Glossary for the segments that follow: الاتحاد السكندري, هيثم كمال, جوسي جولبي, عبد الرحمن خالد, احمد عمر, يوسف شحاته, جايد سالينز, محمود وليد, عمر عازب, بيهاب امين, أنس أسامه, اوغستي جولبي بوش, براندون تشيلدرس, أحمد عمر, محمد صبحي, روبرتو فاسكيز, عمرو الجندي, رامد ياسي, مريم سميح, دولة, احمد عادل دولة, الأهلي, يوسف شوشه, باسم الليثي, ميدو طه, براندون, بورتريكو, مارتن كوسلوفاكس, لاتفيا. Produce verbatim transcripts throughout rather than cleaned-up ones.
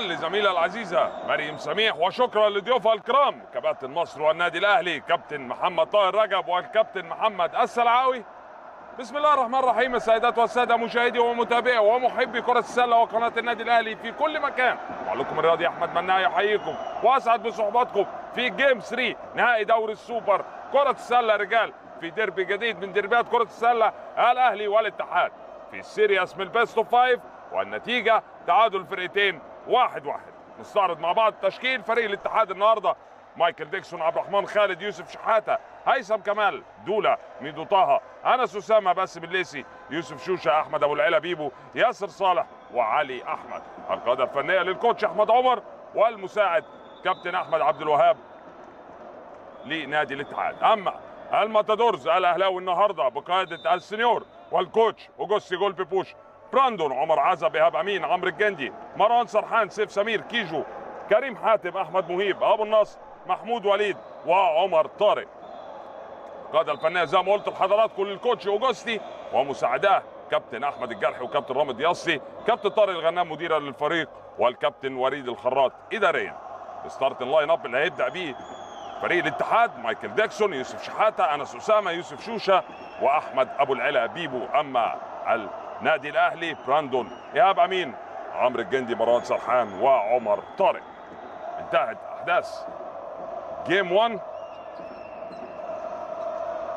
شكرا لزميلة العزيزة مريم سميح، وشكرا لضيوفها الكرام كابتن مصر والنادي الأهلي كابتن محمد طاهر رجب والكابتن محمد السلعاوي. بسم الله الرحمن الرحيم. السيدات والسادة مشاهدي ومتابعي ومحبي كرة السلة وقناة النادي الأهلي في كل مكان، معلومكم الرياضي أحمد مناع يحييكم وأسعد بصحباتكم في جيم ثلاثة نهائي دوري السوبر كرة السلة رجال، في ديربي جديد من ديربيات كرة السلة الأهلي والاتحاد في السيريس من البيست اوف فايف، والنتيجة تعادل فرقتين واحد واحد. نستعرض مع بعض تشكيل فريق الاتحاد النهارده: مايكل ديكسون، عبد الرحمن خالد، يوسف شحاته، هيثم كمال، دولة، ميدو طه، انس اسامه، باسم الليثي، يوسف شوشه، احمد ابو العلا، بيبو، ياسر صالح وعلي احمد. القياده الفنيه للكوتش احمد عمر، والمساعد كابتن احمد عبد الوهاب لنادي الاتحاد. اما الماتادورز الاهلاوي النهارده بقياده السنيور والكوتش اوغستي جولبي بوش، براندون، عمر عازب، بيهاب امين، عمرو الجندي، مروان سرحان، سيف سمير، كيجو، كريم حاتم، احمد مهيب، ابو النصر، محمود وليد وعمر طارق. القاده الفنيه زي ما قلت لحضراتكم للكوتش اوغستي ومساعداه كابتن احمد الجرحي وكابتن رامد ياسي، كابتن طارق الغنام مديرا للفريق، والكابتن وريد الخراط اداريا. الستارت اللاين اب اللي هيبدا بيه فريق الاتحاد: مايكل ديكسون، يوسف شحاته، انس اسامه، يوسف شوشه واحمد ابو العلا، بيبو. اما النادي الاهلي: براندون، ايهاب امين، عمرو الجندي، مروان سرحان وعمر طارق. انتهت احداث جيم واحد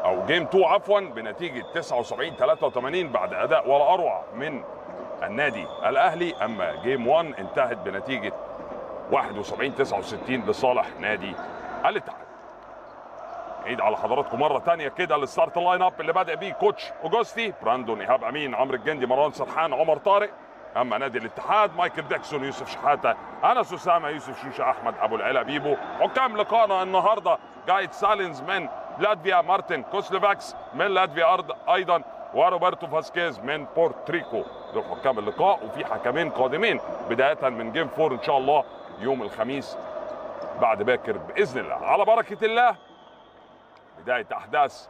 او جيم اتنين عفوا بنتيجه تسعة وسبعين تلاتة وتمانين بعد اداء ولا اروع من النادي الاهلي. اما جيم واحد انتهت بنتيجه واحد وسبعين تسعة وستين لصالح نادي الاتحاد. عيد على حضراتكم مره ثانيه كده الستارت لاين اب اللي بدا بيه كوتش اوغستي: براندون، ايهاب امين، عمرو الجندي، مروان سرحان، عمر طارق. اما نادي الاتحاد: مايكل ديكسون، يوسف شحاته، انس اسامه، يوسف شوشه، احمد ابو العلا، بيبو. حكام لقائنا النهارده: جايد سالينز من لاتفيا، مارتن كوسلوفاكس من لاتفيا ايضا، وروبرتو فاسكيز من بورتريكو. دول حكام اللقاء، وفي حكمين قادمين بدايه من جيم فور ان شاء الله يوم الخميس بعد باكر باذن الله. على بركه الله بدايه احداث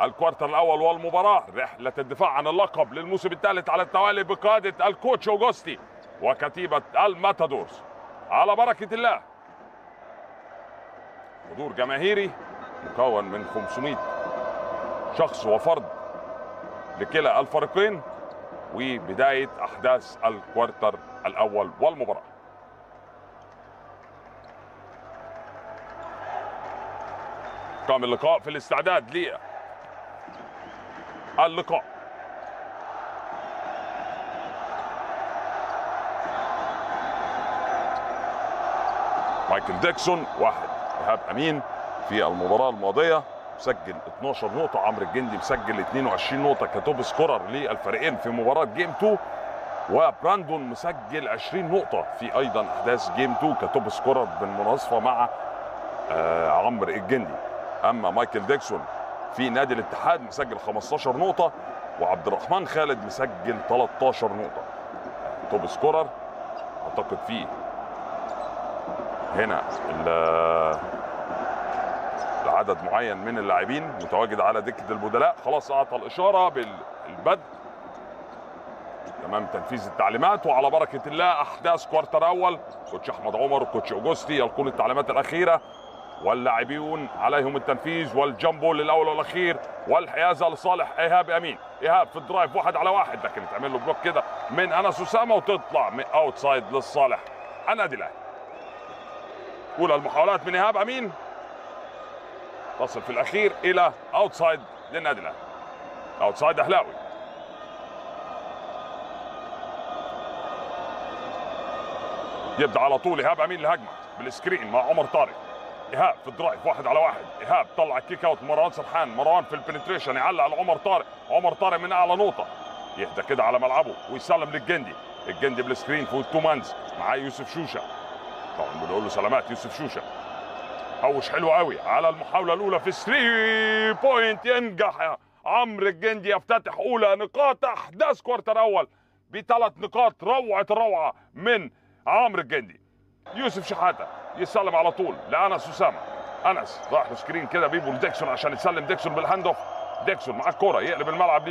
الكوارتر الاول والمباراه، رحله الدفاع عن اللقب للموسم الثالث على التوالي بقياده الكوتش اوغستي وكتيبه الماتادورز. على بركه الله حضور جماهيري مكون من خمسمية شخص وفرد لكلا الفريقين، وبدايه احداث الكوارتر الاول والمباراه. قام اللقاء في الاستعداد للقاء. مايكل ديكسون واحد، ايهاب امين في المباراه الماضيه مسجل اتناشر نقطه، عمرو الجندي مسجل اتنين وعشرين نقطه كتوب سكورر للفريقين في مباراه جيم اتنين، وبراندون مسجل عشرين نقطه في ايضا احداث جيم اتنين كتوب سكورر بالمناصفه مع آه عمرو الجندي. اما مايكل ديكسون في نادي الاتحاد مسجل خمستاشر نقطه، وعبد الرحمن خالد مسجل تلتاشر نقطه توب سكورر اعتقد فيه هنا العدد معين من اللاعبين متواجد على دكه البدلاء. خلاص اعطى الاشاره بالبدء، تمام تنفيذ التعليمات. وعلى بركه الله احداث كوارتر اول، كوتش احمد عمر وكوتش اوغستي يلقون التعليمات الاخيره، واللاعبون عليهم التنفيذ، والجامبو للاول والاخير، والحيازه لصالح ايهاب امين. ايهاب في الدرايف واحد على واحد، لكن اتعمل له بلوك كده من انس اسامه وتطلع من اوتسايد لصالح النادي الاهلي. اولى المحاولات من ايهاب امين تصل في الاخير الى اوتسايد للنادي الاهلي، اوتسايد اهلاوي. يبدا على طول ايهاب امين الهجمه بالسكرين مع عمر طارق. ايهاب في الدرايف واحد على واحد، ايهاب طلع الكيك اوت، مروان سرحان، مروان في البنتريشن يعلق على عمر طارق، عمر طارق من اعلى نقطه يهدى كده على ملعبه ويسلم للجندي، الجندي بالسكرين فوق التو مانز معاه يوسف شوشه، طبعا بنقول له سلامات يوسف شوشه. هوش حلو قوي على المحاوله الاولى في الثري بوينت، ينجح عمرو الجندي يفتتح اولى نقاط احداث كوارتر اول بثلاث نقاط. روعه روعه من عمرو الجندي. يوسف شحاته يسلم على طول لانس اسامه، انس راح له سكرين كده بيبو لديكسون عشان يسلم، ديكسون بالهاند اوف، ديكسون مع الكوره يقلب الملعب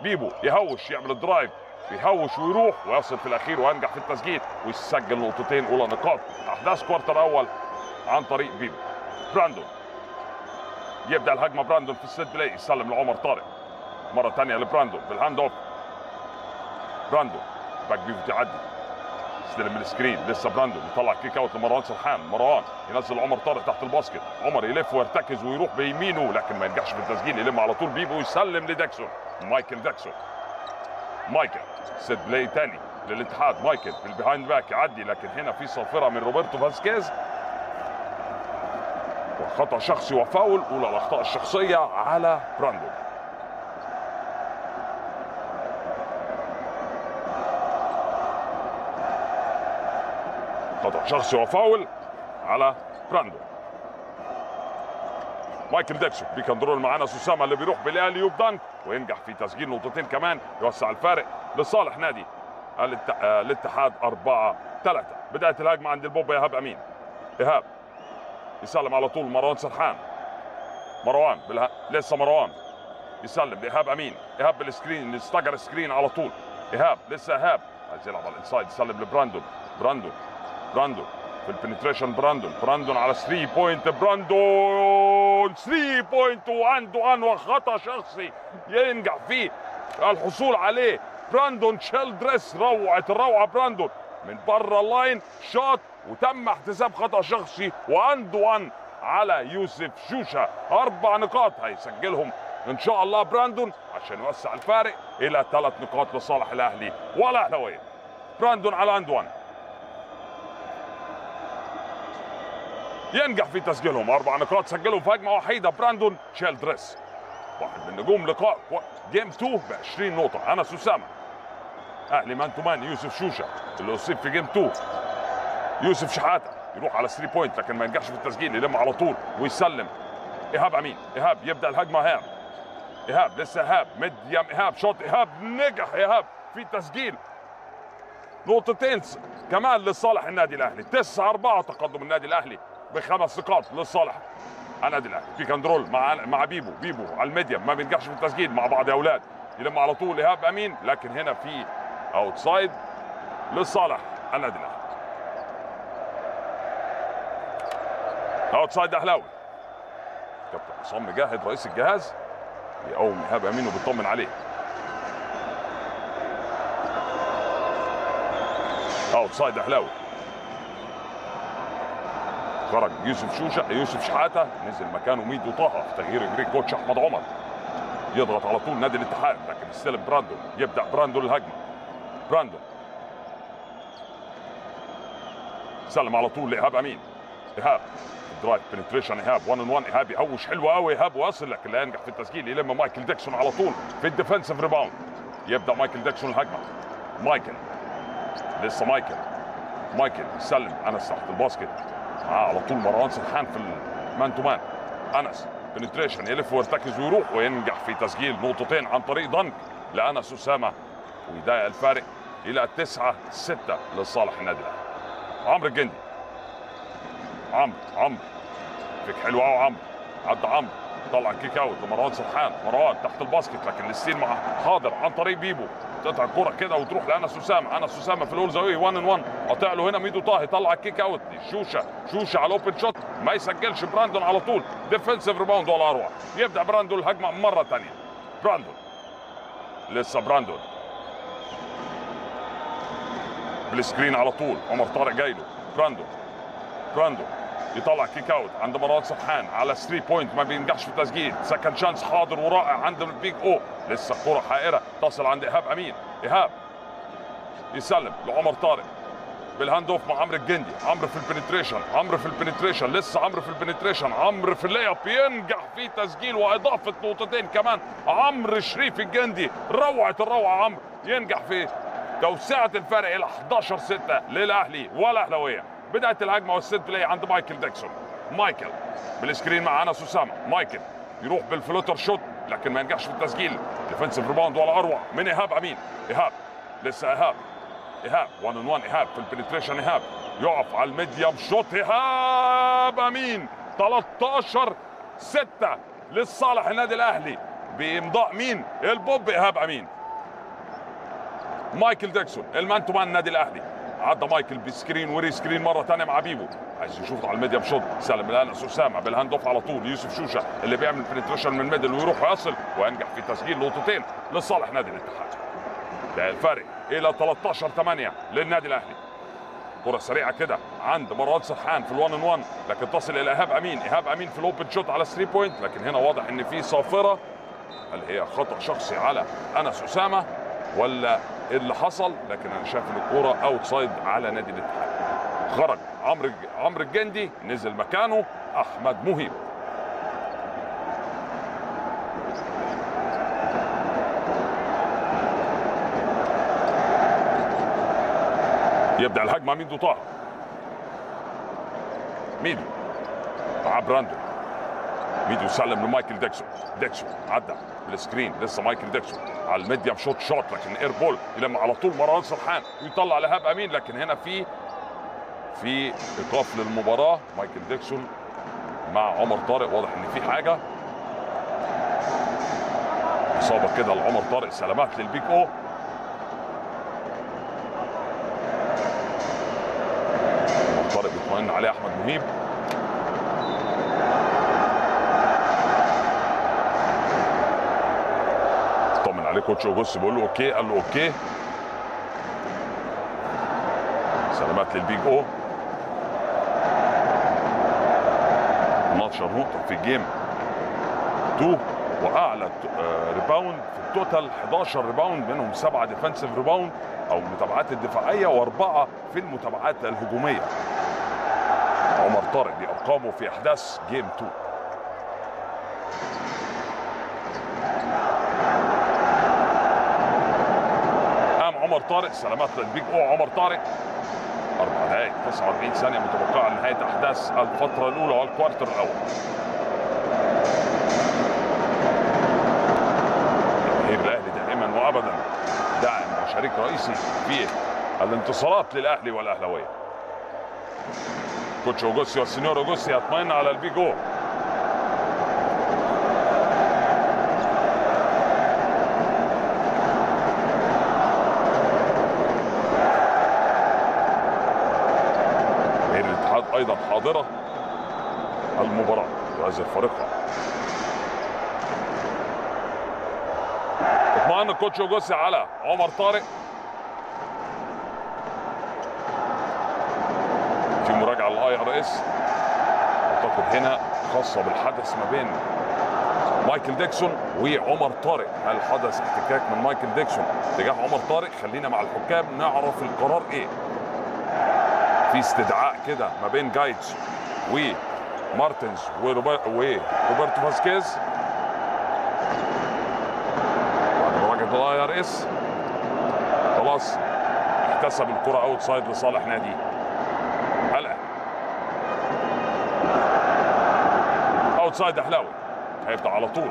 لبيبو، يهوش يعمل الدرايف بيهوش ويروح ويصل في الاخير وينجح في التسجيل ويسجل نقطتين اولى نقاط احداث كوارتر اول عن طريق بيبو. براندون يبدا الهجمه، براندون في السيت بلاي يسلم لعمر طارق، مره ثانيه لبراندون بالهاند اوف، براندون باك بيبو تعدي يستلم السكرين، لسه براندون يطلع كيك اوت لمروان سرحان، مروان ينزل عمر طارق تحت الباسكت، عمر يلف ويرتكز ويروح بيمينه لكن ما ينجحش في التسجيل، يلم على طول بيبو ويسلم لديكسون، مايكل ديكسون مايكل سيت بلاي تاني للاتحاد، مايكل بالبيهايند باك يعدي لكن هنا في صافره من روبرتو فاسكيز وخطا شخصي وفاول، اولى الاخطاء الشخصيه على براندون. خطا شخصي وفاول على براندون. مايكل ديكسون بيكندرول معانا سوسامه اللي بيروح بالاهلي وبدنك وينجح في تسجيل نقطتين كمان، يوسع الفارق لصالح نادي الاتحاد أربعة ثلاثة. بدايه الهجمه عند البوب ايهاب امين، ايهاب يسلم على طول مروان سرحان، مروان بالها... لسه مروان يسلم لايهاب امين، ايهاب بالسكرين اللي استجر سكرين على طول، ايهاب لسه ايهاب عايز يلعب على الانسايد يسلم لبراندون، براندون براندون في البنتريشن، براندون براندون على ثلاثة بوينت، براندون ثلاثة بوينت وعنده ان وخطا شخصي ينجح فيه الحصول عليه، براندون شيل دريس روعه الروعه، براندون من بره اللاين شاط وتم احتساب خطا شخصي وعنده وان على يوسف شوشه، اربع نقاط هيسجلهم ان شاء الله براندون عشان يوسع الفارق الى ثلاث نقاط لصالح الاهلي والاهلاويه. براندون على اند وان ينجح في تسجيلهم اربع نقاط، سجلهم في هجمه وحيده، براندون شال دريس واحد من نجوم لقاء جيم اتنين ب عشرين نقطه، انس اسامه اهلي مان تو مان، يوسف شوشه اللي اصيب في جيم اتنين، يوسف شحاته يروح على ثلاثة بوينت لكن ما ينجحش في التسجيل، يلم على طول ويسلم ايهاب امين، ايهاب يبدا الهجمه، ايهاب ايهاب لسه ايهاب مد يم ايهاب شوط، ايهاب نجح ايهاب في تسجيل نقطتين كمان لصالح النادي الاهلي، تسعة أربعة تقدم النادي الاهلي بخمس نقاط لصالح النادي الاهلي. في كندرول مع مع بيبو، بيبو على الميديم ما بينجحش في التسجيل مع بعض يا اولاد، يلم على طول ايهاب امين لكن هنا في اوتسايد لصالح النادي الاهلي. اوتسايد اهلاوي. كابتن عصام مجاهد رئيس الجهاز بيقوم ايهاب امين وبيطمن عليه. اوتسايد اهلاوي. خرج يوسف شوشه، يوسف شحاته نزل مكانه ميدو طه في تغيير اجري كوتش احمد عمر. يضغط على طول نادي الاتحاد لكن استلم براندون، يبدا براندون الهجمه. براندون سلم على طول لايهاب امين. ايهاب درايف بنتريشن ايهاب واحد أون واحد، ايهاب يهوش حلو قوي ايهاب واصل لكن لا ينجح في التسجيل، يلم مايكل ديكسون على طول في الديفنسيف ريباوند، يبدا مايكل ديكسون الهجمه، مايكل لسه مايكل مايكل يسلم انس تحت الباسكت معاه على طول مروان سرحان في المان تو مان، انس بنتريشن يلف ويرتكز ويروح وينجح في تسجيل نقطتين عن طريق دنك لانس اسامه ويضيع الفارق الى تسعة ستة لصالح النادي الاهلي. عمرو الجندي عمرو عمرو فيك حلو قوي عمرو، عدى عمرو طلع كيك اوت لمروان سرحان، مروان تحت الباسكت لكن للسين مع حاضر عن طريق بيبو، تقطع الكرة كده وتروح لانس اسامه، انس اسامه في الاول زاويه واحد أون واحد، قاطع له هنا ميدو طه طلع الكيك اوت شوشه، شوشه على الاوبن شوت ما يسجلش، براندون على طول ديفنسيف ريباوند ولا اروع، يبدا براندون الهجمه مره ثانيه، براندون لسه براندون بالسكرين على طول، عمر طارق جاي له، براندون براندون يطلع كيك اوت عند مروان سرحان على ثلاثة بوينت ما بينجحش في التسجيل، سكند شانس حاضر ورائع عند البيج او، لسه الكرة حائرة تصل عند ايهاب امين، ايهاب يسلم لعمر طارق بالهاند اوف مع عمرو الجندي، عمرو في البنتريشن، عمرو في البنتريشن لسه عمرو في البنتريشن، عمرو في اللاي اب ينجح في تسجيل واضافة نقطتين كمان، عمرو شريف الجندي روعة الروعة، عمرو ينجح في توسعة الفرق الى أحد عشر ستة للاهلي والاهلاوية. بدايه الهجمه والست بلاي عند مايكل ديكسون، مايكل بالسكرين مع انس اسامه، مايكل يروح بالفلوتر شوت لكن ما ينجحش في التسجيل، ديفنسيف ريباوند ولا اروع من ايهاب امين، ايهاب لسه ايهاب ايهاب واحد أون واحد ايهاب في البنتريشن، ايهاب يقف على الميديم شوت، ايهاب امين ثلاثة عشر ستة لصالح النادي الاهلي بامضاء مين؟ البوب ايهاب امين. مايكل ديكسون المنتو مع النادي الاهلي، عدى مايكل بسكرين وري سكرين مره ثانيه مع بيبو، عايز يشوط على الميديا بشوط، سلم لانس اسامه بالهاند اوف على طول، يوسف شوشه اللي بيعمل بريتريشن من الميدل ويروح ويصل وينجح في تسجيل نقطتين لصالح نادي الاتحاد. ده الفرق الى ثلاثة عشر ثمانية للنادي الاهلي. كرة سريعة كده عند مروان سرحان في الوان ان وان، لكن تصل الى ايهاب امين، ايهاب امين في الاوبن شوت على ثلاثة بوينت، لكن هنا واضح ان في صافرة. هل هي خطأ شخصي على انس اسامه ولا اللي حصل؟ لكن انا شايف ان الكوره اوت سايد على نادي الاتحاد. خرج عمرو عمرو الجندي، نزل مكانه احمد مهيب. يبدأ الهجمه ميدو طه، ميدو مع براندون، ميدو سلم لمايكل ديكسون، ديكسون عدى بالسكرين لسه مايكل ديكسون على الميديا بشوت شوت، لكن اير بول يلم على طول مروان سرحان ويطلع لهاب امين، لكن هنا في في ايقاف للمباراه. مايكل ديكسون مع عمر طارق، واضح ان في حاجه اصابه كده لعمر طارق، سلامات للبيك او. طارق بيطمئن عليه احمد مهيب. طمن عليه كوتش اوغستي، بيقول له اوكي، قال له اوكي. سلامات للبيج او. ناط شرموطه في جيم اتنين واعلى ريباوند في التوتال حداشر ريباوند، منهم سبعة ديفنسيف ريباوند او المتابعات الدفاعيه واربعه في المتابعات الهجوميه. عمر طارق دي ارقامه في احداث جيم اتنين. قام عمر طارق، سلامات للبيج او عمر طارق. اربع دقائق تسعة وأربعين ثانيه متوقعه لنهايه احداث الفتره الاولى والكوارتر الاول. جماهير الاهلي دائما وابدا داعم وشريك رئيسي في الانتصارات للاهلي والاهلاويه. كوتش اوغستي والسنيور اوغستي يطمئن على البيج او. غير الاتحاد ايضا حاضره المباراه ويزر فريقها. اطمئن الكوتش اوغستي على عمر طارق. مراجعه للاي ار اس اعتقد هنا خاصه بالحدث ما بين مايكل ديكسون وعمر طارق. هل حدث احتكاك من مايكل ديكسون تجاه عمر طارق؟ خلينا مع الحكام نعرف القرار ايه. في استدعاء كده ما بين جايدز ومارتنز وروبرتو فاسكيز بعد مراجعه الاي ار اس. خلاص احتسب الكره اوت سايد لصالح نادي. اوتسايد اهلاوي هيبدا على طول.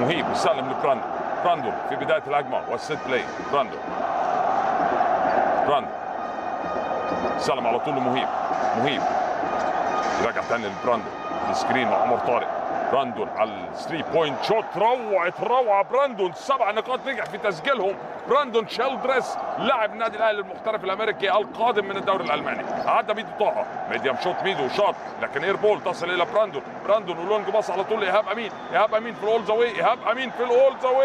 مهيب يسلم لبراندو، براندو في بدايه الهجمه والست بلاي، براندو براندو سلم على طول لمهيب، مهيب يرجع تاني لبراندو، سكرين مع عمر طارق، براندو على الثري بوينت شوت، روعه روعه براندو، سبع نقاط نجح في تسجيلهم. براندون شيلدريس لاعب النادي الاهلي المحترف الامريكي القادم من الدوري الالماني. عدى ميدو طه، ميديم شوت ميدو شاط، لكن اير بول تصل الى براندون، براندون ولونج باص على طول لايهاب امين، ايهاب امين في الاول زاوي، ايهاب امين في الاول زاوي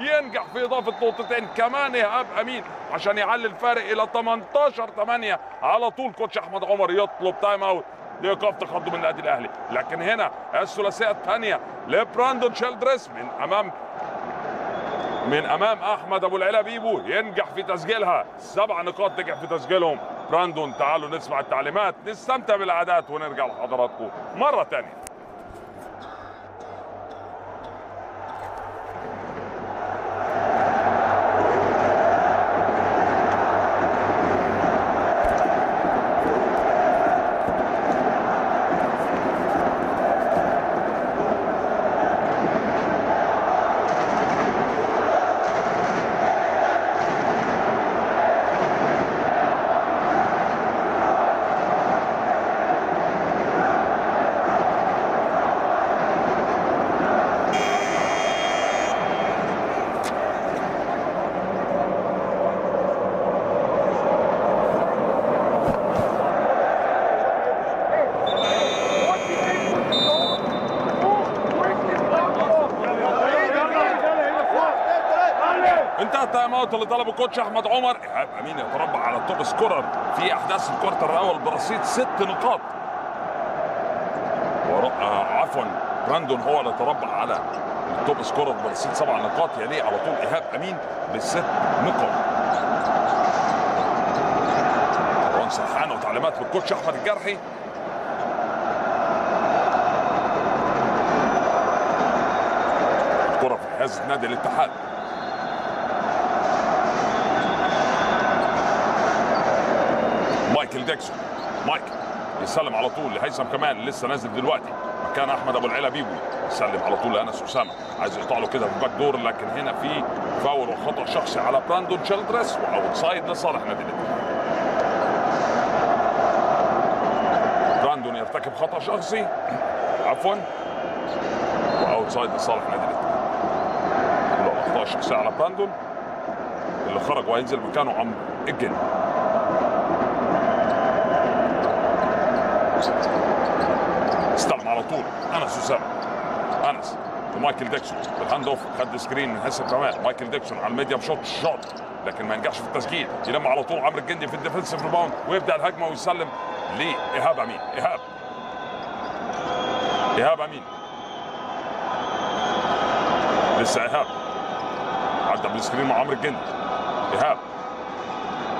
ينجح في اضافه نقطتين كمان ايهاب امين عشان يعلي الفارق الى ثمانية عشر ثمانية. على طول كوتش احمد عمر يطلب تايم اوت لايقاف تقدم النادي الاهلي، لكن هنا الثلاثيه الثانيه لبراندون شيلدريس من امام من امام احمد ابو العلا بيبو، ينجح في تسجيلها، سبع نقاط نجح في تسجيلهم براندون. تعالوا نسمع التعليمات، نستمتع بالعادات ونرجع لحضراتكم مره ثانيه. منتهى التايمات اللي طلبه كوتش احمد عمر. ايهاب امين يتربع على التوب سكورر في احداث الكوارتر الاول برصيد ست نقاط. عفوا براندون هو اللي تربع على التوب سكورر برصيد سبع نقاط، يليه على طول ايهاب امين بالست نقاط. مروان سرحان وتعليمات للكوتش احمد الجرحي. الكره في حيازه نادي الاتحاد. مايكل ديكسون، مايكل يسلم على طول لهيثم كمال لسه نازل دلوقتي مكان احمد ابو العلا. بيبوي يسلم على طول لانس اسامه، عايز يقطع له كده في الباك دور، لكن هنا في فاول وخطا شخصي على براندون تشيلدرس واوت سايد لصالح نادي الاتحاد. براندون يرتكب خطا شخصي عفوا واوت سايد لصالح نادي الاتحاد. كله اخطاء شخصيه على براندون اللي خرج وهينزل مكانه عمرو الجندي. استلم على طول انس اسامه. انس ومايكل ديكسون بالهاند اوف، خد سكرين من هيثم كمال. مايكل ديكسون على الميديم شوت شوت لكن ما ينجحش في التسجيل. يلم على طول عمرو الجندي في الديفنسيف ريباوند ويبدا الهجمه ويسلم لإيهاب امين. ايهاب ايهاب امين لسه ايهاب عدى بالسكرين مع عمرو الجندي. ايهاب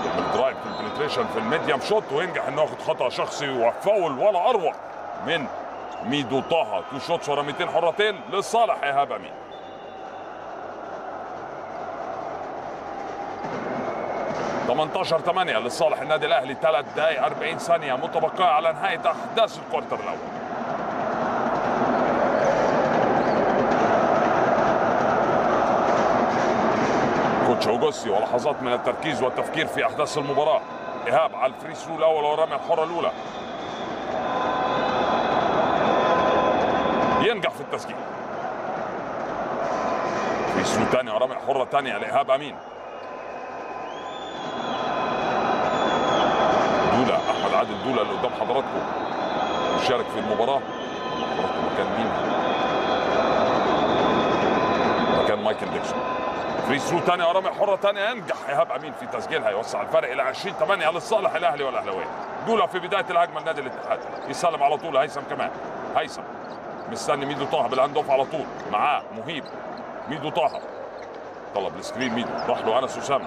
يعمل درايف في البنتريشن في الميديم شوت وينجح انه ياخد خطا شخصي وفاول ولا اروع من ميدو طه. تو شوتس ورا مئتين حرتين لصالح ايهاب امين. ثمانية عشر ثمانية لصالح النادي الاهلي. ثلاث دقائق أربعين ثانية متبقيه على نهايه احداث الكوارتر الاول. كوتش أوغستي ولحظات من التركيز والتفكير في احداث المباراه. ايهاب على الفري ثرو الاول والرميه الحره الاولى. ينجح في التسجيل. فري ثرو ثاني ورميه حره ثانيه لايهاب امين. دولة، احمد عادل دولة اللي قدام حضراتكم مشارك في المباراه. حضراتكم مكان مين؟ مكان مايكل ديكسون. فري ثرو ثانيه ورميه حره ثانيه ينجح ايهاب امين في تسجيلها، يوسع الفرق الى عشرين ثمانية لصالح الاهلي والاهلاويه. دولة في بدايه الهجمه لنادي الاتحاد، يسلم على طول هيثم كمان. هيثم مستني ميدو طه بالهاند اوف على طول، معاه مهيب. ميدو طه طلب السكرين، ميدو راح له انس اسامه،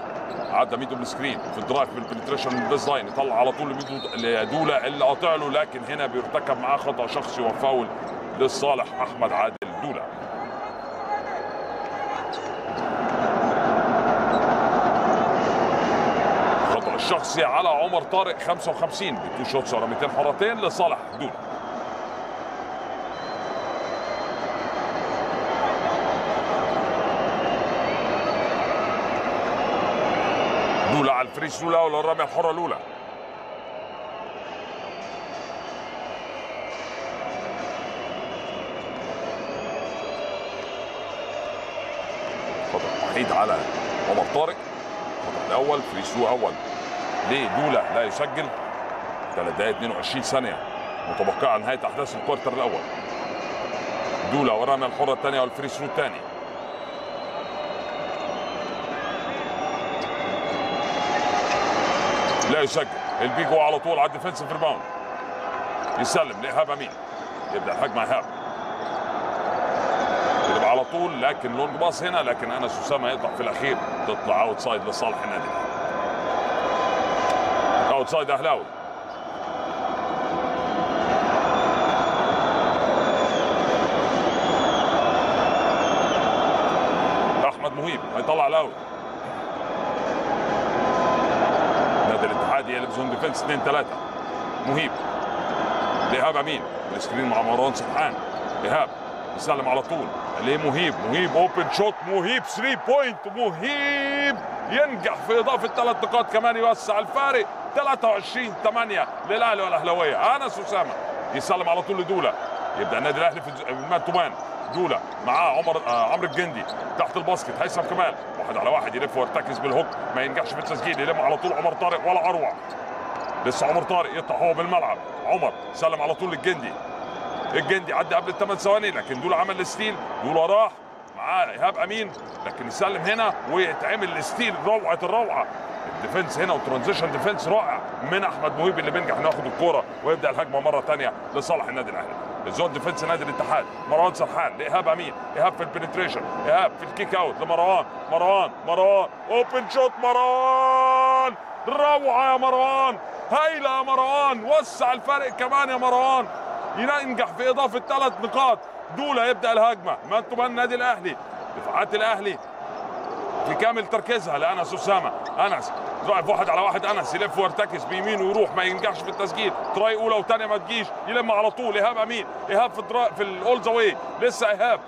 عدى ميدو بالسكرين في الدرايف بالبنتريشن من البيس لاين، يطلع على طول لميدو لدوله اللي قاطع له، لكن هنا بيرتكب معاه خطا شخصي وفاول لصالح احمد عادل دوله. الخطا الشخصي على عمر طارق خمسة وخمسين بتو شوتس ورا مئتين حرتين لصالح دوله. دوله على الفري ثرو الاول والرميه الحره الاولى. خطا وحيد على عمر طارق. الخطا الاول فري ثرو اول لدوله لا يسجل. ثلاث دقائق اثنين وعشرين ثانية متبقيه على نهايه احداث الكوارتر الاول. دوله والرميه الحره الثانيه والفري ثرو الثاني. لا يسجل. البيجو على طول على الديفنسيف ريباوند. يسلم لايهاب امين. يبدا الهجمه ايهاب. يلعب على طول لكن لونج باص هنا، لكن انس اسامه يطلع في الاخير، تطلع اوت سايد لصالح النادي الاهلي. اوت سايد اهلاوي. احمد مهيب هيطلع الاوت. الاتحاد يقلب زون ديفنس اثنين ثلاثة. مهيب لإيهاب امين بالسكرين مع مروان سرحان. ايهاب يسلم على طول لمهيب. مهيب اوبن شوت. مهيب ثري بوينت. مهيب ينجح في اضافه ثلاث نقاط كمان، يوسع الفارق ثلاثة وعشرين ثمانية للاهلي والاهلاويه. انس اسامه يسلم على طول لدوله. يبدا النادي الاهلي في المان تو مان. دوله معاه عمر آه عمرو الجندي تحت الباسكت. هيثم كمال واحد على واحد يلف ويرتكز بالهوك، ما ينجحش في التسجيل. يلم على طول عمر طارق ولا اروع. لسه عمر طارق يطلع هو بالملعب. عمر سلم على طول للجندي. الجندي عدى قبل الثمان ثواني لكن دوله عمل الستيل. دوله راح معاه ايهاب امين لكن يسلم هنا ويتعمل الستيل. روعه الروعه الديفنس هنا وترانزيشن ديفنس رائع من احمد مهيب اللي بينجح ياخد الكوره ويبدا الهجمه مره ثانيه لصالح النادي الاهلي. الزون ديفنس نادي الاتحاد، مروان سرحان لايهاب امين، ايهاب في البنتريشن، ايهاب في الكيك اوت لمروان، مروان مروان اوبن شوت مروان، روعه يا مروان، هايله يا مروان، وسع الفرق كمان يا مروان، ينجح في اضافه ثلاث نقاط. دولة يبدا الهجمه، ما انتوا بقى النادي الاهلي، دفاعات الاهلي في كامل تركيزها لانس اسامه، انس واقف واحد على واحد، انس يلف ويرتكز بيمين ويروح ما ينجحش في التسجيل، تراي اولى وثانيه ما تجيش، يلم على طول ايهاب امين، ايهاب في الدرا... في الاول ذا واي، لسه ايهاب.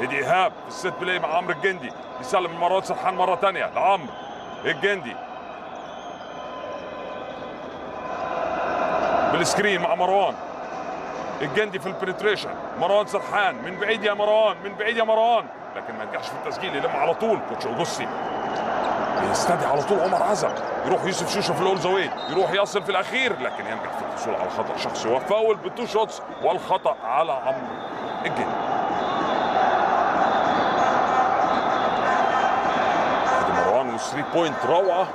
هدي ايهاب في الست بلاي مع عمرو الجندي، يسلم مرات سرحان مره ثانيه لعمرو الجندي. بالسكرين مع مروان. الجندي في البنتريشن، مروان سرحان من بعيد يا مروان، من بعيد يا مروان، لكن ما نجحش في التسجيل، يلم على طول كوتش اوغستي بيستدعي على طول عمر عازب، يروح يوسف شوشه في الاول زاويه، يروح يصل في الاخير لكن ينجح في الحصول على خطا شخصي وفاول بالتو شوتس والخطا على عمرو الجندي. مروان والثري بوينت روعه.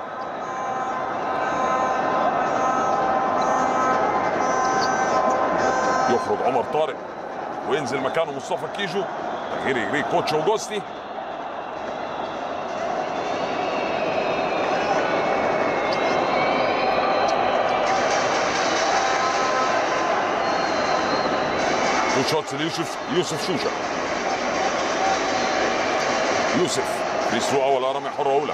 يخرج عمر طارق وينزل مكانه مصطفى كيجو، تغيير يجري كوتش اوغستي. تو شوتس ليوسف يوسف شوشه. يوسف بيسوق اول رميه حره اولى.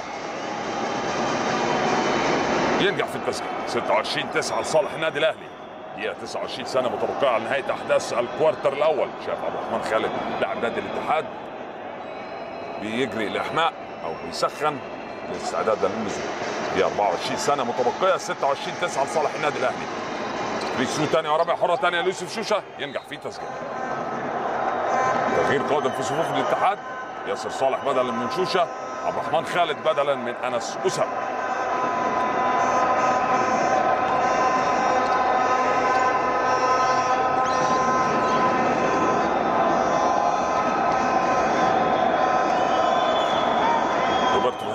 ينجح في التسجيل. ستة وعشرين تسعة لصالح النادي الاهلي. دقيقة تسعة وعشرين ثانية متوقعة على نهاية أحداث الكوارتر الأول. شاف عبد الرحمن خالد لاعب نادي الاتحاد بيجري الإحماء أو بيسخن للاستعداد للنزول. دقيقة أربعة وعشرين ثانية متبقية، ستة وعشرين تسعة لصالح النادي الأهلي. ريسو ثانية ورابع حرة ثانية ليوسف شوشه، ينجح فيه تسجيل. تغيير قادم في صفوف الاتحاد، ياسر صالح بدلا من شوشه، عبد الرحمن خالد بدلا من أنس أسامة.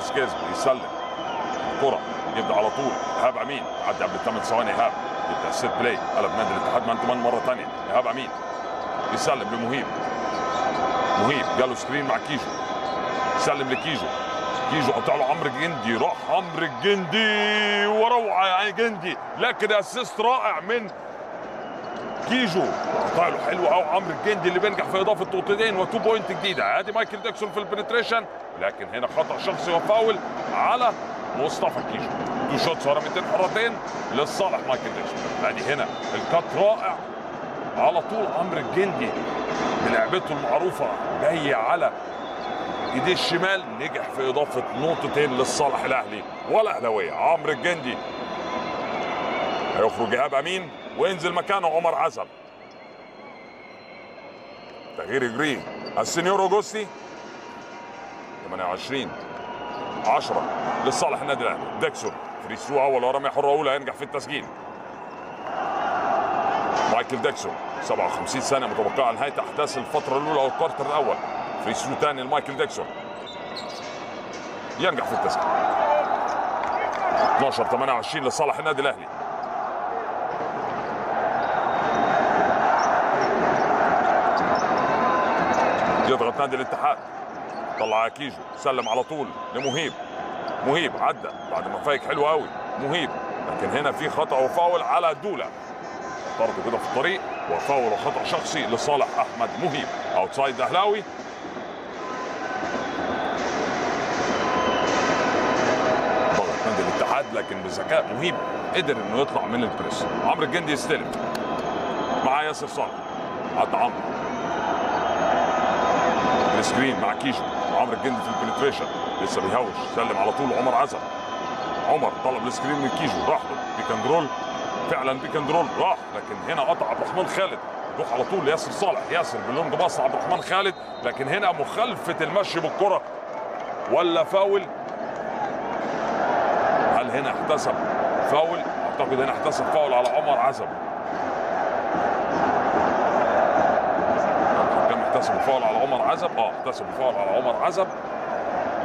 فاسكيز بيسلم الكرة يبدأ على طول إيهاب أمين، عدى قبل الثمان ثواني إيهاب، يبدأ السيت بلاي، قلب نادي الاتحاد مان تو مان مرة ثانية، إيهاب أمين يسلم لمهيب، مهيب جاله سكرين مع كيجو، يسلم لكيجو، كيجو قطع له عمرو الجندي، راح عمرو الجندي وروعة يا عين جندي، لكن أسيست رائع من كيجو، قطع له حلو قوي عمرو الجندي اللي بينجح في إضافة نقطتين وتو بوينت جديدة. أدي مايكل ديكسون في البنتريشن لكن هنا خطأ شخصي وفاول على مصطفى كيجو. تو شوتس ورميتين حرتين لصالح مايكل ديكسون. ادي هنا الكات رائع على طول عمرو الجندي بلعبته المعروفه جاي على ايديه الشمال، نجح في اضافه نقطتين لصالح الاهلي ولا اهلاويه. عمرو الجندي هيخرج ايهاب امين وينزل مكانه عمر عزب. تغيير يجري السنيور اوغستي. ثمانية وعشرين عشرة لصالح النادي الاهلي. ديكسون فري ثرو اول ورميه حره اولى، ينجح في التسجيل. مايكل ديكسون سبعة وخمسين ثانية متوقعه على نهايه احداث الفتره الاولى او الكوارتر الاول. فري ثرو ثاني لمايكل ديكسون، ينجح في التسجيل. اثناشر ثمانية وعشرين لصالح النادي الاهلي. يضغط نادي الاتحاد، طلع كيجو، سلم على طول لمهيب، مهيب عدى بعد ما فايق حلو قوي مهيب، لكن هنا في خطأ وفاول على دولة، طرده كده في الطريق وفاول وخطأ شخصي لصالح أحمد مهيب. أوتسايد أهلاوي. ضغط نادي الاتحاد لكن بذكاء مهيب قدر إنه يطلع من البريس. عمرو الجندي يستلم مع ياسر صالح، عدى عمرو السكرين مع كيجو، عمرو الجندي في البنتريشن لسه بيهوش، سلم على طول عمر عزب، عمر طلب السكرين من كيجو، راح له بيك اند رول، فعلا بيك اند رول راح، لكن هنا قطع عبد الرحمن خالد، يروح على طول لياسر صالح، ياسر باللونج باص عبد الرحمن خالد، لكن هنا مخالفه المشي بالكره ولا فاول؟ هل هنا احتسب فاول؟ اعتقد هنا احتسب فاول على عمر عزب. احتسبوا فاول على عمر عزب. اه احتسبوا فاول على عمر عزب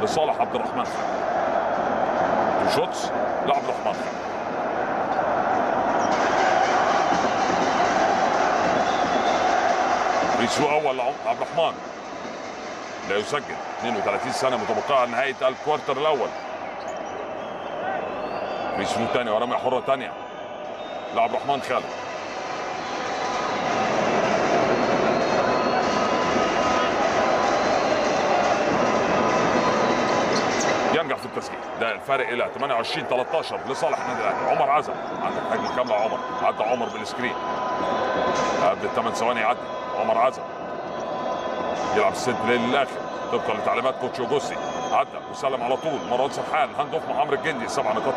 لصالح عبد الرحمن خالد. الشوتس لعبد الرحمن خالد. فريسو اول لعبد الرحمن لا يسجل. اثنين وثلاثين سنه متبقيه على نهايه الكوارتر الاول. فريسو ثانيه ورميه حره ثانيه لعبد الرحمن خالد. ينجح في التسجيل. ده الفارق الى ثمانية وعشرين ثلاثة عشر لصالح النادي الاهلي. عمر عزب عندك هجمه كامله. عمر عدى عمر بالسكرين قبل ثمان ثواني. عدى عمر عزب يلعب السيت بلاي للاخر طبقا لتعليمات كوتش اوغستي. عدى وسلم على طول مروان سرحان. هاند اوف مع عمرو الجندي. سبع نقاط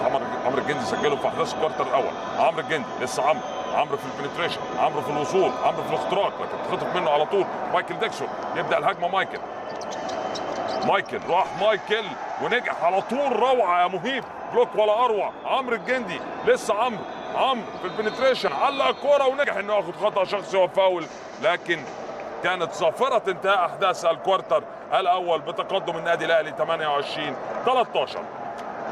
عمرو الجندي سجلهم في احداث الكوارتر الاول. عمرو الجندي لسه عمرو عمرو في البنتريشن، عمرو في الوصول، عمرو في الاختراق، لكن اتخطف منه على طول مايكل ديكسون. يبدا الهجمه مايكل. مايكل راح مايكل ونجح على طول. روعه يا مهيب، بلوك ولا اروع. عمرو الجندي لسه عمرو عمرو في البنتريشن، علق الكوره ونجح انه ياخد خطا شخصي وفاول، لكن كانت صافرة انتهاء احداث الكوارتر الاول بتقدم النادي الاهلي ثمانية وعشرين ثلاثة عشر.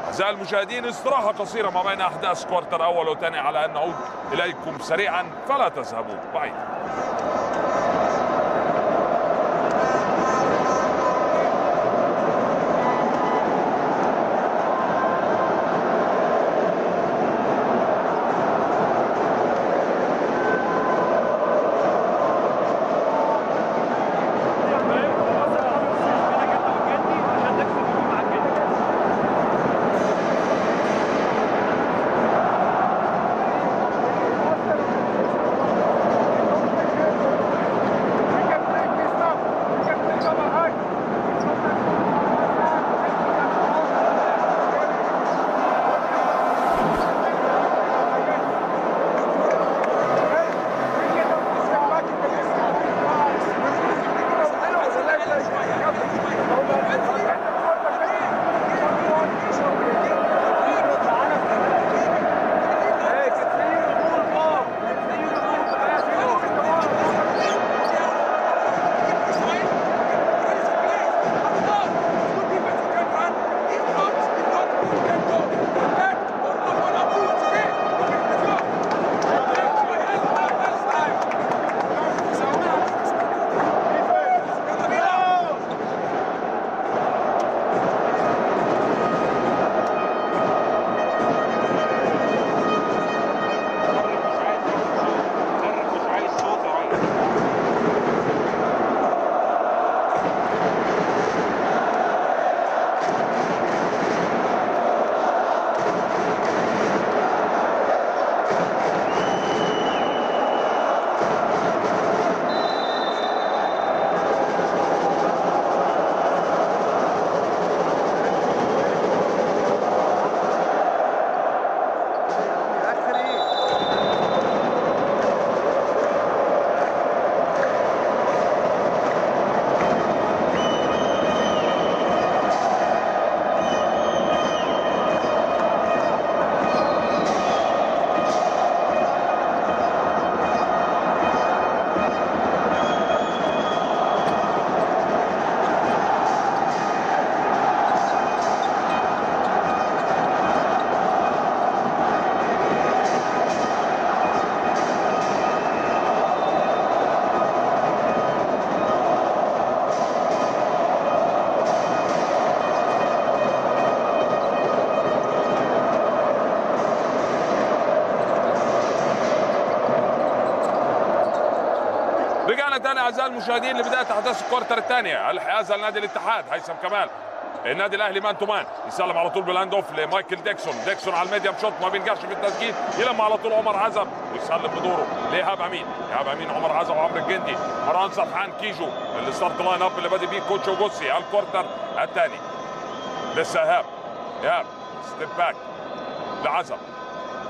اعزائي المشاهدين استراحة قصيرة ما بين احداث كوارتر اول وثاني على ان نعود اليكم سريعا فلا تذهبوا بعيدا. تاني اعزائي المشاهدين لبدايه احداث الكوارتر الثانيه. الحيازه لنادي الاتحاد. هيثم كمال النادي الاهلي مان تو مان. يسلم على طول بالهاند اوف لمايكل ديكسون. ديكسون على الميديم شوت ما بينجحش في التسجيل. يلم على طول عمر عزب ويسلم بدوره لإيهاب امين. ايهاب امين عمر عزب وعمرو الجندي مروان سرحان كيجو. الستارت لاين اب اللي بادئ بيه كوتش اوغستي الكوارتر الثاني. لسه ايهاب ايهاب ستيب باك لعزب.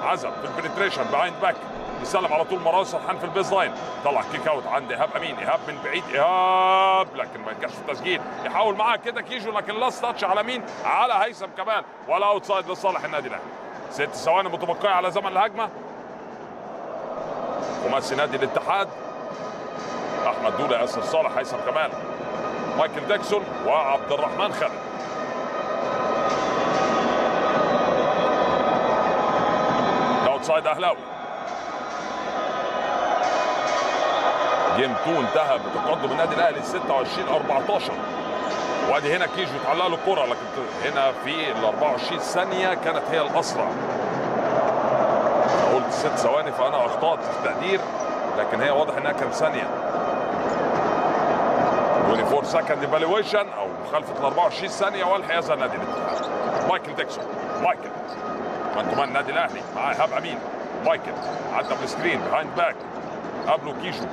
عزب في البنتريشن بهايند باك. يسلم على طول مروان سرحان في البيز لاين. طلع كيك اوت عند ايهاب امين. ايهاب من بعيد ايهاب لكن ما ينجحش في التسجيل. يحاول معاه كده كيجو لكن لاست تاتش على مين؟ على هيثم كمال. ولا اوت سايد لصالح النادي الاهلي. ست ثواني متبقيه على زمن الهجمه. خماسي نادي الاتحاد احمد دوله، ياسر صالح، هيثم كمال، مايكل ديكسون وعبد الرحمن خالد. اوتسايد اهلاوي. جيم اتنين انتهى بتقدم النادي الاهلي ستة وعشرين أربعتاشر. وادي هنا كيجو اتعلق له الكره، لكن هنا في ال أربعة وعشرين ثانيه كانت هي الاسرع. قلت ست ثواني فانا اخطات في التقدير، لكن هي واضح انها كام ثانيه. أربعة وعشرين سكند ايفالويشن او مخالفه ال أربعة وعشرين ثانيه والحيازه نادي الاتحاد. مايكل ديكسون، مايكل منتمى النادي الاهلي مع ايهاب امين. مايكل عدى بالسكرين بهايند باك، قابله كيجو،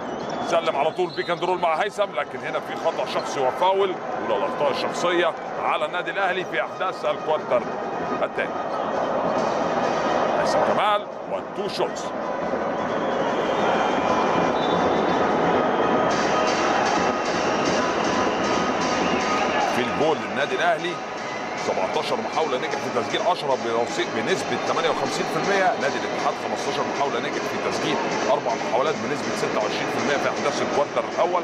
سلم على طول بيك اند رول مع هيثم، لكن هنا في خطا شخصي وفاول، ولولا الاخطاء الشخصيه على النادي الاهلي في احداث الكوارتر الثاني. هيثم كمال وتو شوتس. في الجول للنادي الاهلي سبعتاشر محاولة نجح في تسجيل عشرة بنسبة ثمانية وخمسين بالمية، نادي الاتحاد خمستاشر محاولة نجح في تسجيل أربع محاولات بنسبة ستة وعشرين بالمية في أحداث الكوارتر الأول،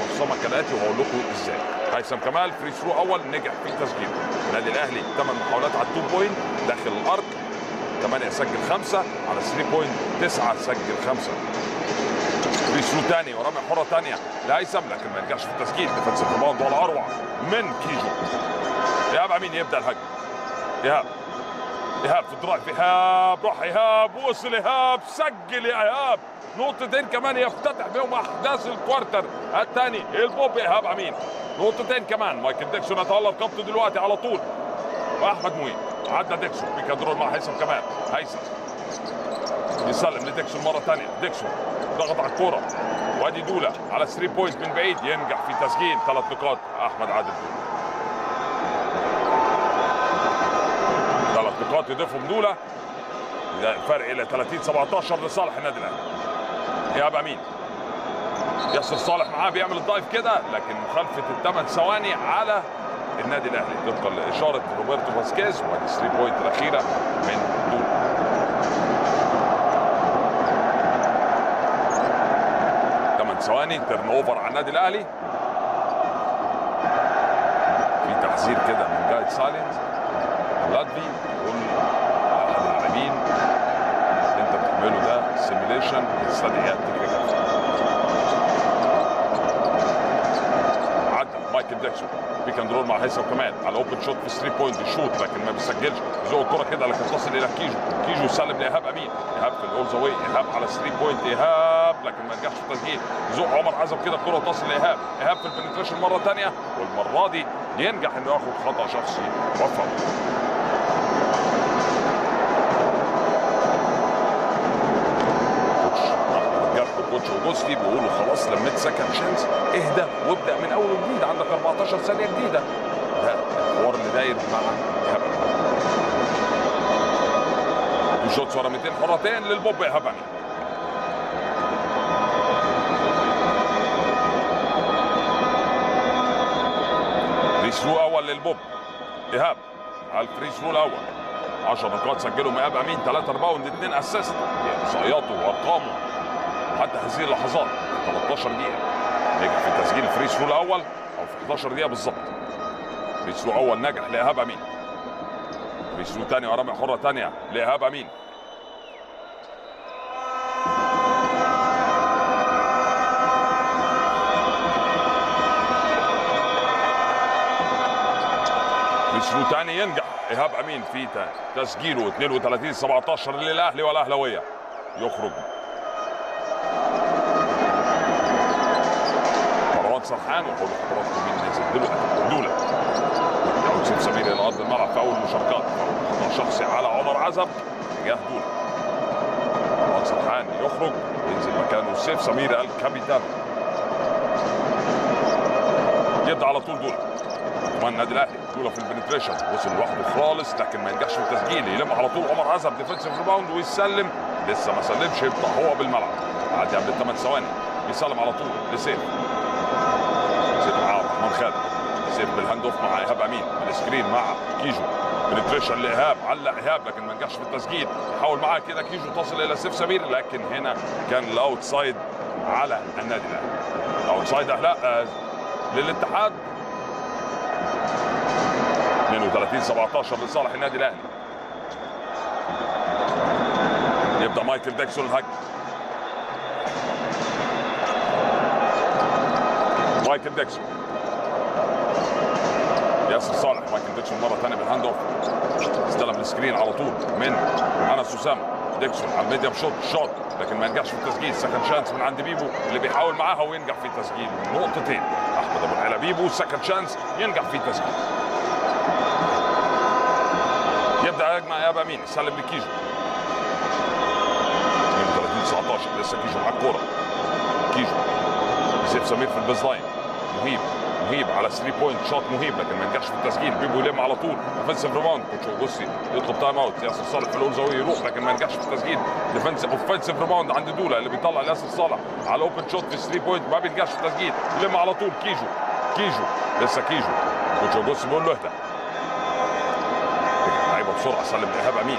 مقسمة كالآتي وهقول لكم إزاي. هيثم كمال فري ثرو أول نجح في تسجيله، النادي الأهلي ثمان محاولات على التو بوينت داخل الأرك، ثمانية سجل خمسة، على ثري بوينت تسعة سجل خمسة. فري ثرو ثاني ورمي حرة ثانية لهيثم لكن ما نجحش في التسجيل، ديفنسيف ريباوند ولا أروع من كيجو. ايهاب امين يبدا الهجمه. ايهاب ايهاب في الدراع، في ايهاب، راح ايهاب، وصل ايهاب، سجل يا ايهاب، نقطتين كمان يفتتح بهم احداث الكوارتر الثاني، البوب ايهاب امين، نقطتين كمان. مايكل ديكسون يتالق كابته دلوقتي على طول، واحمد مهيب عدى ديكسون في كدرول مع هيثم كمان، هيثم يسلم لديكسون مره ثانيه، ديكسون ضغط على الكوره، وادي دوله على ثري بوينت من بعيد ينجح في تسجيل ثلاث نقاط احمد عادل. نقاط يضيفهم دولة، فرق الى ثلاثين سبعتاشر لصالح النادي الاهلي. ايهاب امين، ياسر صالح معاه بيعمل الدايف كده لكن مخالفه الثمان ثواني على النادي الاهلي طبقا لاشاره روبرتو فاسكيز، وادي ثري بوينت الاخيره من دوله. ثمان ثواني ترن اوفر على النادي الاهلي. في تحذير كده من جايد سالينز اللاتفي، سيميليشن للصديات تكنيكال. عدى مايكل ديكسون بيك اند رول مع هيثم كمال على اوبن شوت في ثري بوينت، يشوط لكن ما بيسجلش، يزوق الكوره كده لكن تصل الى كيجو، كيجو يسلم لايهاب امين، ايهاب في الاول ذا واي، ايهاب على ثري بوينت، ايهاب لكن ما نجحش في التسجيل، يزوق عمر عازب كده الكوره وتصل لايهاب، ايهاب في البنتريشن مره ثانيه والمره دي ينجح انه ياخد خطا شخصي وفاول. أوغستي بيقولوا خلاص لميت سكند شانس، اهدى وابدا من اول وجديد، عندك أربعتاشر ثانيه جديده. ده الحوار اللي داير مع ايهاب امين. شوتس ورا ميتين حرتين للبوب ايهاب امين. فري ثرو اول للبوب ايهاب على الفري ثرو الاول. عشر نقاط سجلهم ايهاب امين، ثلاثة ريباوند، اثنين اسيست، يعني احصائياته وارقامه حتى هذه اللحظات ثلاثتاشر دقيقة نجح في تسجيل الفري ثرو الأول أو في حداشر دقيقة بالظبط. فري ثرو أول نجح لإيهاب أمين. فري ثرو ثاني ورمي حرة ثانية لإيهاب أمين. فري ثرو ثاني ينجح إيهاب أمين في تسجيله اثنين وثلاثين سبعتاشر للأهلي والأهلاوية يخرج. سرحان وحول خبراته مين يسدله دوله. يعود سيف سمير الى ارض الملعب في اول مشاركات، خطا شخصي على عمر عزب تجاه دوله. مروان سرحان يخرج ينزل مكانه سيف سمير الكابيتان. يبدا على طول دوله. كمان النادي الاهلي دوله في البنتريشن وصل لوحده خالص لكن ما ينجحش في التسجيل، يلم على طول عمر عزب ديفنسيف ريباوند ويسلم، لسه ما سلمش، يبقى هو بالملعب. عادي قبل ثمان ثواني بيسلم على طول لسيف. خالد سيف بالهاند اوف مع ايهاب امين، السكرين مع كيجو، بنتريشن لايهاب، علق ايهاب لكن ما نجحش في التسجيل، حاول معاه كده كيجو، تصل الى سيف سمير لكن هنا كان الاوتسايد على النادي الاهلي. او اوفسايد لا للاتحاد. اثنين وثلاثين سبعتاشر لصالح النادي الاهلي. يبدا مايكل ديكسون الهجمه. مايكل ديكسون ياسر صالح. مايكل ديكسون مره ثانيه بالهاند اوف، استلم السكرين على طول من انس اسامه. ديكسون على الميديم شوت شوت لكن ما ينجحش في التسجيل. سكند شانس من عند بيبو اللي بيحاول معاها وينجح في التسجيل. نقطتين احمد ابو العلا. بيبو سكند شانس ينجح في التسجيل. يبدا هجمه اياب امين، يسلم لكيجو. اثنين وثلاثين تسعتاشر لسه كيجو معاه الكوره. كيجو سيف سمير في البيز لاين. مهيب مهيب على ثلاثة بوينت شوت مهيب لكن ما ينجحش في التسجيل. بيبو يلم على طول. اوفنسيف ريباوند. كوتش اوغستي يطلب تايم اوت. ياسر صالح في الاول زاويه يروح لكن ما ينجحش في التسجيل. ديفنس اوفنسيف ريباوند عند دوله اللي بيطلع لياسر صالح على اوبن شوت في ثلاثة بوينت ما بينجحش في التسجيل. يلم على طول كيجو كيجو لسه كيجو. كوتش اوغستي بيقول له اهدى. لعيبه بسرعه. سلم لإيهاب امين.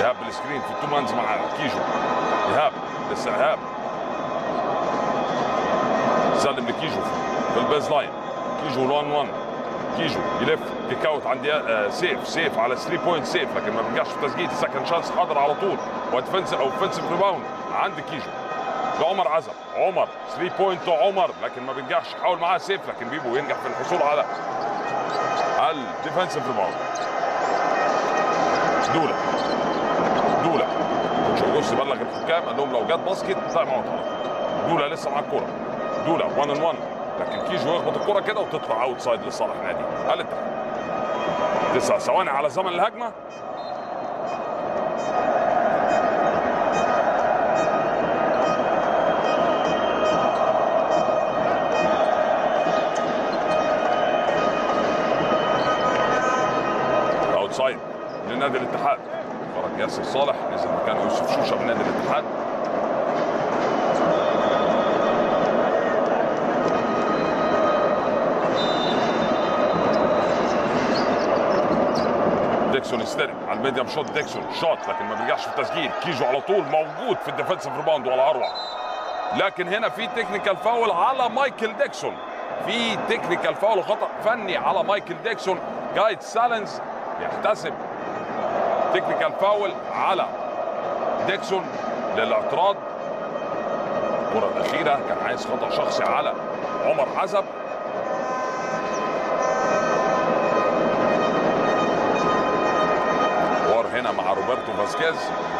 ايهاب بالسكرين في التو مانز مع كيجو. ايهاب لسه ايهاب. سلم لكيجو في البيز لاين. كيجو لون واحد. كيجو يلف كيك اوت عند سيف. سيف على ثلاثة بوينت سيف لكن ما بينجحش في التسجيل. سكند شانس حاضر على طول. وديفنس او اوفنسيف ريباوند عند كيجو لعمر عزب. عمر ثلاثة بوينت عمر لكن ما بينجحش. حاول معاه سيف لكن بيبو ينجح في الحصول على الديفنسيف ريباوند. دوله دوله جوسي بلغ الحكام قال لهم لو جت باسكت تايم اوت. دوله لسه معاه الكوره. دوله واحد اون واحد لكن كيجو يخبط الكرة كده وتطلع اوت سايد لصالح نادي الاتحاد. تسع ثواني على زمن الهجمة. اوت سايد لنادي الاتحاد. خرج ياسر صالح نزل مكان يوسف شوشه من نادي الاتحاد. ديكسون يستلم على الميديم شوت. ديكسون شوت لكن ما بينجحش في التسجيل. كيجو على طول موجود في الديفنسيف ريباوند ولا اروع. لكن هنا في تكنيكال فاول على مايكل ديكسون. في تكنيكال فاول وخطا فني على مايكل ديكسون. جايد سالينز يحتسب تكنيكال فاول على ديكسون للاعتراض. الكره الاخيره كان عايز خطا شخصي على عمر عزب. هنا مع روبرتو فاسكيز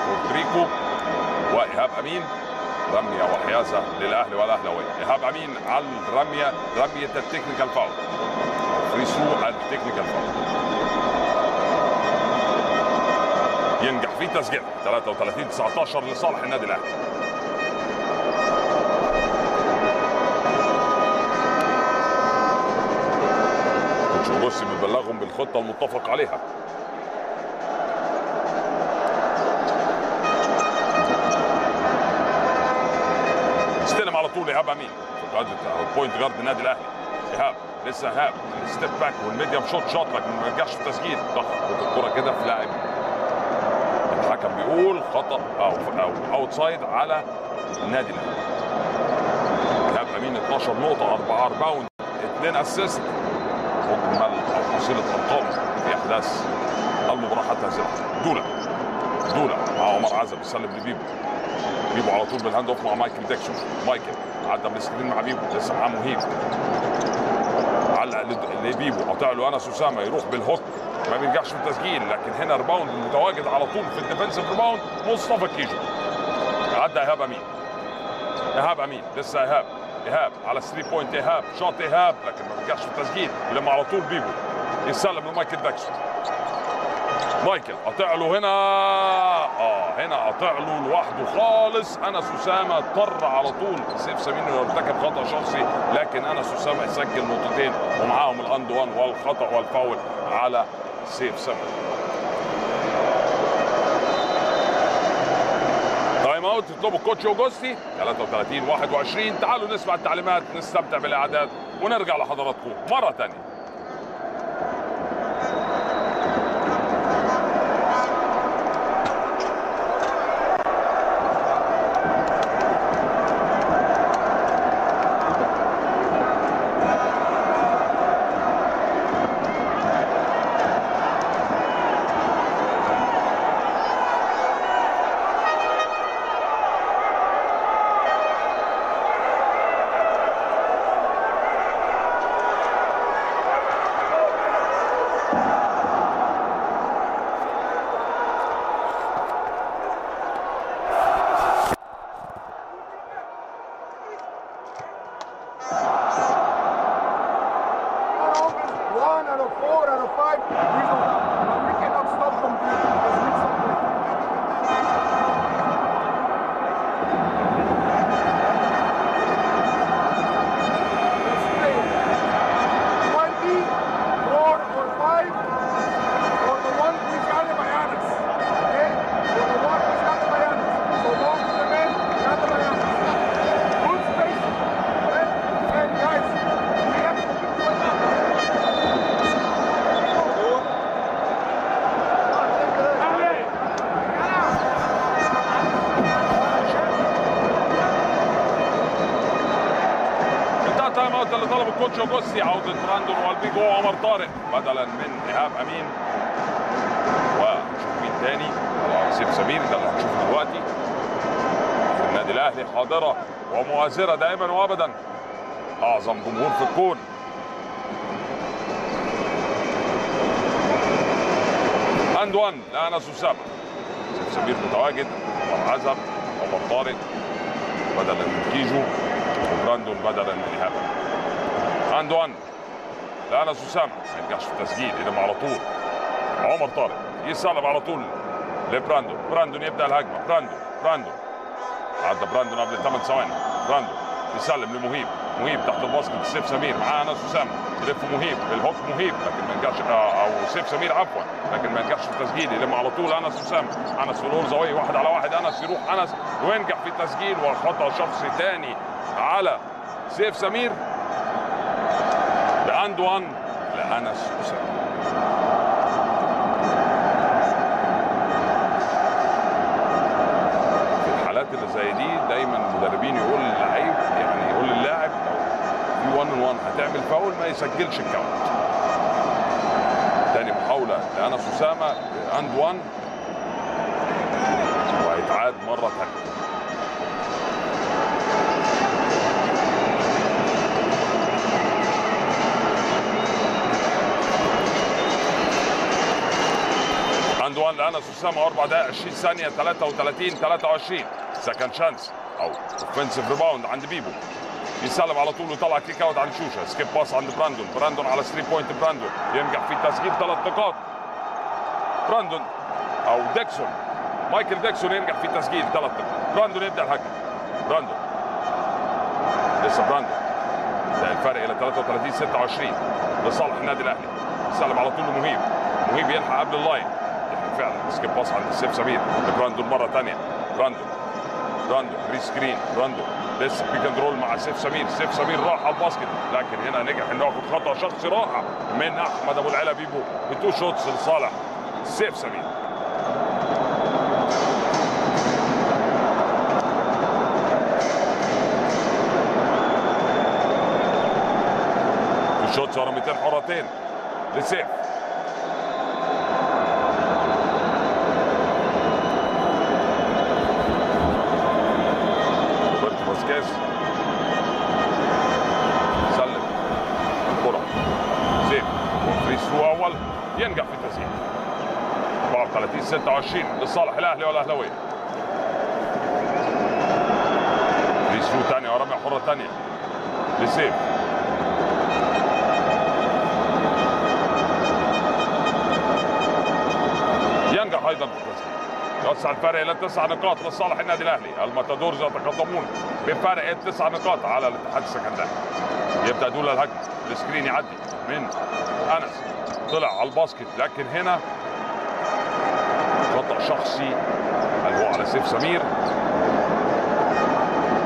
بورتريكو وايهاب امين. رميه وحيازه للاهلي والاهلاويه. ايهاب امين على الرميه، رميه التكنيكال فاول. ريسو التكنيكال فاول ينجح في تسجيل. ثلاثة وثلاثين تسعتاشر لصالح النادي الاهلي. كوتش اوغستي بيبلغهم بالخطه المتفق عليها. استلم على طول ايهاب امين بوينت جارد النادي الاهلي. ايهاب لسه ايهاب الستيب باك والميديم شوت شوت لكن ما ينجحش في التسجيل. ضغط الكوره كده في لاعب. الحكم بيقول خطا او او اوتسايد على النادي الاهلي. ايهاب امين اتناشر نقطه، أربعة ريباوند، اثنين اسيست. مجمل او حصيله ارقام في احداث المباراه حتى هذه اللحظه. دوله دوله مع عمر عازب يسلم لبيبو. بيبو على طول بالهاند اوف مع مايكل ديكسون. مايكل عدى بالسكرين مع بيبو لسه معاه مهيب. علق لبيبو قطع له انس اسامه يروح بالهوك ما بينجحش في التسجيل. لكن هنا ريباوند متواجد على طول في الديفنسيف ريباوند مصطفى كيجو. عدى ايهاب امين. ايهاب امين لسه ايهاب ايهاب على ثلاثة بوينت ايهاب شوت ايهاب لكن ما بينجحش في التسجيل. لما على طول بيبو يسلم لمايكل ديكسون. مايكل قطع له هنا اه هنا قطع له لوحده خالص. انس اسامه اضطر على طول سيف سمير انه يرتكب خطا شخصي لكن انس اسامه يسجل نقطتين ومعاهم الاند وان والخطا والفاول على سيف سمير. تايم اوت يطلبوا الكوتش اوغستي. ثلاثة وثلاثين واحد وعشرين. تعالوا نسمع التعليمات، نستمتع بالاعداد ونرجع لحضراتكم مره ثانيه. one out of four out of five. But we cannot stop them because we stop them. اللي طلبه الكوتش أوغستي. عودة براندون والبيجو عمر طارق بدلا من بيهاب امين. ونشوف مين تاني. سيف سمير ده اللي هنشوفه دلوقتي. النادي الاهلي حاضره ومؤازره دائما وابدا، اعظم جمهور في الكون. اند وان لانس اسامه. سيف سمير متواجد، عمر عازب، عمر طارق بدلا من كيجو، براندون بدلا من بيهاب. اندوان لانس اسامه ما ينجحش في التسجيل، ينام على طول. عمر طارق يسلم على طول لبراندون، براندون يبدا الهجمه، براندون براندون عدى براندون قبل ثمان ثواني، براندون يسلم لمهيب، مهيب تحت الباسكت لسيف سمير، معاه انس اسامه، يلف مهيب، الهوك مهيب لكن ما ينجحش، او سيف سمير عفوا، لكن ما ينجحش في التسجيل، يلم على طول انس اسامه، انس في الهورزاوي واحد على واحد، انس يروح انس وينجح في التسجيل، وخطا شخصي ثاني على سيف سمير. اند وان لانس اسامه. في الحالات اللي زي دي دايما المدربين يقول للعيب، يعني يقول للاعب لو في واحد على واحد هتعمل فاول ما يسجلش الكاونت. تاني محاوله لانس اسامه اند وان وهيتعاد مره ثانيه. اندوان لانس اسامه اربع دقائق عشرين ثانيه ثلاثة وثلاثين ثلاثة وعشرين سكند شانس او اوفنسيف ريباوند عند بيبو. يسلم على طول ويطلع كيك اوت عند شوشه، سكيب باس عند براندون، براندون على ثلاثة بوينت، براندون ينجح في التسجيل ثلاث نقاط. براندون او ديكسون مايكل ديكسون ينجح في التسجيل ثلاث نقاط. براندون يبدا الهجمه، براندون لسه براندون ده الفرق الى ثلاثة وثلاثين ستة وعشرين لصالح النادي الاهلي. يسلم على طول لمهيب، مهيب يلحق قبل اللاين فعلا، سكيب باص عند سيف سمير لبراندون مره ثانيه، براندون براندون ري سكرين، براندون لسه بيك اند رول مع سيف سمير، سيف سمير راح على الباسكت لكن هنا نجح انه ياخد خطا شخصي راحه من احمد ابو العلا بيبو بتو شوتس لصالح سيف سمير. تو شوتس ورا ميتين حرتين لسيف. سلم الكرة سيف وفري ثرو أول ينجح في التسجيل. أربعة وثلاثين ستة وعشرين لصالح الأهلي والأهلاوية. فري ثرو ثانية ورابع حرة ثانية لسيف. ينجح أيضا في التسجيل. يوسع الفرق الى تسع نقاط لصالح النادي الاهلي، الماتادورز يتقدمون بفرق تسع نقاط على الاتحاد السكندري. يبدا دوله الهجمه، السكرين يعدي من انس، طلع على الباسكت لكن هنا خطا شخصي اللي هو على سيف سمير.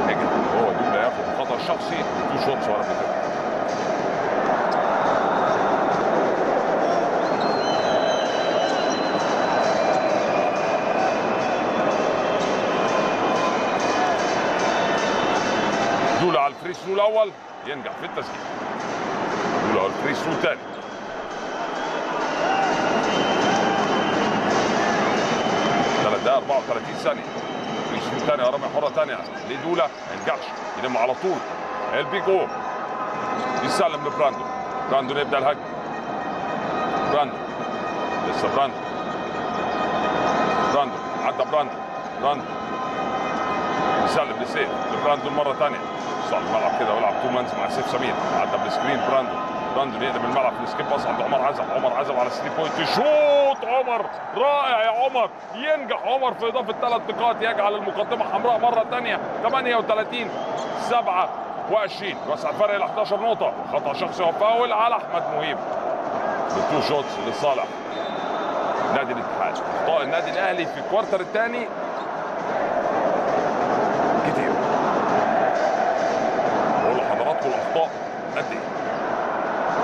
نجح ان هو دوله ياخد الخطا الشخصي تو شوتس ورا بتاعه. دولة على الفري ثرو الأول ينجح في التسجيل. دولة على الفري ثرو الثاني. ثلاث دقايق أربعة وثلاثين ثانية. فري ثرو الثانية رمية حرة ثانية لدولة ما ينجحش، يلم على طول البيج أو يسلم لبراندون، براندون يبدأ الهجمة. براندون لسه براندون. براندون عدى براندون، براندون يسلم لسيف، لبراندون مرة ثانية. يطلع الملعب كده ويلعب تو مانز مع سيف سمير، عدى بالسكرين براندون، براندون يقلب الملعب في السكيب باص عند عمر عازب، عمر عازب على ثلاثة بوينت شوت، عمر رائع يا عمر، ينجح عمر في اضافه ثلاث نقاط يجعل المقدمه حمراء مره ثانيه ثمانية وثلاثين سبعة وعشرين، وسع الفرق الى إحدى عشرة نقطه، خطا شخصي وفاول على احمد مهيب. تو شوتس لصالح نادي الاتحاد، اخطاء النادي الاهلي في الكوارتر الثاني كتير. بقول لحضراتكم الاخطاء قد ايه؟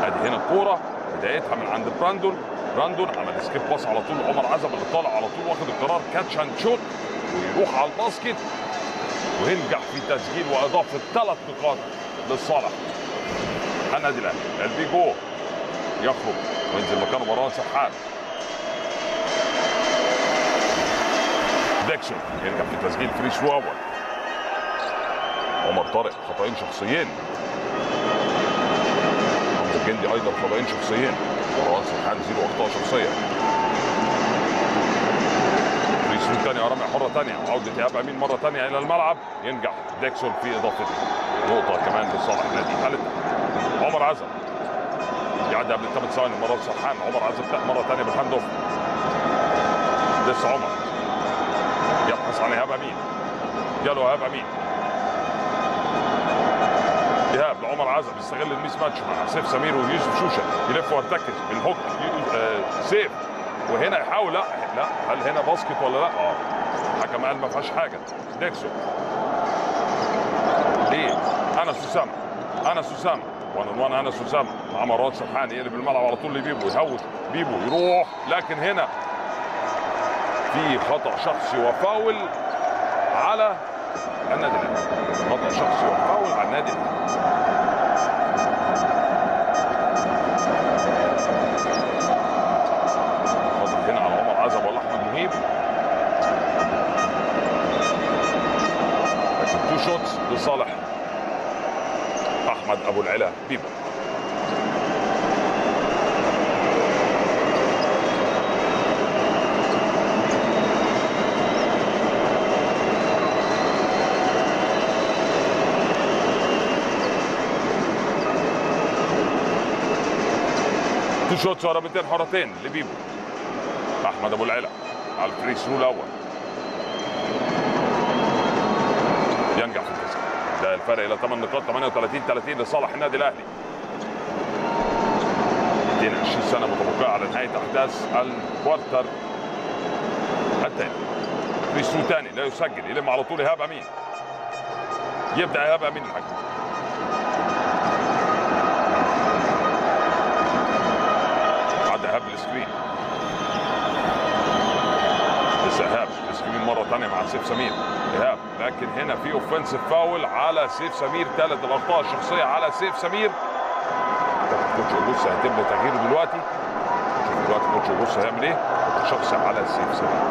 ادي هنا الكوره بدايتها من عند براندون، براندون عمل سكيب باص على طول عمر عزب اللي طالع على طول واخد القرار كاتش اند شوت ويروح على الباسكت وينجح في تسجيل واضافه ثلاث نقاط لصالح النادي الاهلي. البيجو يخرج وينزل مكان مروان سرحان، ديكسون يرجع في تسجيل فري ثرو اول، عمر طارق خطأين شخصيين، عمرو الجندي ايضا خطأين شخصيين، مروان سرحان زيرو اخطاء شخصيه. فري ثرو ثانيه ورميه حره ثانيه، عوده ايهاب امين مره ثانيه الى الملعب، ينجح ديكسون في اضافته نقطه كمان لصالح نادي خالد. عمر عزب يعدي قبل ثمان ثواني مروان سرحان، عمر عازب مره ثانيه بالهاند اوف، لسه عمر يحرص على ايهاب امين، جاله ايهاب امين، ايهاب لعمر عازب يستغل الميس ماتش مع سيف سمير ويوسف شوشه، يلف ويرتكز بالهوك سيف، وهنا يحاول لا لا هل هنا باسكت ولا لا؟ اه الحكم قال ما فيهاش حاجه. ديكسون ليه؟ انس اسامه، انس اسامه وان انس اسامه مع مروان سرحان يقلب الملعب على طول لبيبو، يهوش بيبو يروح، لكن هنا في خطأ شخصي وفاول على النادي الاهلي، خطأ شخصي وفاول على النادي الاهلي. خطأ هنا على عمر عزب ولا احمد مهيب. لكن تو شوتس لصالح احمد ابو العلا بيبو. تو شوتس ورميتين حرتين لبيبو. احمد ابو العلا على الفري ثرو الاول. ينجح في التسجيل. ده الفرق الى ثمان نقاط ثمانية وثلاثين ثلاثين لصالح النادي الاهلي. اثنين وعشرين سنه متبقيه على نهايه احداث الكوارتر الثاني. فري ثرو ثاني لا يسجل، يلم على طول ايهاب امين. يبدا ايهاب امين الحكم. ايهاب يسكرين مره ثانيه مع سيف سمير، ايهاب لكن هنا في اوفنسيف فاول على سيف سمير، ثالث الاخطاء الشخصيه على سيف سمير. كوتش اوغستي هيتم تغييره دلوقتي، شوف دلوقتي كوتش اوغستي هيعمل ايه؟ شخصي على سيف سمير.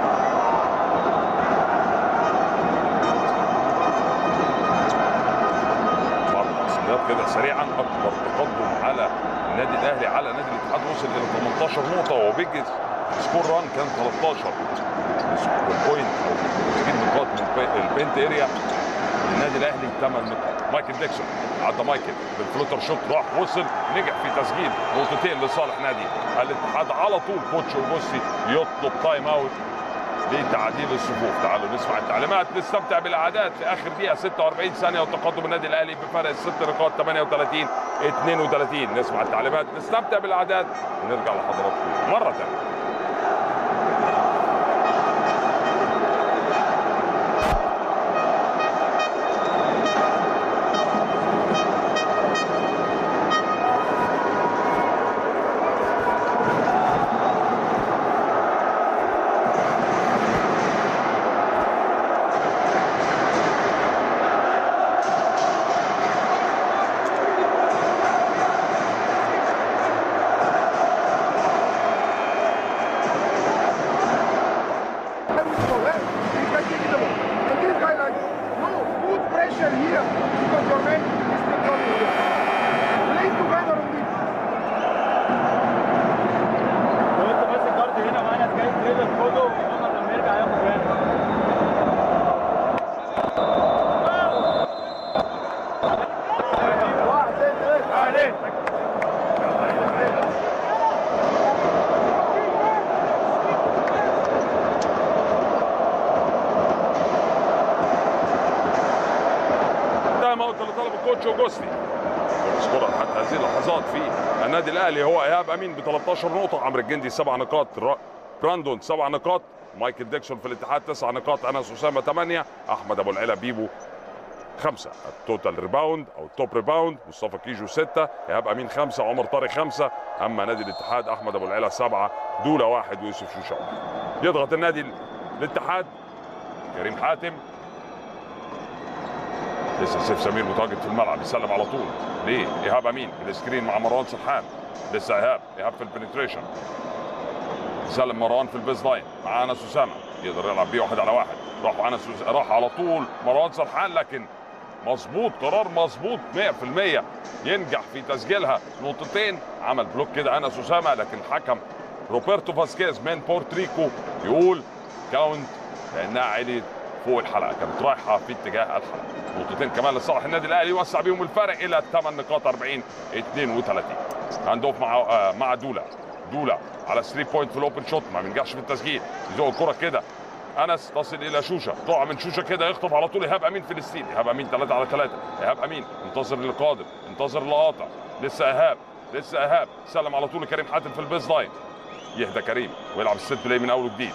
بعض التصميمات كده سريعا، اكبر تقدم على النادي الاهلي على نادي الاتحاد، وصل الى ثمانية عشر نقطه وبيجز سكور ران كان ثلاثة عشر بوينت او نقاط من البنت اريا للنادي الاهلي ثمانية نقاط. مايكل ديكسون عدى مايكل بالفلوتر شوت راح وصل نجح في تسجيل نقطتين لصالح نادي الاتحاد. على طول كوتش اوغستي يطلب تايم اوت لتعديل الصفوف. تعالوا نسمع التعليمات، نستمتع بالاعداد في اخر دقيقه ستة وأربعين ثانيه وتقدم النادي الاهلي بفارق ست نقاط ثمانية وثلاثين اثنين وثلاثين. نسمع التعليمات، نستمتع بالاعداد ونرجع لحضراتكم مره ثانيه. كوتش أوغستي. السكور حتى هذه اللحظات في النادي الأهلي هو إيهاب أمين ب ثلاث عشرة نقطة، عمرو الجندي سبع نقاط، براندون سبع نقاط، مايكل ديكسون في الاتحاد تسع نقاط، انس اسامه ثمانية، احمد ابو العلا بيبو خمسة، التوتال ريباوند او التوب ريباوند مصطفى كيجو ستة، ايهاب امين خمسة، عمر طارق خمسة، اما نادي الاتحاد احمد ابو العلا سبعة، دوله واحد ويوسف شوشه. يضغط النادي الاتحاد، كريم حاتم لسه سيف سمير متواجد في الملعب يسلم على طول ليه ايهاب امين بالسكرين مع مروان سرحان، لسه ايهاب ايهاب في البنتريشن سلم مروان في البيز لاين مع انس اسامه يقدر يلعب بيه واحد على واحد، راح انس راح على طول مروان سرحان لكن مظبوط، قرار مظبوط مئة في المئة ينجح في تسجيلها نقطتين، عمل بلوك كده انس اسامه لكن حكم روبرتو فاسكيز من بورتريكو يقول كاونت لانها عاليه فوق الحلقه، كانت رايحه في اتجاه الحلقه. نقطتين كمان لصالح النادي الاهلي يوسع بيهم الفرق الى ثمان نقاط أربعين اثنين وثلاثين. هاند اوف مع آه مع دوله دوله على ثلاثة بوينت في الاوبن شوت ما بينجحش في التسجيل، يزوق الكره كده انس تصل الى شوشه، تقع من شوشه كده يخطف على طول ايهاب امين في الستين، ايهاب امين ثلاثة على ثلاثة، ايهاب امين انتظر للقادر انتظر لقاطع، لسه ايهاب لسه ايهاب سلم على طول لكريم حاتم في البيز لاين، يهدى كريم ويلعب الست بلاي من اول وجديد،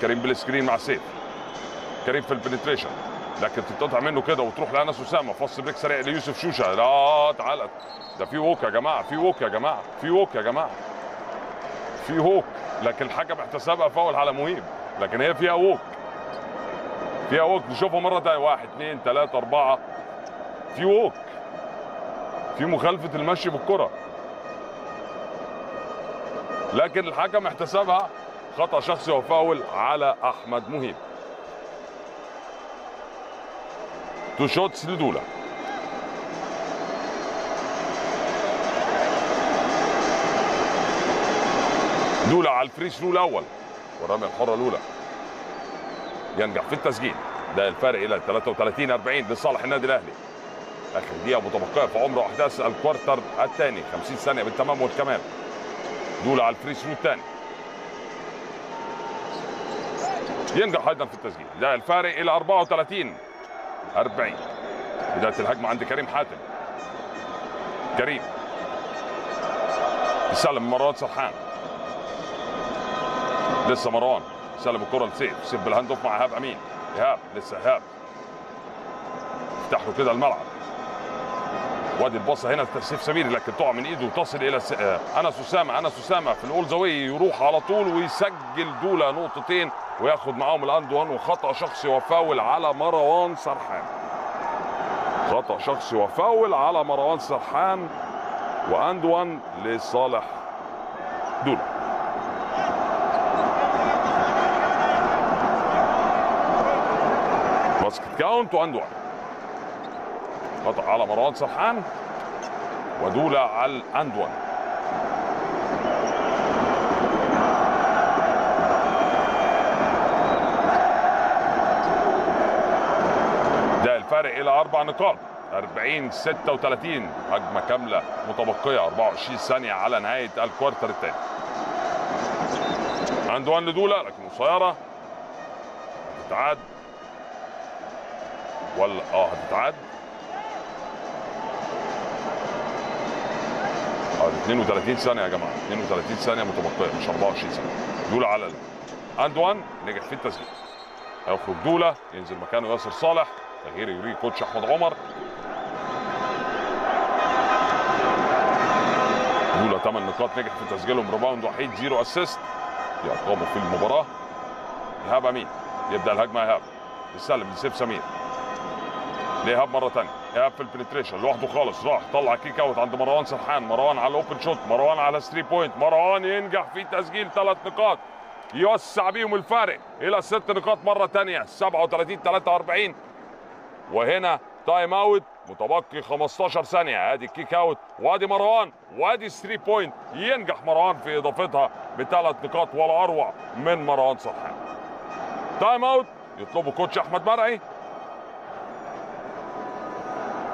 كريم بالسكرين مع سيف، كريم في البنتريشن لكن تتقطع منه كده وتروح لانس اسامه، فص بريك سريع ليوسف شوشه، لا تعالى ده في ووك يا جماعه في ووك يا جماعه في ووك يا جماعه في هوك لكن الحكم احتسبها فاول على مهيب لكن هي فيها هوك فيها هوك نشوفها مره ثانيه واحد اثنين ثلاثه اربعه في هوك في مخالفه المشي بالكره لكن الحكم احتسبها خطا شخصي وفاول على احمد مهيب. تو شوتس لدوله دوله على الفري ثرو الاول والرميه الحره الاولى ينجح في التسجيل، ده الفرق الى ثلاثة وثلاثين أربعين لصالح النادي الاهلي. اخر دقيقه متبقيه في عمر احداث الكوارتر الثاني، خمسين ثانيه بالتمام والكمال. دوله على الفري ثرو الثاني ينجح ايضا في التسجيل، ده الفرق الى أربعة وثلاثين أربعين. بدايه الهجمه عند كريم حاتم، كريم يسلم مروان سرحان، لسه مروان سلم الكره لسيف، سيف بالهاند اوف مع ايهاب امين، ايهاب لسه ايهاب افتح له كده الملعب، وادي الباصه هنا لسيف سمير لكن تقع من ايده وتصل الى س... انس اسامه انس اسامه في الاول زاويه يروح على طول ويسجل دوله نقطتين وياخد معاهم الاند وان وخطا شخصي وفاول على مروان سرحان، خطا شخصي وفاول على مروان سرحان واند وان لصالح دوله. كاونت واند وان قطع على مروان سرحان ودوله على الاند وان. ده الفرق الى اربع نقاط أربعين ستة وثلاثين، هجمه كامله متبقيه أربعة وعشرين ثانيه على نهايه الكوارتر الثاني. اند وان لدوله لكن قصيره تتعاد ولا اه هتتعاد اه اثنين وثلاثين ثانيه يا جماعه اثنين وثلاثين ثانيه متبقيه مش أربعة وعشرين ثانيه. دوله على اندوان نجح في التسجيل، هيخرج دوله ينزل مكانه ياسر صالح، تغيير يوريه كوتش احمد عمر. دوله ثمان نقاط نجح في تسجيلهم، ريباوند وحيد زيرو اسيست يقاموا في المباراه. ايهاب امين يبدا الهجمه، ايهاب يسلم لسيف سمير لإيهاب مرة تانية، إيهاب في البنتريشن لوحده خالص، راح طلع كيك أوت عند مروان سرحان، مروان على الأوبن شوت، مروان على ثري بوينت، مروان ينجح في تسجيل ثلاث نقاط، يوسع بيهم الفارق إلى ست نقاط مرة تانية، سبعة وثلاثين ثلاثة وأربعين، وهنا تايم أوت، متبقي خمسة عشر ثانية، آدي الكيك أوت، وآدي مروان، وآدي ثري بوينت، ينجح مروان في إضافتها بثلاث نقاط ولا أروع من مروان سرحان. تايم أوت يطلبه كوتش أحمد مرعي.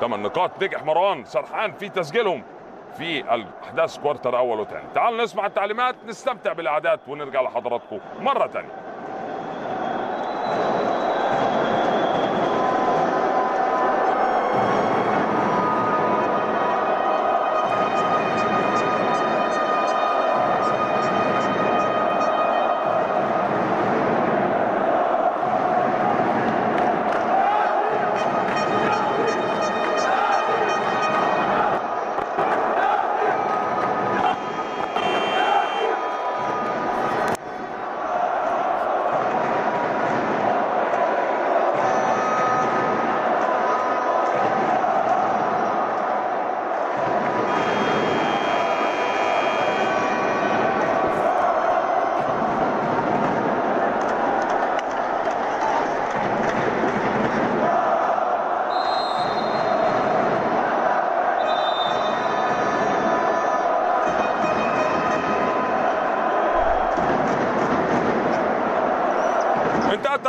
ثمان نقاط نجح مروان سرحان في تسجيلهم في الاحداث كوارتر اول وثاني. تعالوا نسمع التعليمات، نستمتع بالاعداد ونرجع لحضراتكم مره ثانيه.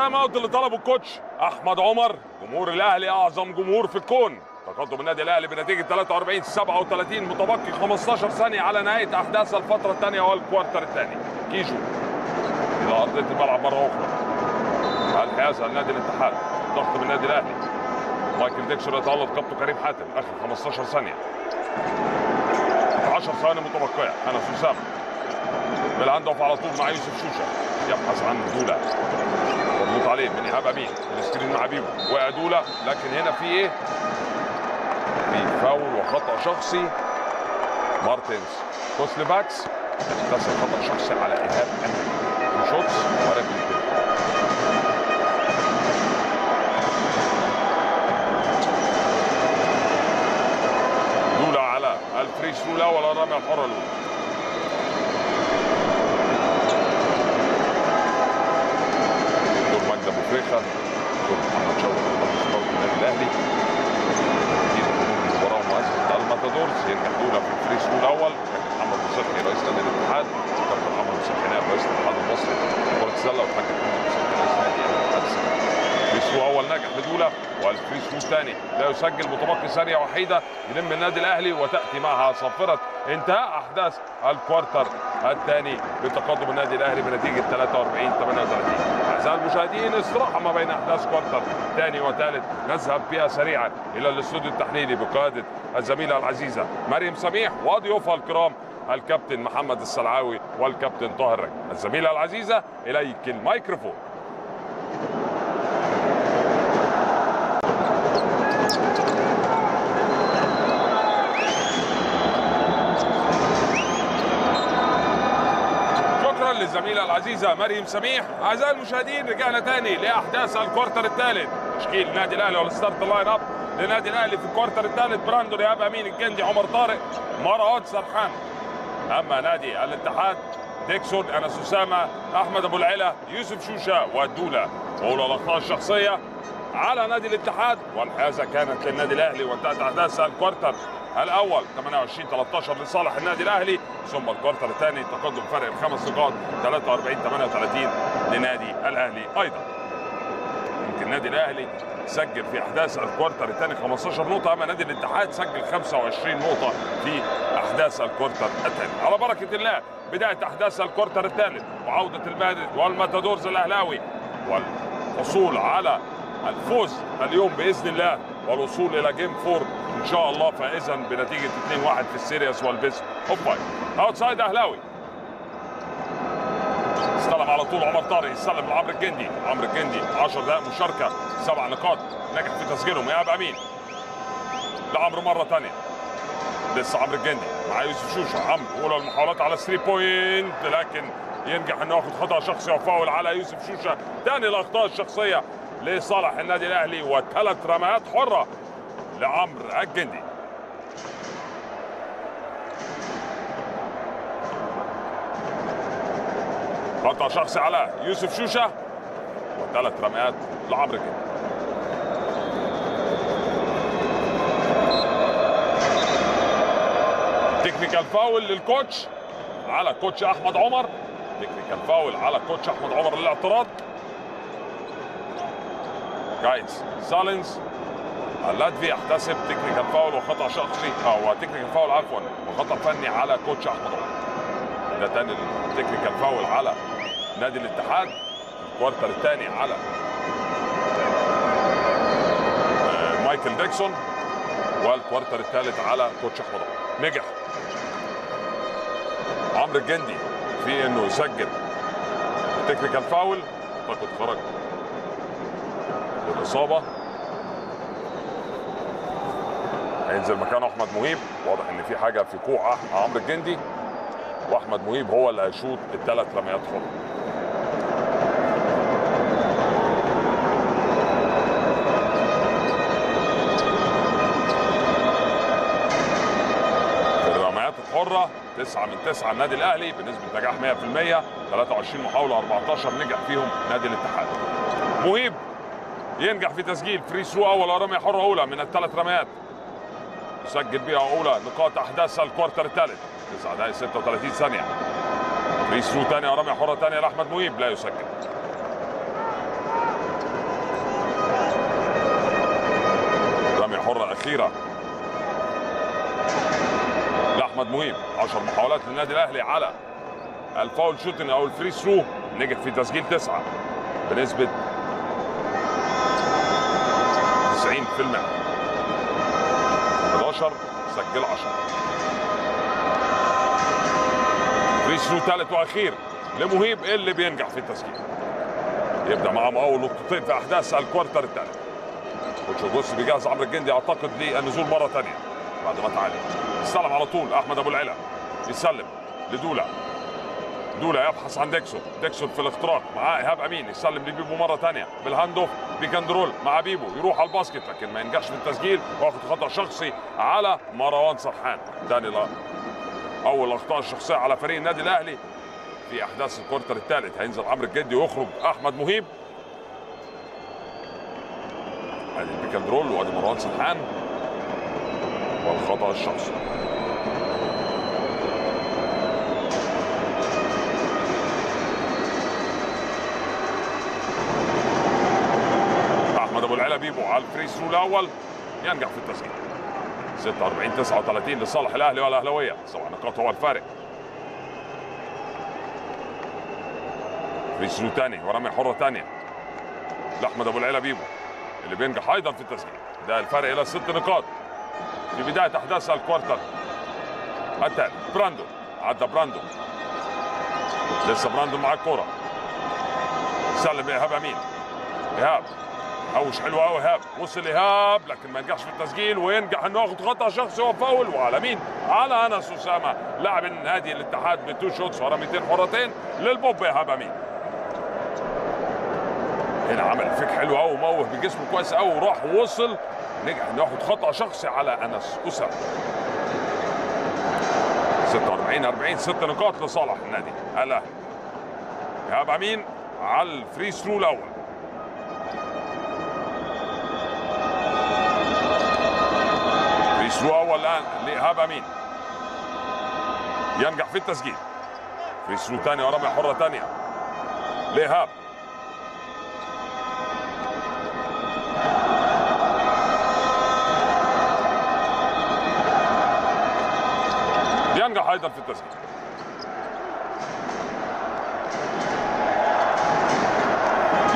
بقى ما قد اللي طلبه الكوتش احمد عمر. جمهور الاهلي اعظم جمهور في الكون. تقدم النادي الاهلي بنتيجه ثلاثة وأربعين سبعة وثلاثين، متبقي خمستاشر ثانية على نهايه احداث الفتره الثانيه والكوارتر الثاني. كيجو الى ارضيه الملعب مره اخرى. الحيازه لنادي الاتحاد، ضغط من النادي الاهلي. مايكل ديكسون يتالق كابتن كريم حاتم اخر خمستاشر ثانية. عشر ثواني متبقيه. انس اسامه بالهاندوف على طول مع يوسف شوشه يبحث عن دولة. مضبوط عليه من ايهاب امين. السكرين مع بيبو وقع دولة، لكن هنا في ايه؟ في فاول وخطا شخصي. مارتن كوسلوفاكس اكتسب خطا شخصي على ايهاب امين. شوتس ورجل كده. دولة على الفري ثرو الاول، الرميه الحره الاولى. ابو فريخه دكتور محمد شوقي رئيس النادي الاهلي تفكير هجوم المباراه ومؤسسه الماتادورز. ينجح دوله في الفري ثرو الاول، لكن محمد صبحي رئيس نادي الاتحاد، كابتن محمد صبحي نائب رئيس الاتحاد المصري كره السله، والحاج محمد صبحي رئيس نادي الاتحاد السكندري. الفري ثرو الاول نجح لدوله، والفري ثرو الثاني لا يسجل. متبقي ثانيه وحيده يلم النادي الاهلي وتاتي معها صفره انتهاء احداث الكوارتر الثاني بتقدم النادي الاهلي بنتيجه ثلاثة وأربعين ثمانية وثلاثين. أعزائي المشاهدين، استراحة ما بين أحداث كوارتر ثاني وثالث، نذهب بها سريعا إلى الاستوديو التحليلي بقيادة الزميلة العزيزة مريم سميح وضيوفها الكرام الكابتن محمد السلعاوي والكابتن طاهر رجب. الزميلة العزيزة إليك الميكروفون. الزميله العزيزه مريم سميح. اعزائي المشاهدين، رجعنا تاني لاحداث الكوارتر الثالث. تشكيل النادي الاهلي والستارت لاين اب للنادي الاهلي في الكوارتر الثالث. براندون، ياب امين، الجندي، عمر طارق، مروان سرحان. اما نادي الاتحاد ديكسون، انس اسامه، احمد ابو العلا، يوسف شوشه ودوله. اولى الاخطاء الشخصيه على نادي الاتحاد، والحازه كانت للنادي الاهلي. وانتهت احداث الكوارتر الاول ثمانية وعشرين ثلاثة عشر لصالح النادي الاهلي. ثم الكوارتر الثاني تقدم فرق الخمس نقاط ثلاثة وأربعين ثمانية وثلاثين لنادي الاهلي. ايضا يمكن النادي الاهلي سجل في احداث الكوارتر الثاني خمستاشر نقطة، اما نادي الاتحاد سجل خمسة وعشرين نقطة في احداث الكوارتر الثاني. على بركه الله بدايه احداث الكوارتر الثالث وعوده المهدد والماتادورز الاهلاوي والحصول على الفوز اليوم باذن الله والوصول الى جيم فور ان شاء الله فائزا بنتيجه اثنين واحد في السيريس والبيست اوف فايف. اوتسايد اهلاوي. استلم على طول عمر طارق، استلم لعمرو الجندي. عمرو الجندي عشر دقائق مشاركه سبع نقاط، نجح في تسجيلهم. ايهاب امين لعمرو مره ثانيه. لسه عمرو الجندي مع يوسف شوشه. عمرو اولى المحاولات على ثلاثة بوينت، لكن ينجح انه ياخد خطا شخصي وفاول على يوسف شوشه. ثاني الاخطاء الشخصيه لصالح النادي الاهلي، وثلاث رميات حره لعمرو الجندي. خطأ شخصي على يوسف شوشه وثلاث رميات لعمرو الجندي. تكنيكال فاول للكوتش على كوتش احمد عمر. تكنيكال فاول على كوتش احمد عمر للاعتراض. جايد سالينز اللاتفي احتسب تكنيكال فاول وخطا شخصي او تكنيكال فاول عفوا وخطا فني على كوتش احمد عمر. ده تاني تكنيكال فاول على نادي الاتحاد الكوارتر الثاني على مايكل ديكسون، والكوارتر الثالث على كوتش احمد عمر. نجح عمرو الجندي في انه يسجل تكنيكال فاول، اعتقد خرج الاصابه. هينزل مكانه احمد مهيب. واضح ان في حاجه في كوع عمرو الجندي، واحمد مهيب هو اللي هيشوط الثلاث رميات حره. الرميات الحره تسعة من تسعة النادي الاهلي بنسبه نجاح مية في المية. ثلاثة وعشرين محاوله أربعتاشر نجح فيهم نادي الاتحاد. مهيب ينجح في تسجيل فري ثرو اول، رميه حره اولى من الثلاث رميات يسجل بيها اولى نقاط احداث الكوارتر الثالث. تسع دقائق ستة وثلاثين ثانية. فري ثرو ثانيه ورميه حره ثانيه لاحمد مهيب لا يسجل. حرة أخيرة لأحمد مهيب. عشر محاولات للنادي الأهلي على الفاول شوتنج أو الفري ثرو، نجح في تسجيل تسعة بنسبة تسعين بالمئة. حداشر سجل عشرة. فري ثرو ثالث وأخير لمهيب اللي بينجح في التسجيل. يبدأ معهم أول نقطتين في أحداث الكوارتر الثالث. كوتش جوسي بيجهز عمرو الجندي أعتقد للنزول مرة ثانية بعد ما تعادل. استلم على طول أحمد أبو العلا، يسلم لدولة، دولة يبحث عن ديكسون، ديكسون في الاختراق مع إيهاب أمين، يسلم لبيبو مرة ثانية بالهاند أوف بيكندرول مع بيبو، يروح على الباسكت لكن ما ينجحش في التسجيل، واخد خطأ شخصي على مروان سرحان، ثاني أول أخطاء شخصية على فريق النادي الأهلي في أحداث الكوارتر الثالث. هينزل عمرو الجندي ويخرج أحمد مهيب. أدي البيكندرول وأدي مروان سرحان والخطأ الشخصي. أحمد أبو العلا بيبو على الفري ثرو الأول ينجح في التسجيل. ستة وأربعين تسعة وثلاثين لصالح الأهلي والأهلاوية، سبع نقاط هو الفارق. فري ثرو ثاني ورمي حرة ثانية لأحمد أبو العلا بيبو اللي بينجح أيضا في التسجيل. ده الفرق إلى ست نقاط في بداية أحداث الكوارتر الثالث. براندون عدى، براندون لسه براندون مع الكورة، سلم إيهاب أمين، إيهاب حوش حلو قوي، إيهاب وصل إيهاب لكن ما نجحش في التسجيل، وينجح إنه ياخد خطأ شخصي وفاول. وعلى مين؟ على انس اسامه لاعب نادي الاتحاد بتو شوتس ورميتين حرتين للبوب إيهاب أمين. هنا عمل فيك حلو قوي وموه بجسمه كويس قوي وراح وصل، نجح انه ياخد خطأ شخصي على انس اسامه. ستة وأربعين أربعين ست نقاط لصالح النادي الاهلي. إيهاب أمين على الفري ثرو الاول. فري ثرو اول الان لإيهاب أمين ينجح في التسجيل. فري ثرو ثاني ورابع حرة ثانية لإيهاب. ينجح ايضا في التسجيل.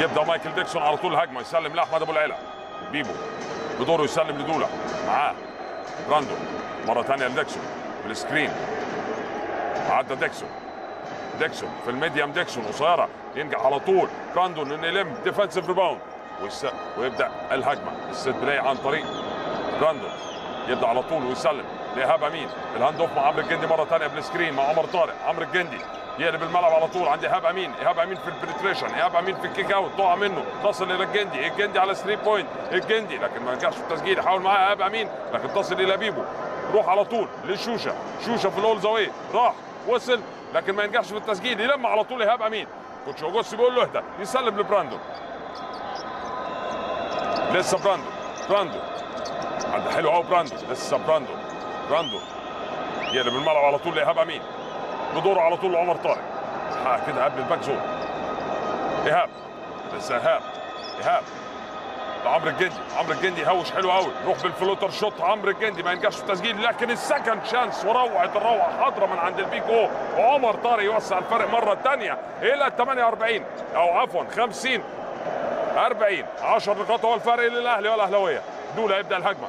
يبدا مايكل ديكسون على طول الهجمه، يسلم لاحمد ابو العلا، بيبو بدوره يسلم لدوله معاه، براندون مره ثانيه لديكسون بالسكرين، عدى ديكسون، ديكسون في الميديم، ديكسون قصيره ينجح على طول براندون انه يلم ديفنسيف ريباوند ويبدا الهجمه السيت بلاي عن طريق براندون. يبدا على طول ويسلم لإيهاب أمين، الهاند أوف مع عمرو الجندي مرة ثانية بالسكرين مع عمر طارق، عمرو الجندي يقلب الملعب على طول عند إيهاب أمين، إيهاب أمين في البريتريشن، إيهاب أمين في الكيك أوت، طاقة منه، تصل إلى الجندي، الجندي على ثلاثة بوينت، الجندي لكن ما نجحش في التسجيل، حاول معاه إيهاب أمين لكن تصل إلى بيبو، روح على طول لشوشه، شوشه في الأول زاوية، راح وصل لكن ما ينجحش في التسجيل، يلم على طول إيهاب أمين، كوتش أوغستي بيقول له اهدى، يسلم لبراندون. لسه براندون، براندون، عدى حلو أوي براندون، لسه براندون. براندون يقلب الملعب على طول لإيهاب أمين، بدوره على طول لعمر طارق، حقق كده قبل الباك زون. إيهاب لسه إيهاب، إيهاب لعمرو الجندي، عمرو الجندي يهوش حلو قوي، يروح بالفلوتر شوت عمرو الجندي ما ينجحش في التسجيل، لكن السكند شانس وروعة الروعة حاضرة من عند البيك أو، وعمر طارق يوسع الفرق مرة ثانية إلى ثمانية وأربعين أو عفوا خمسين أربعين، عشر نقاط هو الفرق للأهلي والأهلاوية. دولة يبدأ الهجمة،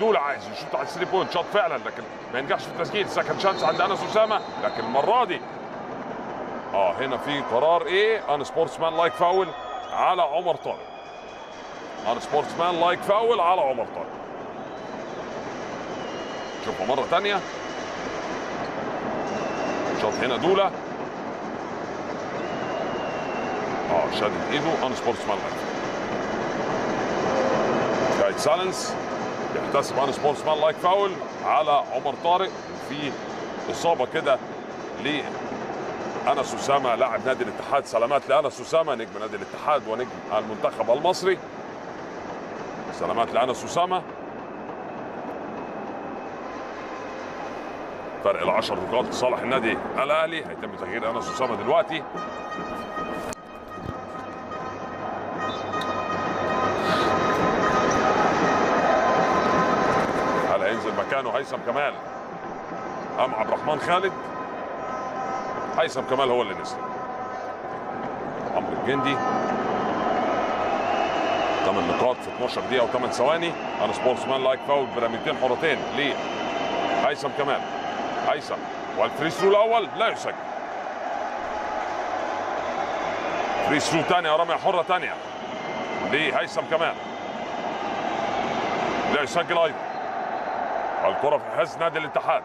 دولة عايز يشوط على الثري بوينت شوت فعلا لكن ما ينجحش في التسجيل، سكند شانس عند انس اسامه لكن المره دي اه هنا في قرار ايه؟ ان سبورتس مان لايك فاول على عمر طارق. ان سبورتس مان لايك فاول على عمر طارق. شوفوا مره ثانيه. شوط هنا دولة اه شادد ايده، ان سبورتس مان لايك. جايد سالينز يحتسب عن سبورتس مان لايك فاول على عمر طارق. في اصابه كده لانس اسامه لاعب نادي الاتحاد. سلامات لانس اسامه نجم نادي الاتحاد ونجم المنتخب المصري. سلامات لانس اسامه. فرق العشر نقاط لصالح النادي الاهلي. هيتم تغيير انس اسامه دلوقتي. مكانه هيثم كمال أم عبد الرحمن خالد. هيثم كمال هو اللي نزل. عمرو الجندي ثمان نقاط في اتناشر دقيقة وثمان ثواني. أنا سبورتس مان لايك فاول برميتين حرتين لهيثم كمال. هيثم والفري ثرو الأول لا يسجل. فري ثرو ثانية رمية حرة ثانية لهيثم كمال. لا يسجل أيضا. الكرة في حارس نادي الاتحاد.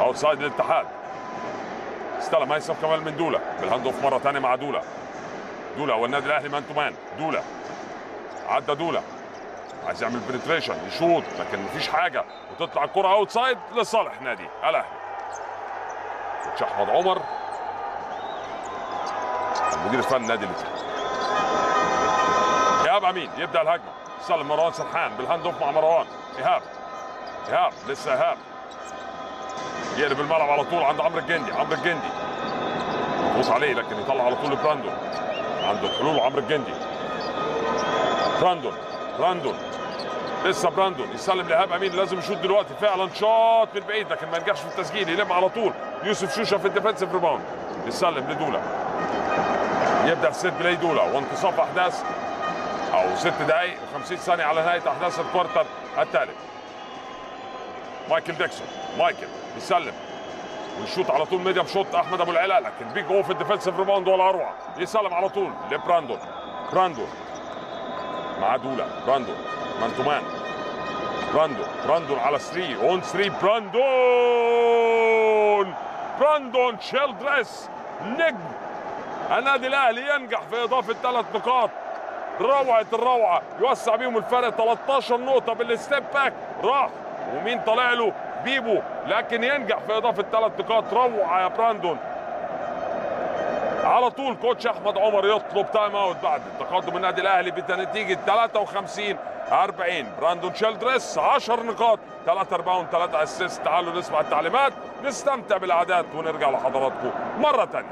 اوتسايد الاتحاد. استلم هيثم كمال من دوله بالهاند اوف مره ثانيه مع دوله. دوله والنادي الاهلي مان تو مان. دوله عدى دوله عايز يعمل بنتريشن يشوط لكن مفيش حاجه وتطلع الكره اوتسايد لصالح نادي الاهلي. كوتش احمد عمر المدير الفني نادي الاتحاد. ايهاب امين يبدا الهجمه. استلم مروان سرحان بالهاند اوف مع مروان. ايهاب ايهاب لسه ايهاب يقلب الملعب على طول عند عمرو الجندي. عمرو الجندي يدوس عليه لكن يطلع على طول براندون. عنده حلول عمرو الجندي. براندون براندون لسه براندون يسلم لإيهاب امين. لازم يشوط دلوقتي. فعلا شاط من بعيد لكن ما ينجحش في التسجيل. يلم على طول يوسف شوشه في الديفنسيف ريباوند. يسلم لدوله. يبدا السيت بلاي دوله وانتصاف احداث او ست دقائق وخمسين ثانيه على نهايه احداث الكوارتر الثالث. مايكل ديكسون مايكل يسلم ويشوط على طول ميديم شوت احمد ابو العلا لكن بيج هو في الديفنسيف ريباوند ولا اروع. يسلم على طول لبراندون. براندون مع دوله. براندون مان تو مان. براندون براندون على ثلاثة اون ثلاثة. براندون براندون تشيلدرس نجم النادي الاهلي ينجح في اضافه ثلاث نقاط. روعه الروعه يوسع بيهم الفرق ثلاثة عشر نقطه بالستيب باك. راح ومين طلع له؟ بيبو لكن ينجح في اضافه ثلاث نقاط. روعه يا براندون. على طول كوتش احمد عمر يطلب تايم اوت بعد تقدم النادي الاهلي بنتيجه ثلاثة وخمسين أربعين. براندون تشيلدرس عشر نقاط ثلاثة ريباوند ثلاثة اسيست. تعالوا نسمع التعليمات نستمتع بالاعداد ونرجع لحضراتكم مره ثانيه.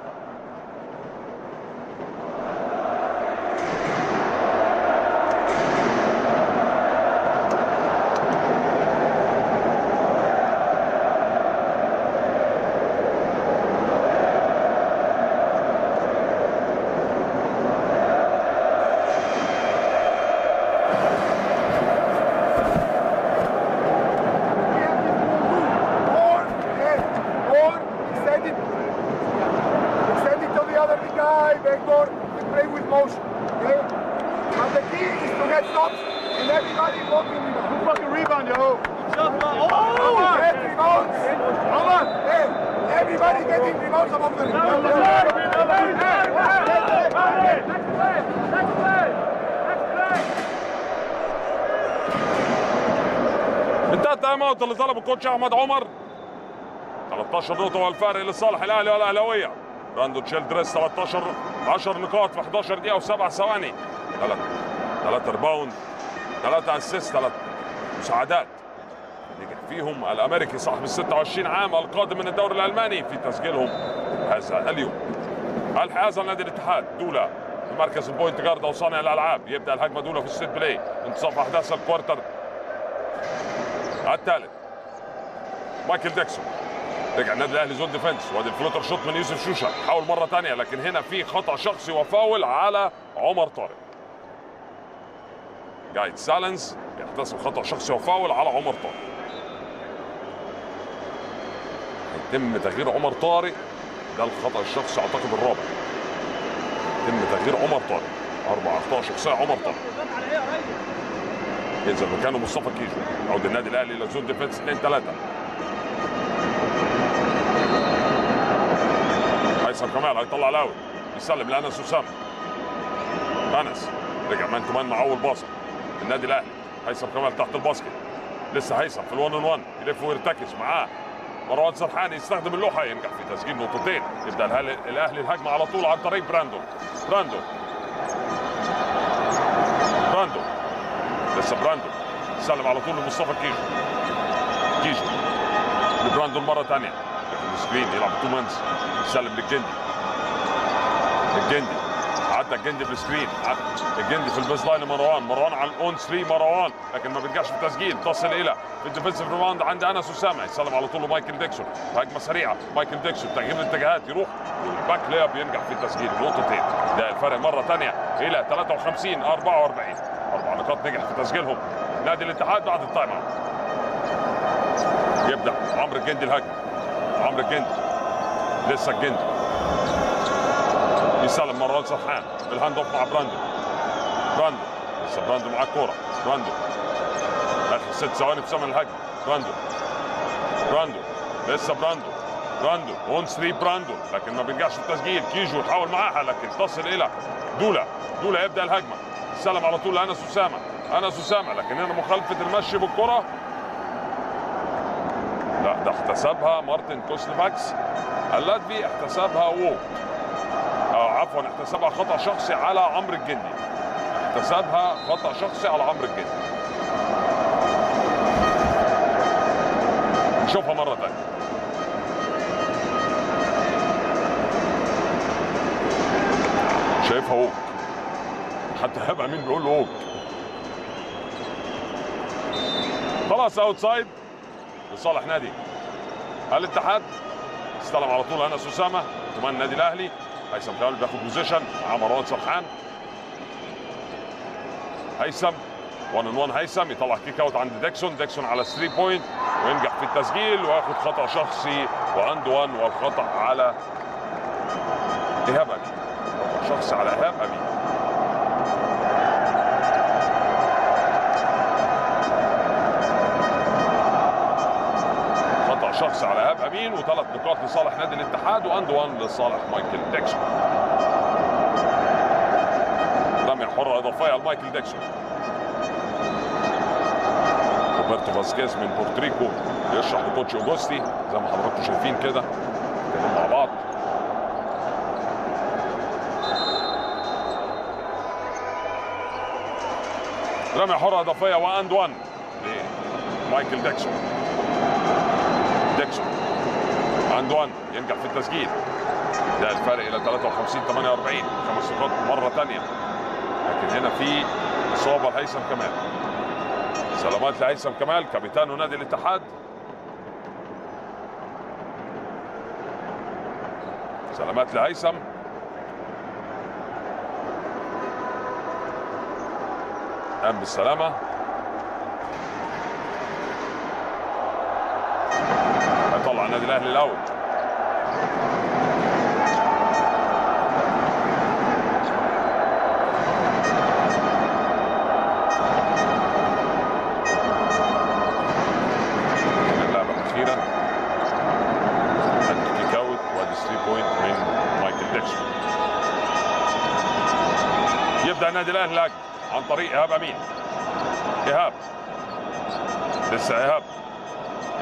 اللي طلبه الكوتش احمد عمر ثلاثة عشر نقطه والفرق لصالح الاهلي والاهلاويه. براندون تشيلدرس ثلاثة عشر عشر نقاط في إحدى عشرة دقيقه وسبع ثواني. ثلاثة ثلاثة ريباوند ثلاثة اسيست ثلاثة مساعدات نجح فيهم الامريكي صاحب ال ستة وعشرين عام القادم من الدوري الالماني في تسجيلهم هذا اليوم. الحاز نادي الاتحاد. دوله في مركز البوينت جارد او صانع الالعاب. يبدا الهجمه دوله في السيت بلاي انتصاف احداث الكوارتر الثالث. مايكل ديكسون رجع النادي الاهلي زون ديفنس. وادي الفلوتر شوت من يوسف شوشه. حاول مره ثانيه لكن هنا في خطا شخصي وفاول على عمر طارق. جايد سالينز يحتسب خطا شخصي وفاول على عمر طارق. يتم تغيير عمر طارق. ده الخطا الشخصي اعتقد الرابع. يتم تغيير عمر طارق. اربع اخطاء شخصيه عمر طارق. ينزل مكانه مصطفى كيجو. يعود النادي الاهلي الى زون ديفنس اثنين ثلاثة. هيثم كمال هيطلع الاول. يسلم لانس اسامه. انس رجع مان تو مان مع اول باصه النادي الاهلي. هيثم كمال تحت الباسكت. لسه هيثم في الون اون واحد يلف ويرتكز معاه مروان سرحان. يستخدم اللوحه ينجح في تسجيل نقطتين. يبدا الاهلي الهجمه على طول عن طريق براندون. براندون براندون لسه براندون سلم على طول لمصطفى كيجو. كيجو لبراندون مره ثانيه لكن السكرين يلعب تومانز. سلم للجندي. الجندي عدى حتى الجندي في السكرين، الجندي في البيس لاين لمروان، مروان على الاون ثلاثة مروان، لكن ما بيرجعش في التسجيل. تصل الى في الديفنسيف ريباوند عند انس اسامه، يسلم على طول مايكل ديكسون، هجمه سريعه مايكل ديكسون تغيير الاتجاهات يروح والباك لاب ينجح في التسجيل نقطتين، ده الفرق مره ثانيه الى ثلاثة وخمسين أربعة وأربعين، اربع نقاط نجح في تسجيلهم نادي الاتحاد بعد التايم اوت. يبدا عمرو الجندي الهجمه، عمرو الجندي لسه الجندي يسلم مروان سرحان بالهاند اوف مع براندون، براندون لسه براندون معاه الكوره، براندون اخر ست ثواني في زمن الهجمه، براندون براندون لسه براندون براندون اون ثلاثة براندون لكن ما بينجحش في التسجيل. كيجو يحاول معاها لكن تصل الى دولة، دولة يبدا الهجمه يسلم على طول لانس اسامه، انس اسامه لكن هنا مخالفه المشي بالكره، لا ده احتسبها مارتن كوسلوفاكس اللاتفي، احتسبها ووك عفوا احتسبها خطأ شخصي على عمرو الجندي، احتسبها خطأ شخصي على عمرو الجندي. نشوفها مرة ثانية. شايفها ووك. حتى بيهاب امين بيقول له ووك. خلاص اوتسايد لصالح نادي الاتحاد. استلم على طول انس اسامه كمان النادي الاهلي. هيثم كمال بياخد بوزيشن مع مروان سرحان، هيثم واحد ان واحد، هيثم يطلع كيك اوت عند ديكسون، ديكسون على ثلاثة بوينت وينجح في التسجيل وياخد خطأ شخصي وعنده واحد، والخطأ على إيهاب أمين، خطأ شخصي على إيهاب أمين. شخص على إيهاب امين وثلاث نقاط لصالح نادي الاتحاد واند وان لصالح مايكل ديكسون. رميه حره اضافيه لمايكل ديكسون. روبرتو فاسكيز من بورتريكو بيشرح لكوتش اوغستي زي ما حضراتكم شايفين كده مع بعض. رميه حره اضافيه واند وان لمايكل ديكسون. ديكسون عند واحد ينجح في التسجيل، ده الفرق الى ثلاثة وخمسين ثمانية وأربعين، خمس نقاط مره ثانيه. لكن هنا في اصابه لهيثم كمال. سلامات لهيثم كمال كابتن نادي الاتحاد. سلامات لهيثم. قام بالسلامه. طلع النادي الاهلي الاول. اللعبه الاخيره عند كيك اوت وادي ثلاثة بوينت من مايكل ديكسون. يبدا النادي الاهلي عن طريق ايهاب امين. ايهاب لسه ايهاب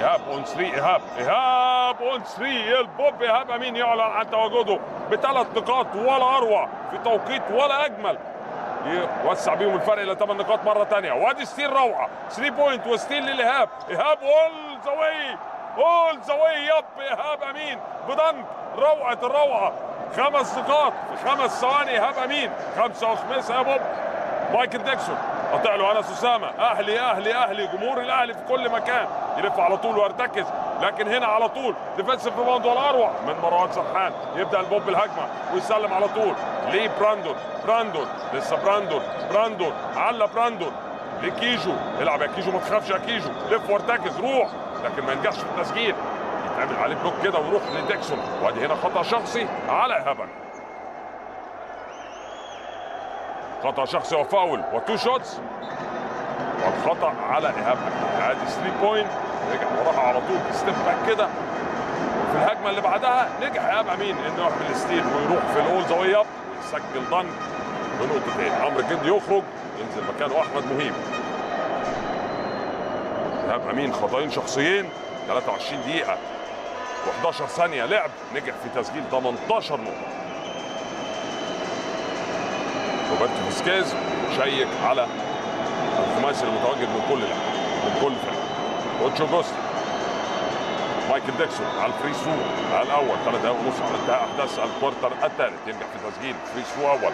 ايهاب اون ثلاثة، ايهاب ايهاب اون ثلاثة، البوب ايهاب امين يعلن عن تواجده بثلاث نقاط ولا اروع في توقيت ولا اجمل، يوسع بيهم الفرق الى ثمان نقاط مره ثانيه. وادي ستيل روعه ثلاثة بوينت وستيل للايهاب، ايهاب اول ذا واي اول ذا واي ياب ايهاب امين بدنك روعه الروعه، خمس نقاط في خمس ثواني ايهاب امين، خمسه وخمسه يا بوب. مايكل ديكسون قطع له انس اسامه، اهلي اهلي اهلي جمهور الاهلي في كل مكان، يلف على طول ويرتكز لكن هنا على طول ديفنسيف ريباوند والاروع من مروان سرحان. يبدا البوب الهجمه ويسلم على طول ليه براندون، براندون لسه براندون، براندون على براندون لكيجو، العب يا كيجو ما تخافش يا كيجو، لف وارتكز روح لكن ما ينجحش في التسجيل، يتعمل عليه بلوك كده ويروح لديكسون، وادي هنا خطا شخصي على هبل، خطأ شخصي وفاول وتو شوتس، والخطأ على إيهاب عادي ثلاثة بوينت رجع وراها على طول ستيب باك كده. وفي الهجمة اللي بعدها نجح إيهاب أمين إنه يروح بالستيل ويروح في الأول ذا واي أب ويسجل ضنك بنقطتين. عمرو الجندي يخرج ينزل مكانه أحمد مهيب. إيهاب أمين خطأين شخصيين ثلاثة وعشرين دقيقة وإحدى عشرة ثانية لعب، نجح في تسجيل ثمانية عشر نقطة. روبرتو فاسكيز شيك على الخماسي المتواجد من كل لعب من كل فريق. اوتشو جوستي مايكل ديكسون على الفري ثرو الاول، ثلاث دقائق ونص على انتهاء احداث الكوارتر الثالث، ينجح في تسجيل فري ثرو اول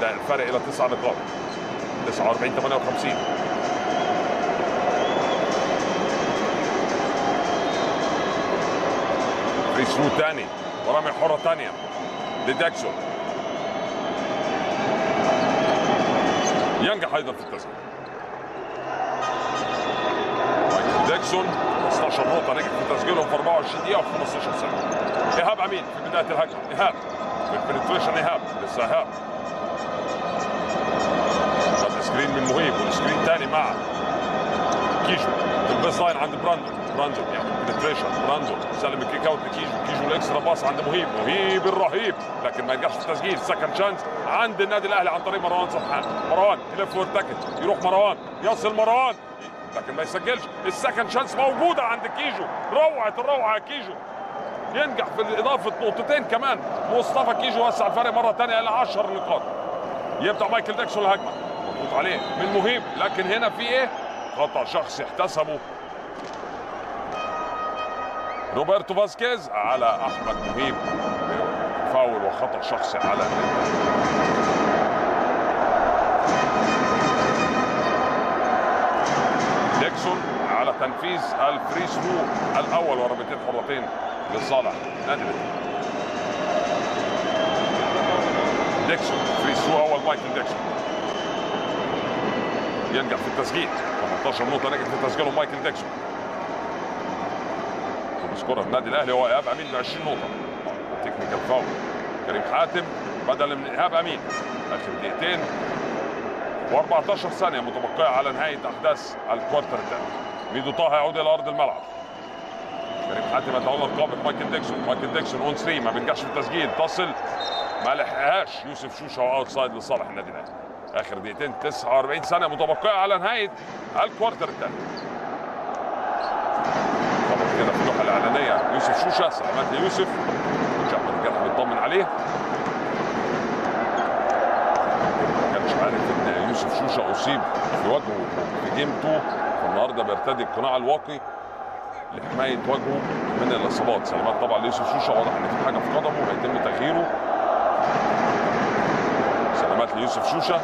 ده الفرق الى تسع نقاط، تسعة وأربعين ثمانية وخمسين. في سرو ثاني ورامي حره ثانيه لديكسون، ينجح ايضا في التسديد. مايكل ديكسون خمستاشر نقطه نجح في تسجيلهم في أربعة وعشرين دقيقه وخمستاشر ثانيه. ايهاب امين في بدايه الهجمه، ايهاب في البنتريشن، ايهاب لسه ايهاب خد سكرين من مهيب والسكرين ثاني مع كيجو في البيس لاين عند براندون، براندون يعني البنتريشن، براندون سلم الكيك اوت لكيجو، كيجو الاكسترا باص عند مهيب، مهيب الرهيب لكن ما ينجحش في التسجيل. سكند شانس عند النادي الاهلي عن طريق مروان سرحان، مروان يلف ويرتكز، يروح مروان يصل مروان لكن ما يسجلش. السكند شانس موجوده عند كيجو، روعه الروعه كيجو، ينجح في اضافه نقطتين كمان. مصطفى كيجو وسع الفرق مره ثانيه الى عشر نقاط. يبدا مايكل ديكسون الهجمه، مضغوط عليه من مهيب لكن هنا في ايه؟ خطا شخصي احتسبه روبرتو فاسكيز على احمد مهيب، فاول وخطا شخصي على ديكسون على تنفيذ الفري ثرو الاول وربطين حرتين لصالح نادي ديكسون. فري ثرو اول مايكل ديكسون ينجح في التسجيل، ثمانية عشر نقطه نجح في تسجيله مايكل ديكسون. سكور النادي الاهلي هو ايهاب امين ب عشرين نقطه. تكنيكال فاول كريم حاتم بدل من ايهاب امين. اخر دقيقتين وأربعتاشر ثانيه متبقيه على نهايه احداث الكوارتر الثاني. ميدو طه يعود الى ارض الملعب، كريم حاتم يتولى رقابه مايكل ديكسون، مايكل ديكسون اون ثري ما بينجحش في التسجيل، تصل ما لحقهاش يوسف شوشه واوت سايد لصالح النادي الاهلي. اخر دقيقتين تسعة وأربعين ثانيه متبقيه على نهايه الكوارتر الثاني. كده في اللوحه الاعلانيه يوسف شوشه، سلامات ليوسف، كوتش احمد الجرح بيطمن عليه. ما كانش عارف ان يوسف شوشه اصيب في وجهه في جيمته، فالنهارده بيرتدي القناع الواقي لحمايه وجهه من الاصابات. سلامات طبعا ليوسف شوشه، واضح ان في حاجه في قدمه هيتم تغييره. سلامات ليوسف شوشه،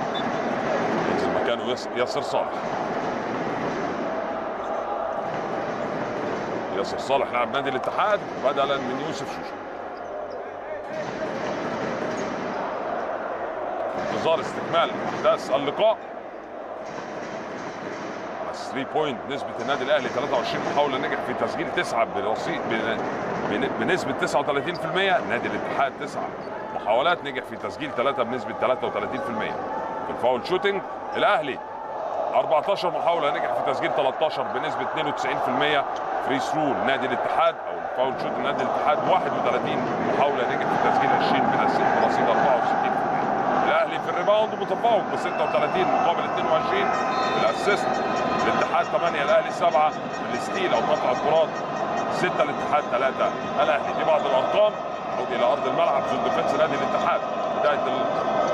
ينزل مكانه ياسر صالح. ياسر صالح لاعب نادي الاتحاد بدلا من يوسف شوشه. انتظار استكمال احداث اللقاء. ثلاثة بوينت نسبه النادي الاهلي، ثلاثة وعشرين محاوله نجح في تسجيل تسعة برصيد بنسبه تسعة وثلاثين بالمية، نادي الاتحاد تسعة محاولات نجح في تسجيل ثلاثة بنسبه ثلاثة وثلاثين بالمية. في الفاول شوتنج الاهلي أربعتاشر محاوله نجح في تسجيل ثلاثة عشر بنسبه اثنين وتسعين بالمية. فري ثرو لنادي الاتحاد او الفاول شوت لنادي الاتحاد واحد وثلاثين محاوله نجح في تسجيل عشرين برصيد أربعة وستين بالمية. الاهلي في الريباوند متفوق ب ستة وثلاثين مقابل اثنين وعشرين. الاسيست الاتحاد ثمانية الاهلي سبعة، في الستيل او قطع الكرات ستة الاتحاد ثلاثة الاهلي. دي بعض الارقام. نعود الى ارض الملعب ضد ديفنس نادي الاتحاد بدايه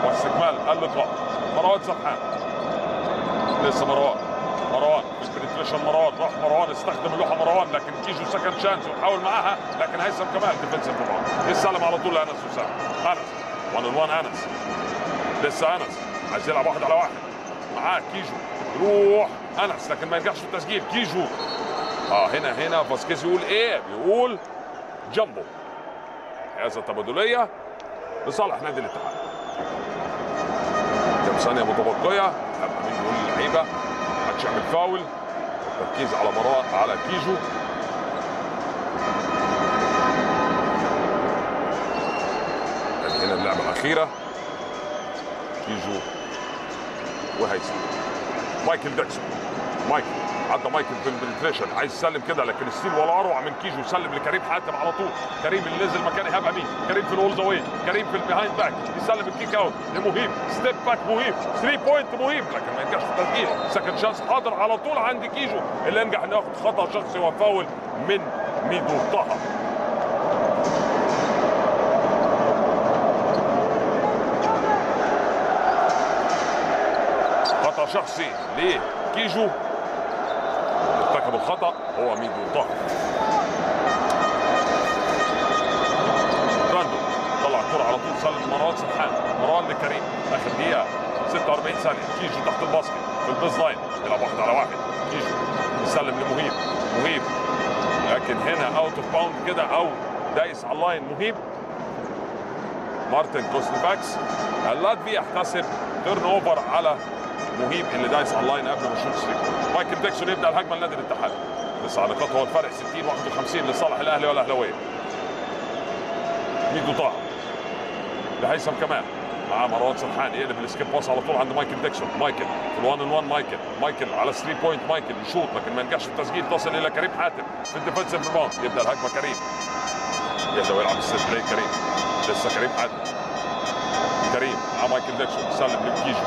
واستكمال اللقاء. مروان سرحان لسه مروان، مروان البنتريشن، مروان راح مروان استخدم اللوحه مروان لكن كيجو سكند شانس وحاول معاها لكن هيثم كمال ديفنسيف مروان، السلم على طول لانس اسامه، انس وان اون وان، انس لسه انس عايز يلعب واحد على واحد معاه كيجو، يروح انس لكن ما ينجحش في التسجيل. كيجو اه هنا هنا فاسكيز يقول ايه؟ بيقول جامبو، حيازه تبادليه لصالح نادي الاتحاد. كم ثانيه متبقيه؟ لعيبه ما حدش يعمل فاول، تركيز على مروان على كيجو. هنا اللعبه الاخيره كيجو وهيثم. مايكل ديكسون، مايكل عدى مايكل في البنتريشن عايز يسلم كده لكن السيل ولا اروع من كيجو، سلم لكريم حاتم على طول، كريم اللي نزل مكان ايهاب امين، كريم في الاول ذا واي، كريم في البيهايند باك يسلم الكيك اوت لمهيب، ستيب باك مهيب، ثري بوينت مهيب لكن ما ينجحش في التسجيل. سكند شانس حاضر على طول عند كيجو اللي ينجح انه ياخد خطا شخصي وفاول من ميدو طه. خطا شخصي ليه كيجو، ارتكب الخطأ هو ميدو طه. براندون طلع الكره على طول صالح مروان سرحان، مروان لكريم، اخر دقيقه ستة وأربعين ثانية، كيجو تحت الباسكت في البيز لاين، بيلعب واحد على واحد، كيجو بيسلم لمهيب، مهيب لكن هنا اوت اوف باوند كده او دايس على اللاين مهيب. مارتن كوسلوفاكس اللاتفي يحتسب تيرن اوفر على مهيب اللي دايس على اللاين قبل ما يشوط فيه. مايكل ديكسون يبدا الهجمه لنادي الاتحاد. تسع نقاط هو الفرق ستين واحد وخمسين لصالح الاهلي والاهلاويه. ميدو طه لهيثم كمال مع مروان سرحان، يقلب السكيب باص على طول عند مايكل ديكسون، مايكل في الواحد ان واحد، مايكل مايكل على ثلاثة بوينت، مايكل يشوط لكن ما ينجحش التسجيل، تصل الى كريم حاتم في الديفنسيف ريباوند، يبدا الهجمه كريم يبدا ويلعب السيت بلاي كريم، لسه كريم حاتم، كريم مع مايكل ديكسون سلم لكيجو،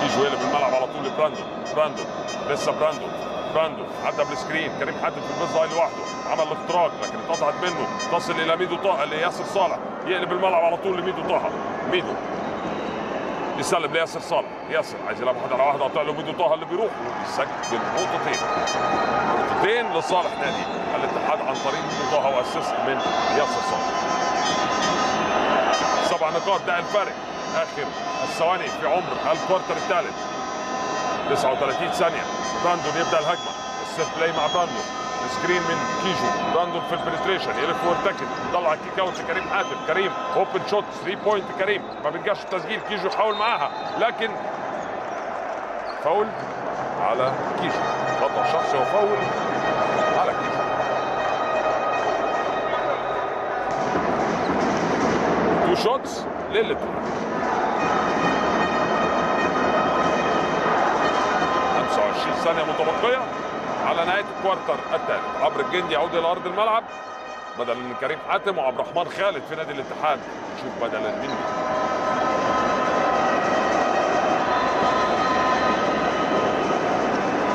كيجو يقلب الملعب على طول لبراندون، براندون لسه براندون براندون عدى بالسكرين، كريم حاتم في البيز لاين لوحده عمل الاختراق لكن اتقطعت منه، تصل الى ميدو طه لياسر صالح، يقلب الملعب على طول لميدو طه، ميدو يسلم لياسر صالح، ياسر عايز يلعب واحد على واحد، قطع له ميدو طه اللي بيروح وبيسجل نقطتين. نقطتين لصالح نادي الاتحاد عن طريق ميدو طه واسيست من ياسر صالح. سبع نقاط ده الفرق، اخر الثواني في عمر الكوارتر الثالث. تسعة وثلاثين ثانية، براندون يبدا الهجمه، السيت بلاي مع براندون، سكرين من كيجو، براندون في البنتريشن يلف ويرتكب، طلع الكيك اوت لكريم حاتم، كريم اوبن شوت ثلاثة بوينت كريم، ما بينجحش التسجيل، كيجو يحاول معاها لكن فاول على كيجو، خطا شخصي وفاول على كيجو. تو شوتس للاتنين. خمسة وعشرين ثانية متبقية على نهاية الكوارتر الثالث. عمرو الجندي يعود إلى أرض الملعب بدل من كريم حاتم وعبد الرحمن خالد في نادي الاتحاد. نشوف بدل الجندي.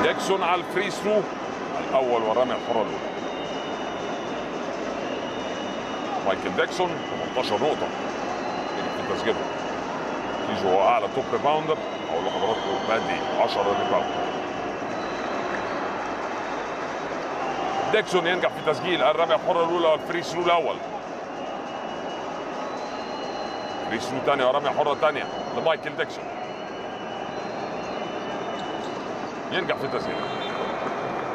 ديكسون على الفري ثرو الأول ورامي الحرة الأولى. مايكل ديكسون ثمانية عشر نقطة في تسجيله. كيجو هو أعلى توب ريباوندر، أقول لحضراتكم بادي عشرة ريباوند. ديكسون ينجح في تسجيل الرابع الحرة الأولى والفري ثرو الأول. فري ثرو ثانية ورمية حرة ثانية لمايكل ديكسون. ينجح في تسجيل.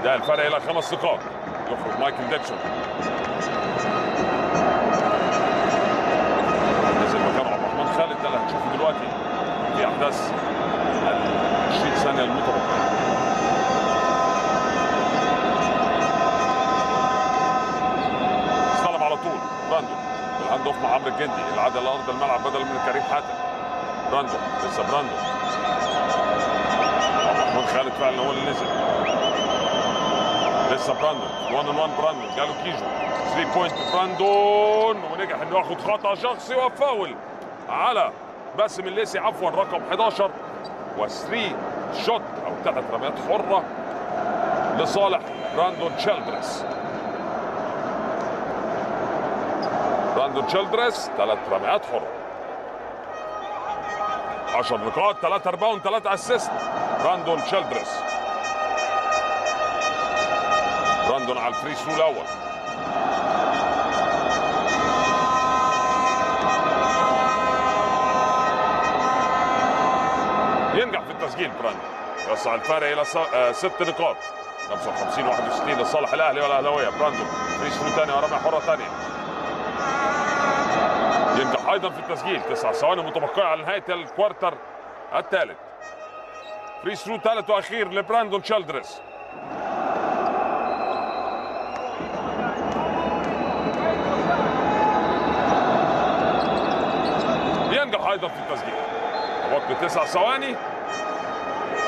ده الفرق إلى خمس نقاط. يخرج مايكل ديكسون. نزل مكان عبد الرحمن خالد، ده اللي هنشوفه دلوقتي في أحداث ال عشرين ثانية المتبقية. براندون الهاند اوف مع عمرو الجندي، العاده الى ارض الملعب بدل من كريم حاتم. براندون لسه براندون، عبد الرحمن خالد فعلا هو اللي نزل، لسه براندون واحد ان واحد، براندون جاله كيجو ثلاثة بوينت براندون ونجح انه ياخد خطا شخصي وفاول على باسم الليثي عفوا رقم أحد عشر، وثري شوت او ثلاث رميات حره لصالح براندون تشيلدرس. براندون تشيلدرس ثلاث رميات حرة. عشر نقاط، ثلاثة ريباوند، ثلاثة اسيست. براندون تشيلدرس. براندون على الفري ثرو الأول. ينجح في التسجيل براندون. يصعد الفارق إلى ست نقاط. خمسة وخمسين واحد وستين لصالح الأهلي والأهلاوية. براندون فري ثرو ثانية ورمية حرة ثانية. ينجح ايضا في التسجيل. تسع ثواني متبقيه على نهايه الكوارتر الثالث. فري ثرو ثالث واخير لبراندون تشيلدرس. ينجح ايضا في التسجيل. وقت تسع ثواني،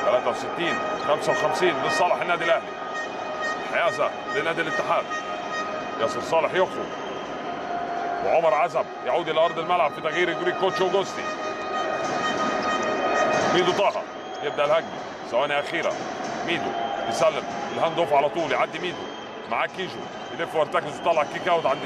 ثلاثة وستين خمسة وخمسين لصالح النادي الاهلي. حيازه لنادي الاتحاد. ياسر صالح يخرج وعمر عزب يعود الى ارض الملعب في تغيير يجري كوتش اوغستي. ميدو طه يبدا الهجمه، ثواني اخيره. ميدو يسلم الهاند اوف على طول، يعدي ميدو مع كيجو، يلف ويرتكز ويطلع كيك اوت عند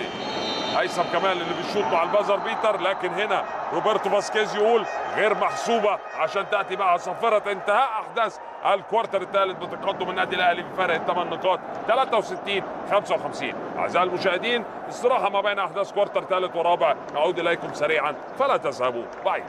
هيثم كمال اللي بيشوط مع البازر بيتر، لكن هنا روبرتو فاسكيز يقول غير محسوبه عشان تاتي مع صفره انتهاء احداث الكوارتر الثالث بتقدم النادي الاهلي بفارق ثمان نقاط ثلاثة وستين خمسة وخمسين. اعزائي المشاهدين استراحه ما بين احداث كوارتر ثالث ورابع، نعود اليكم سريعا فلا تذهبوا بعيدا.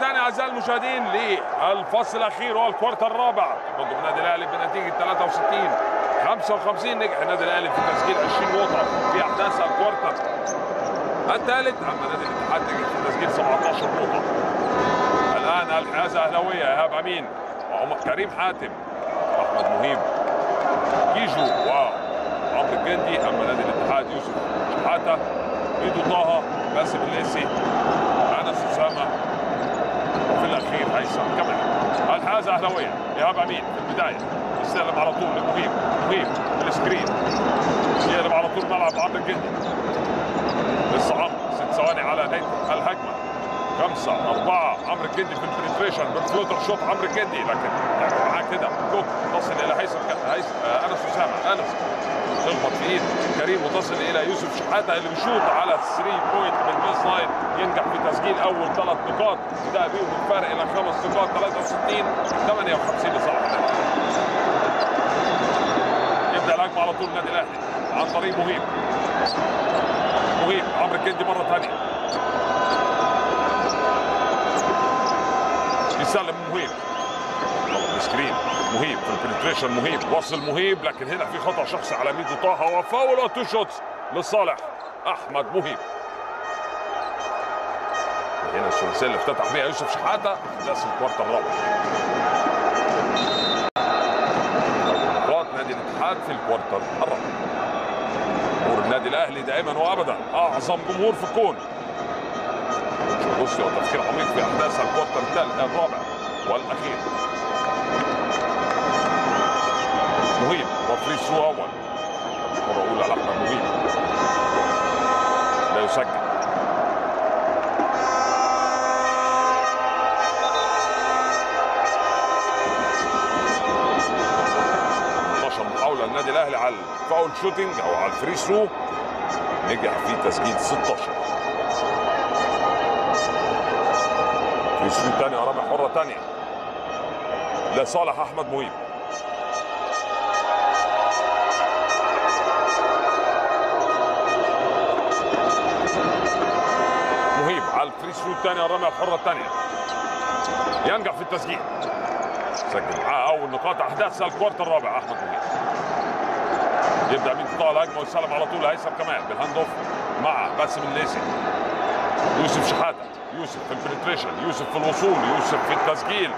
تاني اعزائي المشاهدين للفصل الاخير وهو الكوارتر الرابع، ضد النادي الاهلي بنتيجه ثلاثة وستين خمسة وخمسين. نجح النادي الاهلي في تسجيل عشرين نقطه في احداث الكوارتر الثالث، اما نادي الاتحاد نجح في تسجيل سبعة عشر نقطه. الان الحازه اهلاويه، ايهاب امين وعمر كريم حاتم احمد مهيب كيجو وعمرو الجندي، اما نادي الاتحاد يوسف شحاته ميدو طه باسم الليثي انس اسامه، وفي الاخير هيثم كمال. الحازه اهلاويه، ايهاب امين في البدايه يستلم على طول لمهيب، مهيب السكرين يقلب على طول ملعب عمرو الجندي، لسه عمرو ست ثواني على نهايه الهجمه. خمسه اربعه عمرو الجندي في البريفريشن بالفلوتر شوت عمرو الجندي، لكن يعني معاه كده كوك تصل الى هيثم كمال، انس اسامه، انس تخبط في ايد كريم وتصل الى يوسف شحاته اللي بيشوط على ثلاثة بوينت من بيس لاين، ينجح في تسجيل اول ثلاث نقاط، ده بيهم الفرق الى خمس نقاط ثلاثة وستين ثمانية وخمسين لصالح. يبدا الهجمه على طول النادي الاهلي عن طريق مهيب، مهيب عمرو الجندي مره ثانيه، يسلم مهيب سكرين، مهيب في البنتريشن، مهيب وصل مهيب، لكن هنا في خطأ شخصي على ميدو طه وفاول وتو شوتس لصالح احمد مهيب. هنا الثلاثيه اللي افتتح بيها يوسف شحاته احداث الكوارتر الرابع. نقاط نادي الاتحاد في الكوارتر الرابع. جمهور النادي الاهلي دائما وابدا اعظم جمهور في الكون. بصوا تفكير عميق في احداث الكوارتر الثالث الرابع والاخير. مهيب وفريق سوء اول، الكره الاولى على احمد مهيب لا يسجل. اتناشر محاوله للنادي الاهلي على الفاول شوتنج او على الفري ثرو، نجح في تسجيل ستاشر. فري ثرو ثاني ورابع حره ثانيه لصالح احمد مهيب. الفري ثرو الثانية والرمية الحرة الثانية ينجح في التسجيل. سجل معاه اول نقاط احداث الكوارتر الرابع. احمد مهيب يبدا ميدو طه الهجمه ويسلم على طول هيثم كمال بالهاند اوف مع باسم الليثي. يوسف شحاته، يوسف في البنتريشن، يوسف في الوصول، يوسف في التسجيل،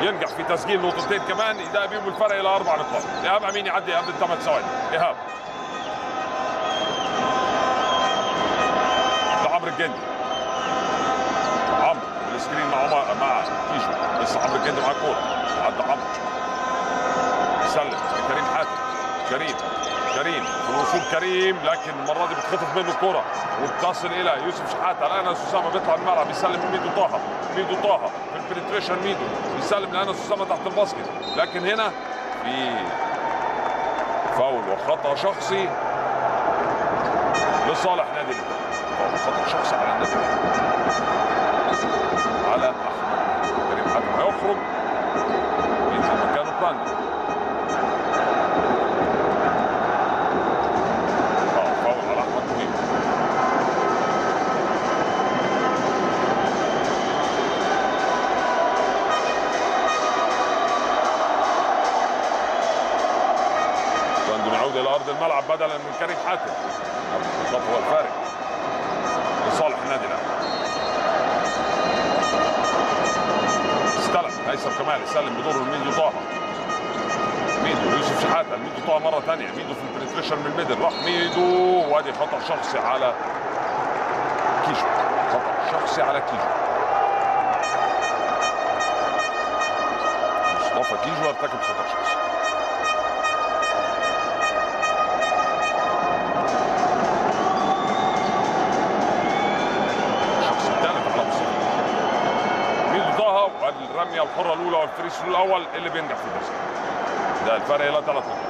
ينجح في تسجيل نقطتين كمان يبدا بيهم الفرق الى اربع نقاط. ايهاب امين يعدي قبل الثمان ثواني. ايهاب لعمرو الجندي، عمرو بالسكرين مع عمر مع كيجو، لسه عمرو الجندي معاه كوره، عدى عمرو يسلم لكريم حاتم، كريم كريم في الوصول، كريم لكن المره دي بتخطف منه الكوره وبتصل الى يوسف شحاته. الان انس اسامه بيطلع من الملعب يسلم لميدو طه، ميدو طه في البنتريشن، ميدو بيسلم لانس اسامه تحت الباسكت، لكن هنا في فاول وخطا شخصي لصالح نادي الاهلي. فاول خطا شخصي على النادي الاهلي على احمد كريم حاتم، هيخرج وينزل مكانه براندون. أرض الملعب بدلا من كريم حاتم. الخطأ هو الفارق لصالح النادي الأهلي. استلم هيثم كمال، يسلم بدوره لميدو طه. ميدو يوسف شحاته، ميدو طه مرة ثانية، ميدو في البنتريشن من الميدل، راح ميدو وأدي خطأ شخصي على كيجو، خطأ شخصي على كيجو. مصطفى كيجو ارتكب خطأ شخصي. الرميه الحره الاولى والفري ثرو الاول اللي بينجح في التسجيل. ده الفرق الى ثلاث نقاط.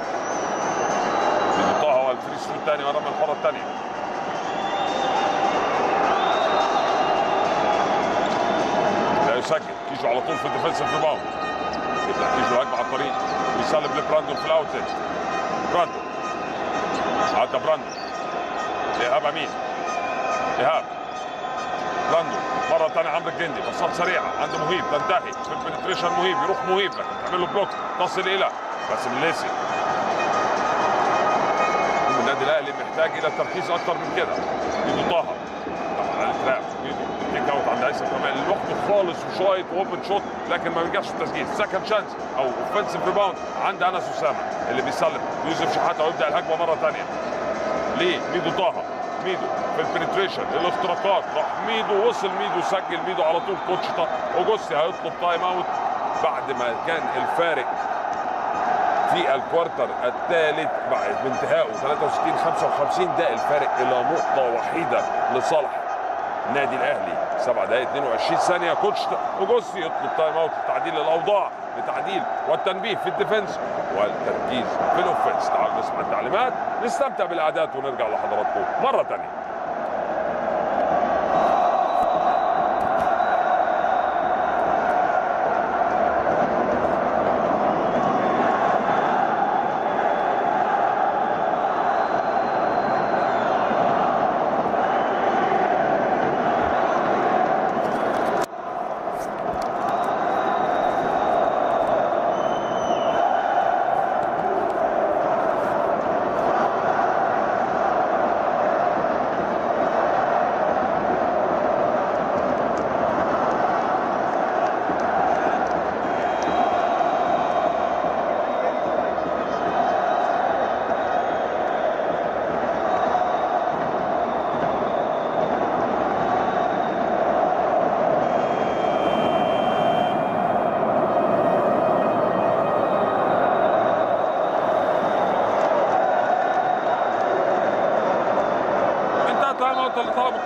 ميدو طه هو الفري ثرو الثاني والرميه الحره الثانيه. لا يسجل، كيجو على طول في الديفنسيف ريباوند. يبدا كيجو هجمه على الطريق ويسلم لبراندون في الاوتلت. براندون عدى براندون ايهاب امين، ايهاب براندون مرة ثانية عمرو الجندي، بصات سريعة عند مهيب تنتهي في البنتريشن، مهيب يروح مهيب لكن تعمل له بلوك، تصل إلى باسم الليثي. النادي الأهلي محتاج إلى التركيز أكتر من كده. ميدو طه طبعا على التراك، ميدو تيك أوت عند هيثم كمال لوحده خالص وشايط وأوبن شوت لكن ما بينجحش في التسجيل. سكند شانس أو أوفنسيف ريباوند عند أنس أسامة اللي بيسلم يوسف شحاته ويبدأ الهجمة مرة ثانية. ليه ميدو طه؟ ميدو في البنتريشن، الاختراقات، راح ميدو وصل ميدو سجل ميدو على طول. كوتش اوغستي هيطلب تايم اوت بعد ما كان الفارق في الكوارتر الثالث بعد انتهائه ثلاثة وستين خمسة وخمسين ده الفارق الى نقطه وحيده لصالح النادي الاهلي. سبع دقائق اثنين وعشرين ثانية كوتش اوغستي يطلب تايم اوت لتعديل الاوضاع، لتعديل والتنبيه في الديفنس والتركيز في الاوفنس. تعالوا نسمع التعليمات، نستمتع بالاعداد ونرجع لحضراتكم مره ثانيه.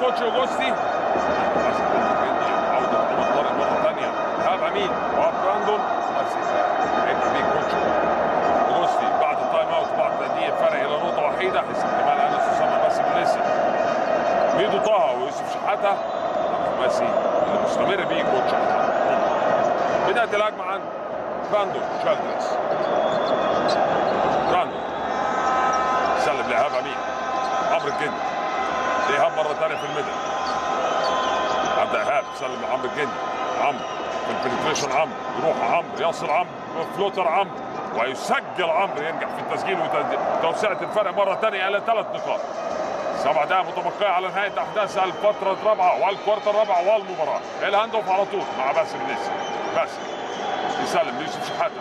كوتش اوغستي عوده محمد طارق مره ثانيه. ايهاب امين وبراندون مرسيها هيك بيه كوتش اوغستي بعد التايم اوت بعد تقديم فرق الى نقطه وحيده. حسن كمال انس اسامه باسم الليثي ميدو طه ويوسف شحاته الخماسي اللي مستمر بيه كوتش. بدايه الهجمه عند براندون شالدرز، براندون سلم لايهاب امين، عمرو الجندي ايهاب مره ثانيه في الميدل، عبد ايهاب سلم لعمرو الجندي، عمرو في البنتريشن عمرو، يروح عمرو، يصل عمرو، فلوتر عمرو، ويسجل عمرو، ينجح في التسجيل وتوسعة الفرق مرة ثانية إلى ثلاث نقاط. سبع دقائق متبقية على نهاية أحداث الفترة الرابعة والكوارتر الرابع والمباراة. الهاند أوف على طول مع باسم الليثي. باسم يسلم ليوسف شحاته،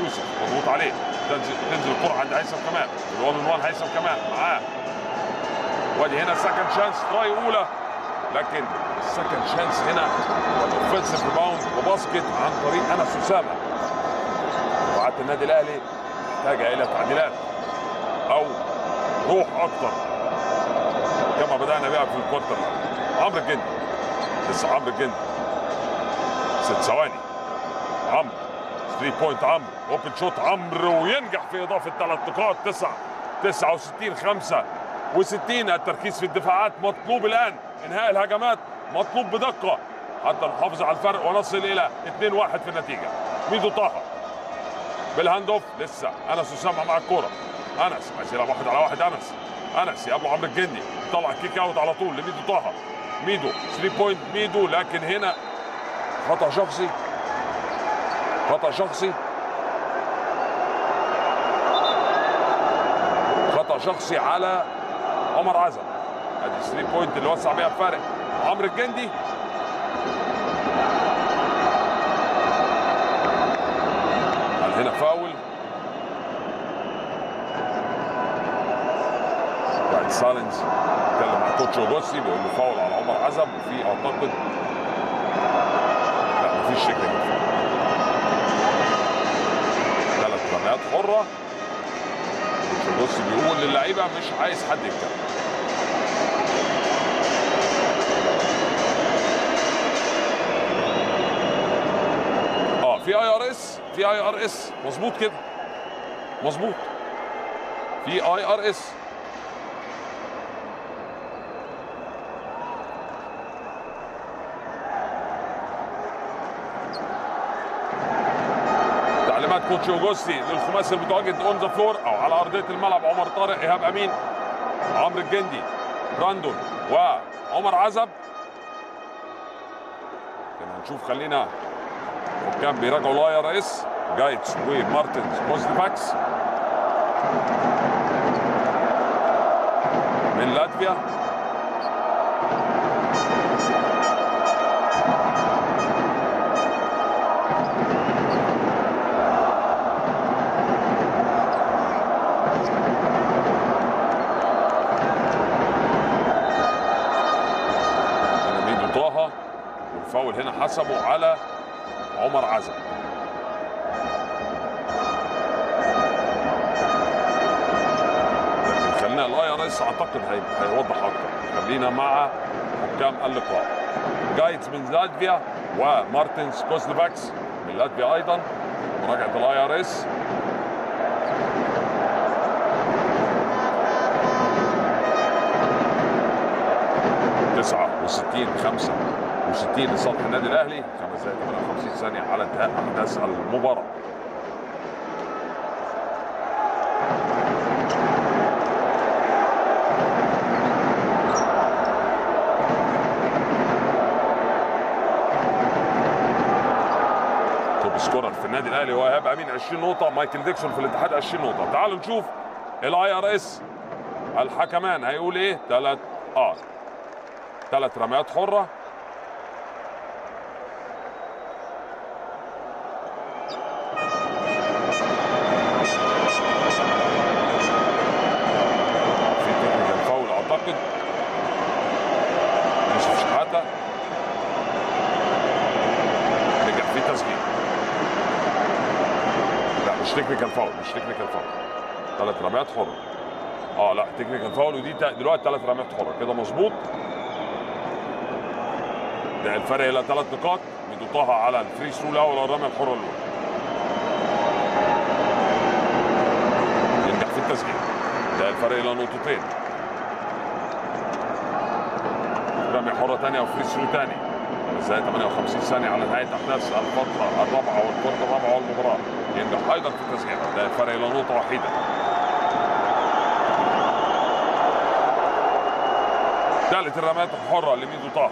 يوسف مضغوط عليه، تنزل تنزل الكرة عند هيثم كمال، الوان من وان هيثم كمال معاه. وادي هنا سكند شانس تراي أولى، لكن السكند شانس هنا اوفنسيف ريباوند وباسكت عن طريق انس اسامه. وعدت النادي الاهلي محتاجه الى تعديلات او روح اكتر كما بدانا بها في الكوارتر. عمرو الجندي لسه، عمرو الجندي ست ثواني، عمرو ثلاثة بوينت، عمرو اوبن شوت، عمرو وينجح في اضافه ثلاث نقاط. تسعة وستين خمسة وستين. التركيز في الدفاعات مطلوب الان، انهاء الهجمات مطلوب بدقه حتى نحافظ على الفرق ونصل الى اثنين واحد في النتيجه. ميدو طه بالهاند اوف، لسه انس اسامه مع الكوره، انس عايز يلعب واحد على واحد، انس انس يقابله عمرو الجندي، طلع كيك اوت على طول لميدو طه، ميدو ثلاثة بوينت ميدو، لكن هنا خطا شخصي، خطا شخصي خطا شخصي على عمر عازب. ادي ثلاثة بوينت اللي وسع بيها الفارق. عمرو الجندي قال هنا فاول. جايد سالينز اتكلم مع كوتش اوغستي بيقول له فاول على عمر عزب، وفي اعتقد لا مفيش شكل كده. ثلاث رميات حره. كوتش اوغستي بيقول للعيبه مش عايز حد يتكلم. في اي ار اس، في اي ار اس مظبوط كده، مظبوط في اي ار اس. تعليمات كوتش اوغستي للخماسي المتواجد اون ذا فلور او على ارضيه الملعب: عمر طارق، ايهاب امين، عمرو الجندي، براندون، وعمر عزب. كنا هنشوف، خلينا كان بيراجعوا لا يا رئيس جايتس ومارتن كوسلوفاكس من لاتفيا. هنا ميدو طه، والفاول هنا حسبه على عمر عزب. لكن خلينا الاي ار اس اعتقد هيوضح اكتر. خلينا مع حكام اللقاء: جايتس من لاتفيا ومارتنز كوسلوفاكس من لاتفيا ايضا. مراجعه الاي ار اس. تسعة وستين خمسة وستين لصالح النادي الاهلي. خمس دقائق ثمانية وخمسين ثانيه على انتهاء احداث المباراه. توب سكورر في النادي الاهلي هو ايهاب امين عشرين نقطه، مايكل ديكسون في الاتحاد عشرين نقطه. تعالوا نشوف الاي ار اس الحكمان هيقول ايه. ثلاث اه ثلاث رميات حره. تكنيكال فاول، مش تكنيكال فاول. ثلاث رميات حره. اه لا، تكنيكال فاول، ودي دلوقتي ثلاث رميات حره كده مظبوط. ده الفرق الى ثلاث نقاط. ميدو طه على الفري ثرو الاول والرميه الحره الاولى. ينجح في التسجيل. ده الفرق الى نقطتين. رميه حره ثانيه وفري ثرو ثاني. ازاي ثمانية وخمسين ثانيه على نهايه احداث الفتره الرابعه والكوارتر الرابعه والمباراه. ينجح ايضا في التسجيل. ده الفرق الى نقطه وحيده. ثالث الرميات الحره لميدو طه.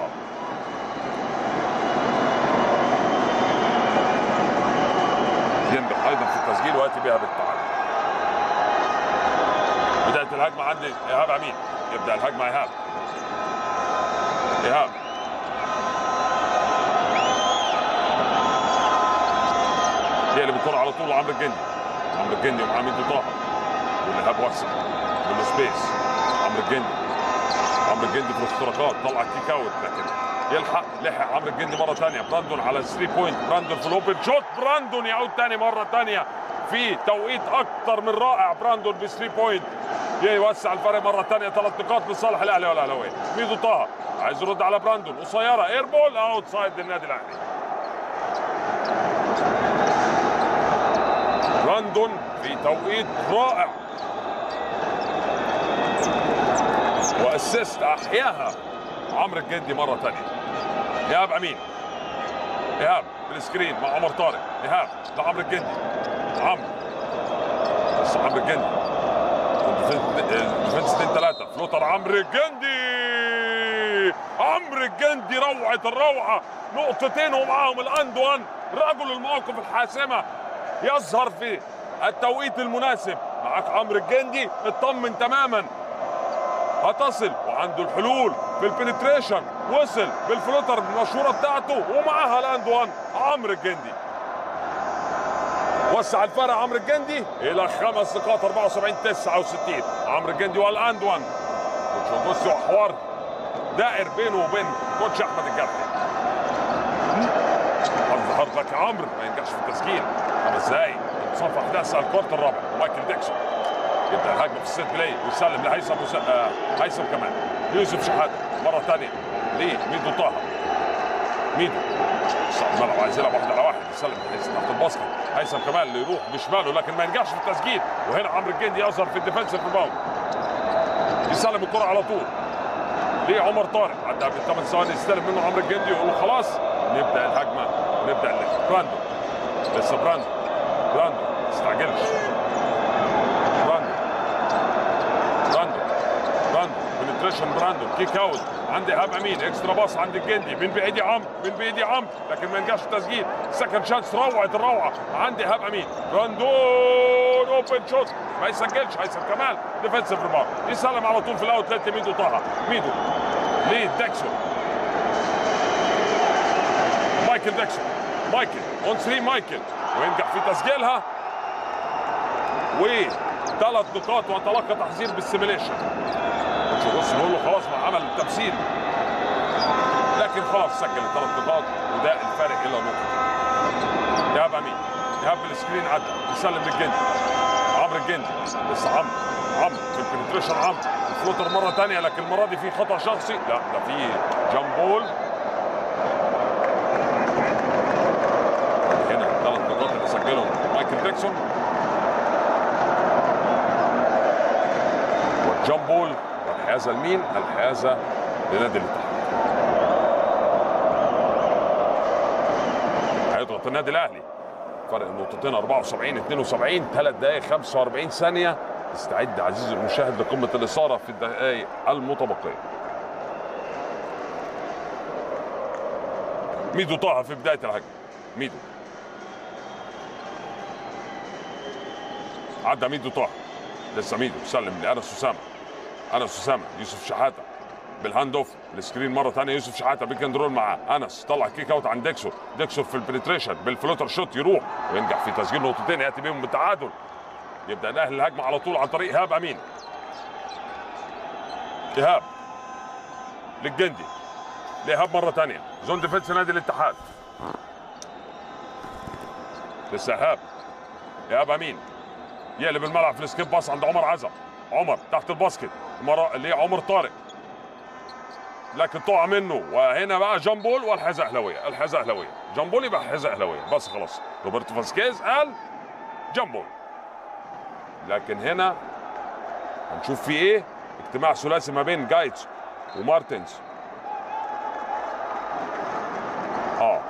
التسجيل وياتي بها بالتعادل. بدايه الهجمه عند ايهاب امين، يبدا الهجمه ايهاب. ايهاب يقلب الكره على طول لعمرو الجندي. عمرو الجندي ومعاه ميدو طه والايهاب واكسب بالسبيس. عمرو الجندي عمرو الجندي في الاختراقات طلع الكيك اوت لكن يلحق لحق عمرو الجندي مره ثانيه. براندون على ثلاثة بوينت، براندون في الاوبن شوت، براندون يعود ثاني مره ثانيه في توقيت اكثر من رائع. براندون ب ثلاثة بوينت يوسع الفرق مره ثانيه، ثلاث نقاط لصالح الاهلي والاهلاويه. ميدو طه عايز يرد على براندون، قصيره اير بول اوت سايد للنادي الاهلي. براندون في توقيت رائع واسست احياها عمرو الجندي مره ثانيه. ايهاب امين، ايهاب بالسكرين مع عمر طارق، ايهاب لعمرو الجندي، عمرو بس عمرو الجندي ديفنس اثنين ثلاثة فلوتر عمرو الجندي. عمرو الجندي روعه الروعه، نقطتين ومعاهم الاند وان. رجل المواقف الحاسمه يظهر في التوقيت المناسب. معاك عمرو الجندي، اطمن تماما هتصل، وعنده الحلول بالبنتريشن، وصل بالفلوتر المشهوره بتاعته ومعاها الاند وان. عمرو الجندي وسع الفرق، عمرو الجندي الى خمس نقاط، أربعة وسبعين تسعة وستين. عمرو الجندي والاند وان. كوتش أوغستي وحوار دائر بينه وبين كوتش احمد الجندي. حظ لك يا عمرو، ما ينجحش في التسجيل. خمس دقايق صف احداث الكورت الرابع. مايكل ديكسون يبدا الهجمه في الست بلاي ويسلم لهيثم هيثم كمال. يوسف شحاته مره ثانيه لميدو طه. ميدو صعب الملعب، عايز يلعب واحد على واحد، يسلم لهيثم تحت الباسكت. هيثم كمال اللي يروح بشماله لكن ما ينجحش في التسجيل، وهنا عمرو الجندي يظهر في الديفنسيف ريباوند، يسلم الكره على طول لعمر طارق. عدى قبل ثمان ثواني، يستلم منه عمرو الجندي ويقول له خلاص نبدا الهجمه، نبدا اللعب. براندو لسه براندو براندو ما تستعجلش. براندون كيك اوت عند ايهاب امين، اكسترا باص عند الجندي، من بايدي عمرو، من بايدي عمرو لكن ما ينجحش التسجيل. سكند شانس روعه الروعه عند ايهاب امين. براندون اوبن شوت ما يسجلش. هيثم كمال ديفنسيف ريباوند، يسلم على طول في الاوتلت لميدو طه. ميدو لديكسون، مايكل ديكسون، مايكل اون ثري مايكل وينجح في تسجيلها وثلاث نقاط وتلقى تحذير بالسيميليشن. بص بيقول له خلاص ما عمل تمثيل لكن خلاص سجل ثلاث نقاط وده الفارق الى نقطه. ايهاب امين، ايهاب السكرين عدى يسلم للجندي. عمرو الجندي لسه عمرو عمرو في البنتريشن، عمرو الفلوتر مره ثانيه لكن المره دي في خطا شخصي، لا ده في جامبول. هنا ثلاث نقاط اللي سجلهم مايكل ديكسون. والجامبول الحيازة لمين؟ الحيازة لنادي الاتحاد. هيضغط النادي الاهلي فرق نقطتين، أربعة وسبعين اثنين وسبعين، ثلاث دقائق خمسة وأربعين ثانية. استعد عزيزي المشاهد لقمة الإثارة في الدقائق المتبقية. ميدو طه في بداية الهجمة، ميدو عدى ميدو طه لسه ميدو سلم لأنس اسامه. انس اسامه يوسف شحاته بالهاند اوف السكرين مره ثانيه. يوسف شحاته بيك اند رول معاه انس، طلع كيك اوت عند ديكسون. ديكسون في البنتريشن بالفلوتر شوت يروح وينجح في تسجيل نقطتين ياتي بيهم بالتعادل. يبدا الاهلي الهجمه على طول عن طريق ايهاب امين. ايهاب للجندي، لايهاب مره ثانيه زون ديفنس نادي الاتحاد. لسه ايهاب، ايهاب امين يقلب الملعب في السكيب باص عند عمر عازب. عمر تحت الباسكت مرة ليه عمر طارق لكن طاع منه، وهنا بقى جامبول والحزة اهلاويه. الحزة اهلاويه، جامبول يبقى حزة اهلاويه بس خلاص. روبرتو فاسكيز قال جامبول لكن هنا هنشوف في ايه. اجتماع ثلاثي ما بين جايتس ومارتنز. اه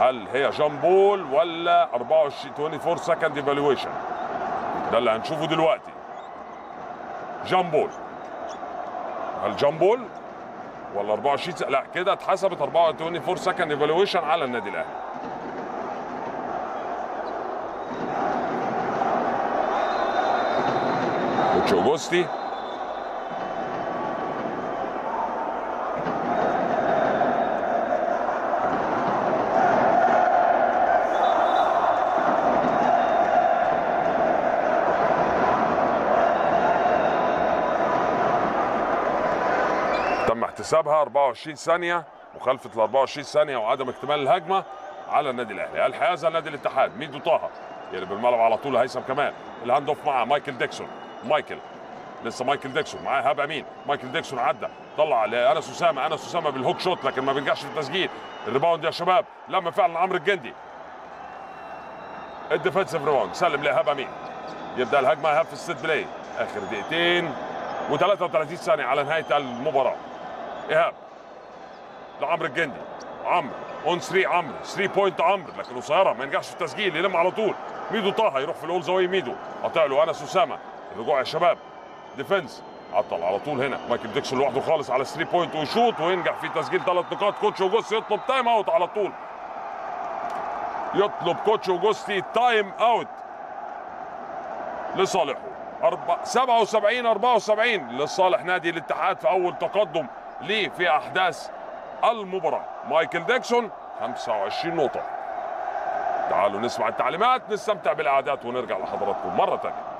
هل هي جامبول ولا أربعة وعشرين أربعة وعشرين سكند ايفالويشن؟ ده اللي هنشوفه دلوقتي. جامبول، هل جامبول ولا أربعة وعشرين؟ لا كده اتحسبت أربعة وعشرين سكند ايفالويشن على النادي الاهلي. كوتش أوغستي. تم احتسابها أربعة وعشرين ثانية، مخالفة ال أربعة وعشرين ثانية وعدم اكتمال الهجمة على النادي الأهلي. الحيازة نادي الاتحاد، ميدو طه يلعب الملعب على طول هيثم كمال، الهاند اوف مع مايكل ديكسون، مايكل لسه مايكل ديكسون معاه بيهاب امين، مايكل ديكسون عدى طلع لانس اسامه، انس اسامه بالهوك شوت لكن ما بينجحش في التسجيل. الريباوند يا شباب لما فعلا عمرو الجندي، الديفنسيف ريباوند سلم لإيهاب امين. يبدا الهجمه ايهاب في السيت بلاي، اخر دقيقتين و33 ثانيه على نهايه المباراه. ايهاب لعمرو الجندي، عمرو اون ثلاثة، عمرو ثلاثة بوينت عمرو لكن قصيره ما ينجحش في التسجيل، يلم على طول ميدو طه يروح في الاول زاويه ميدو، قاطع له انس اسامه. الرجوع يا شباب ديفنس، عطل على طول هنا مايكل ديكسون لوحده خالص على ثلاثة بوينت ويشوط وينجح في تسجيل ثلاث نقاط. كوتش أوغستي يطلب تايم اوت على طول، يطلب كوتش أوغستي تايم اوت لصالحه. سبعة وسبعين أربعة وسبعين لصالح نادي الاتحاد في اول تقدم ليه في احداث المباراه. مايكل ديكسون خمسة وعشرين نقطه. تعالوا نسمع التعليمات، نستمتع بالاعداد ونرجع لحضراتكم مره ثانيه.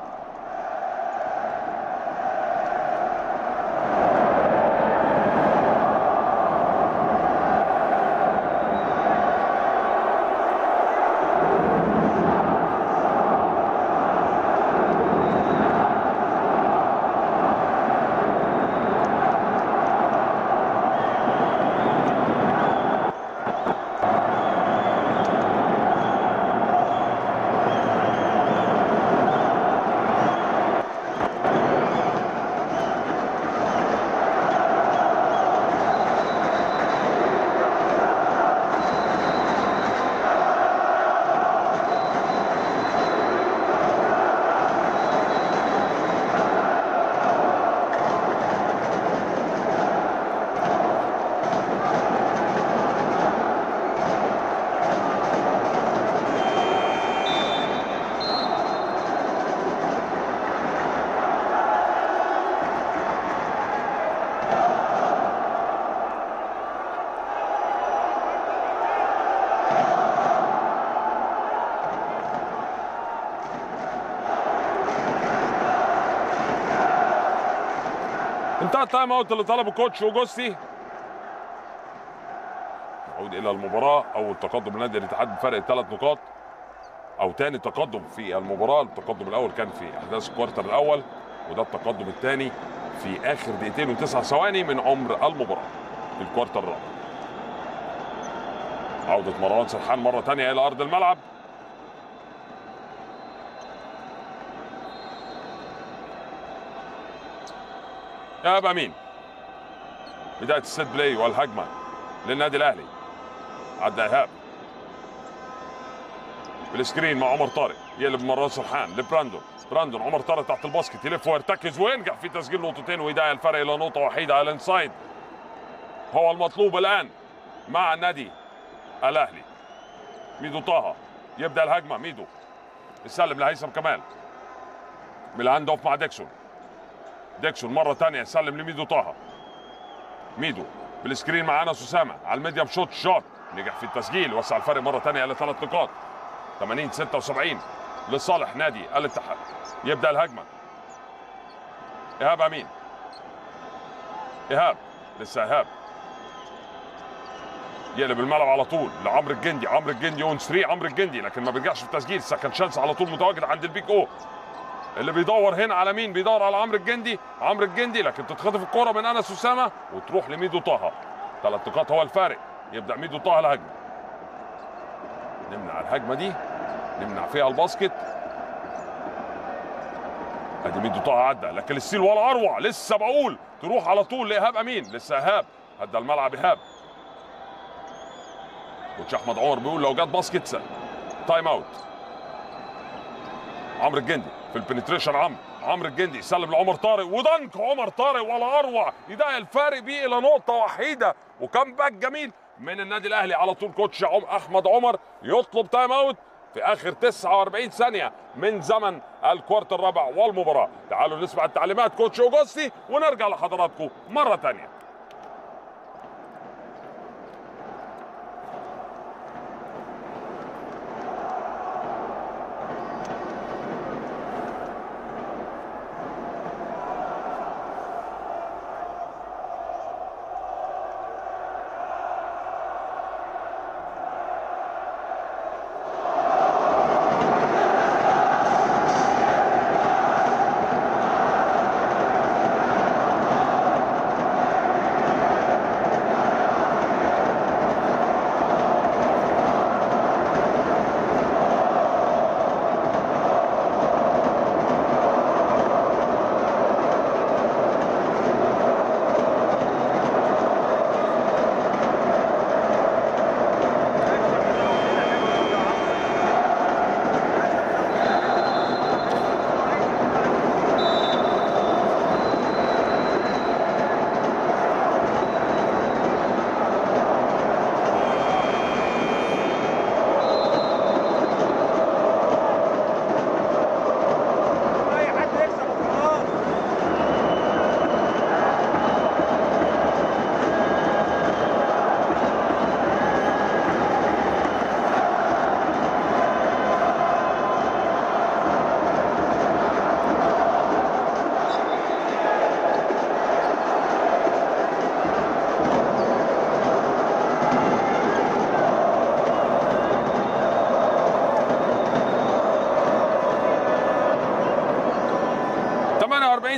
انتهى التايم اوت اللي طلبه كوتش أوغستي. نعود الى المباراه، اول تقدم لنادي الاتحاد بفرق ثلاث نقاط او ثاني تقدم في المباراه. التقدم الاول كان في احداث الكوارتر الاول وده التقدم الثاني في اخر دقيقتين وتسع ثواني من عمر المباراه في الكوارتر الرابع. عوده مروان سرحان مره ثانيه الى ارض الملعب. بيهاب امين، بدايه السيت بلاي والهجمه للنادي الاهلي. عدى ايهاب بالسكرين مع عمر طارق، يقلب مروان سرحان لبراندون، براندون عمر طارق تحت الباسكت يلف ويرتكز وينجح في تسجيل نقطتين ويدعي الفرق الى نقطه وحيده على الانسايد، هو المطلوب الان مع النادي الاهلي. ميدو طه يبدا الهجمه، ميدو يسلم لهيثم كمال بالهاند اوف مع ديكسون، ديكسون مرة تانية سلم لميدو طه، ميدو بالسكرين مع انس اسامه على الميديم شوت، شوت نجح في التسجيل وسع الفرق مرة تانية إلى ثلاث نقاط. ثمانين ستة وسبعين لصالح نادي الاتحاد. يبدأ الهجمة إيهاب أمين، إيهاب لسه إيهاب يقلب الملعب على طول لعمرو الجندي، عمرو الجندي اون ثلاثة، عمرو الجندي لكن ما بينجحش في التسجيل. سكند شانس على طول متواجد عند البيك او اللي بيدور هنا على مين؟ بيدور على عمرو الجندي، عمرو الجندي لكن تتخطف الكرة من انس اسامه وتروح لميدو طه. ثلاث نقاط هو الفارق. يبدا ميدو طه الهجمه، نمنع الهجمه دي، نمنع فيها الباسكت. ادي ميدو طه عدى لكن السيل ولا اروع، لسه بقول تروح على طول لإيهاب امين، لسه ايهاب هدى الملعب. ايهاب كوتش احمد عمر بيقول لو جت باسكت سأل. تايم اوت. عمرو الجندي في البنتريشن، عمرو عمرو الجندي يسلم لعمر طارق ودنك عمر طارق ولا اروع، يدعي الفارق بيه الى نقطه وحيده وكم باك جميل من النادي الاهلي على طول. كوتش عم احمد عمر يطلب تايم اوت في اخر تسعة وأربعين ثانيه من زمن الكوارت الرابع والمباراه. تعالوا نسمع التعليمات كوتش أوغستي ونرجع لحضراتكم مره ثانيه.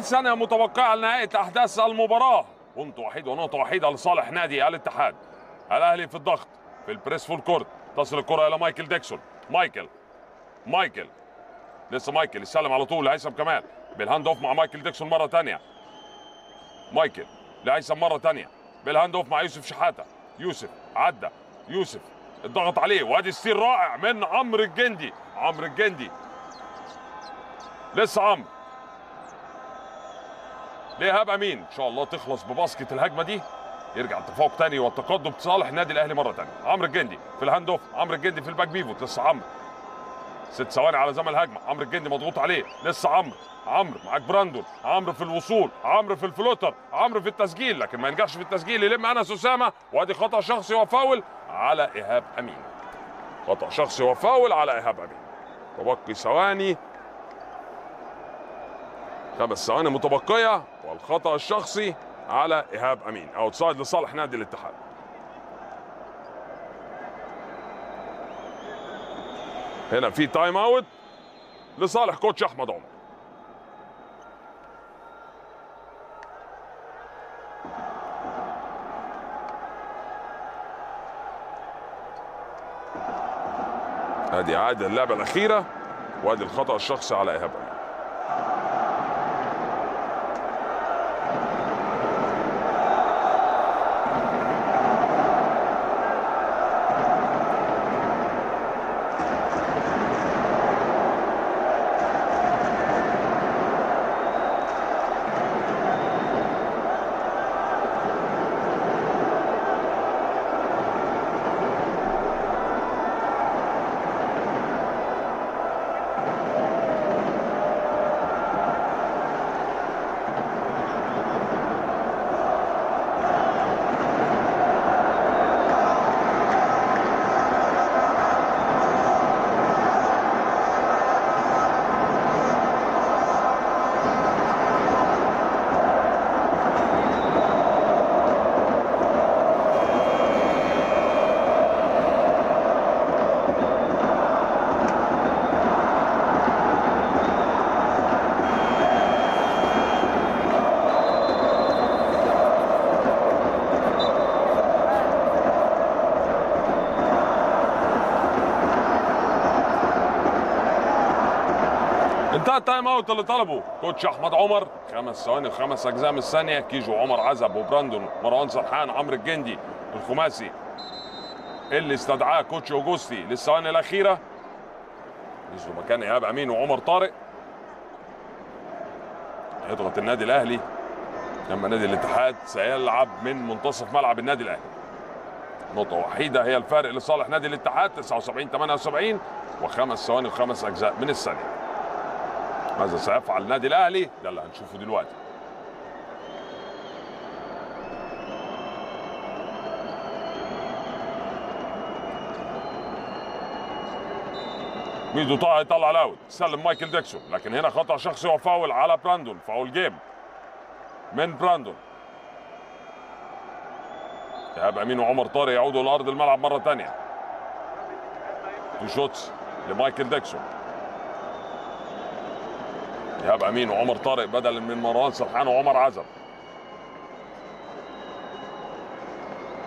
سنة متوقعة لنهاية أحداث المباراة. بنت وحيد ونقطة وحيدة لصالح نادي الاتحاد. الأهلي في الضغط في البريس فول كورت، تصل الكرة إلى مايكل ديكسون. مايكل مايكل لسه مايكل يسلم على طول لهيثم كمال بالهاند أوف مع مايكل ديكسون مرة تانية. مايكل لهيثم مرة تانية بالهاند أوف مع يوسف شحاته. يوسف عدى، يوسف الضغط عليه وأدي ستيل رائع من عمرو الجندي. عمرو الجندي لسه عمرو بيهاب امين، ان شاء الله تخلص بباسكت الهجمه دي، يرجع التفوق تاني والتقدم لصالح نادي الاهلي مره تانيه. عمرو الجندي في الهاند اوف، عمرو الجندي في الباك بيفوت، لسه عمرو. ست ثواني على زمن الهجمه، عمرو الجندي مضغوط عليه، لسه عمرو، عمرو معاك براندون، عمرو في الوصول، عمرو في الفلوتر، عمرو في التسجيل، لكن ما ينجحش في التسجيل، يلم انس اسامه وادي خطا شخصي وفاول على ايهاب امين. خطا شخصي وفاول على ايهاب امين. تبقي ثواني، خمس ثواني متبقيه، والخطأ الشخصي على إيهاب أمين، أوتسايد لصالح نادي الاتحاد. هنا في تايم أوت لصالح كوتش أحمد عمر. أدي إعادة اللعبة الأخيرة، وأدي الخطأ الشخصي على إيهاب أمين. التايم اوت اللي طلبه كوتش احمد عمر، خمس ثواني وخمس اجزاء من الثانيه. كيجو عمر عزب وبراندون مروان سرحان عمرو الجندي الخماسي اللي استدعاه كوتش أوغستي للثواني الاخيره، نزلوا مكان ايهاب امين وعمر طارق. هيضغط النادي الاهلي لما نادي الاتحاد سيلعب من منتصف ملعب النادي الاهلي. نقطه وحيده هي الفارق لصالح نادي الاتحاد، تسعة وسبعين ثمانية وسبعين وخمس ثواني وخمس اجزاء من الثانيه. ماذا سيفعل النادي الاهلي؟ ده اللي هنشوفه دلوقتي. ميدو طه يطلع الاوت، سلم مايكل ديكسون، لكن هنا خطا شخصي وفاول على براندون، فاول جيم من براندون. بيهاب امين وعمر طارق يعودوا لارض الملعب مره ثانيه. تو شوتس لمايكل ديكسون. بيهاب امين وعمر طارق بدل من مروان سرحان وعمر عازب.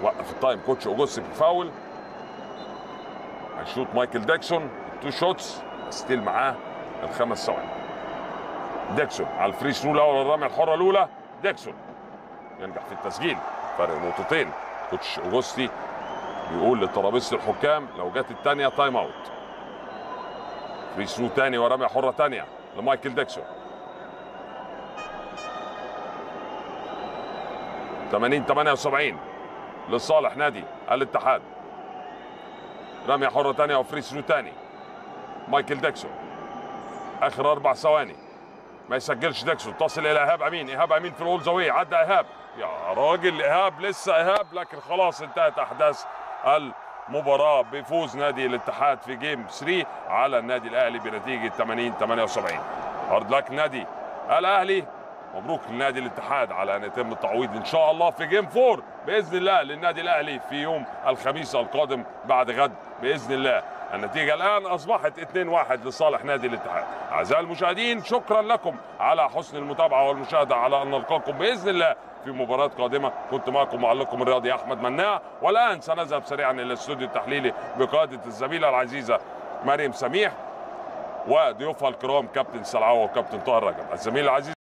وقف التايم كوتش اوغستي بفاول. هيشوط مايكل ديكسون تو شوتس، ستيل معاه الخمس ثواني. ديكسون على الفري ثرو الاول، الرميه الحره الاولى، ديكسون ينجح في التسجيل، فرق نقطتين. كوتش اوغستي بيقول لترابيزه الحكام لو جت الثانيه تايم اوت. فري ثرو ثاني ورميه حره ثانيه لمايكل ديكسون. ثمانين ثمانية وسبعين لصالح نادي الاتحاد. رميه حره ثانيه وفري ثرو ثاني. مايكل ديكسون اخر اربع ثواني ما يسجلش ديكسون. تصل الى ايهاب امين، ايهاب امين في الجول زاويه، عدى ايهاب، يا راجل ايهاب لسه ايهاب، لكن خلاص انتهت احداث المباراه بفوز نادي الاتحاد في جيم ثلاثة على النادي الاهلي بنتيجه ثمانين ثمانية وسبعين. هارد لك نادي الاهلي، مبروك لنادي الاتحاد على ان يتم التعويض ان شاء الله في جيم أربعة باذن الله للنادي الاهلي في يوم الخميس القادم بعد غد باذن الله. النتيجة الآن أصبحت اثنين واحد لصالح نادي الاتحاد. أعزائي المشاهدين، شكرا لكم على حسن المتابعة والمشاهدة، على أن نلقاكم بإذن الله في مباراة قادمة. كنت معكم معلقكم الرياضي أحمد مناع، والآن سنذهب سريعا إلى الاستوديو التحليلي بقيادة الزميلة العزيزة مريم سميح وضيوفها الكرام كابتن السلعاوي وكابتن طاهر رجب. الزميلة العزيزة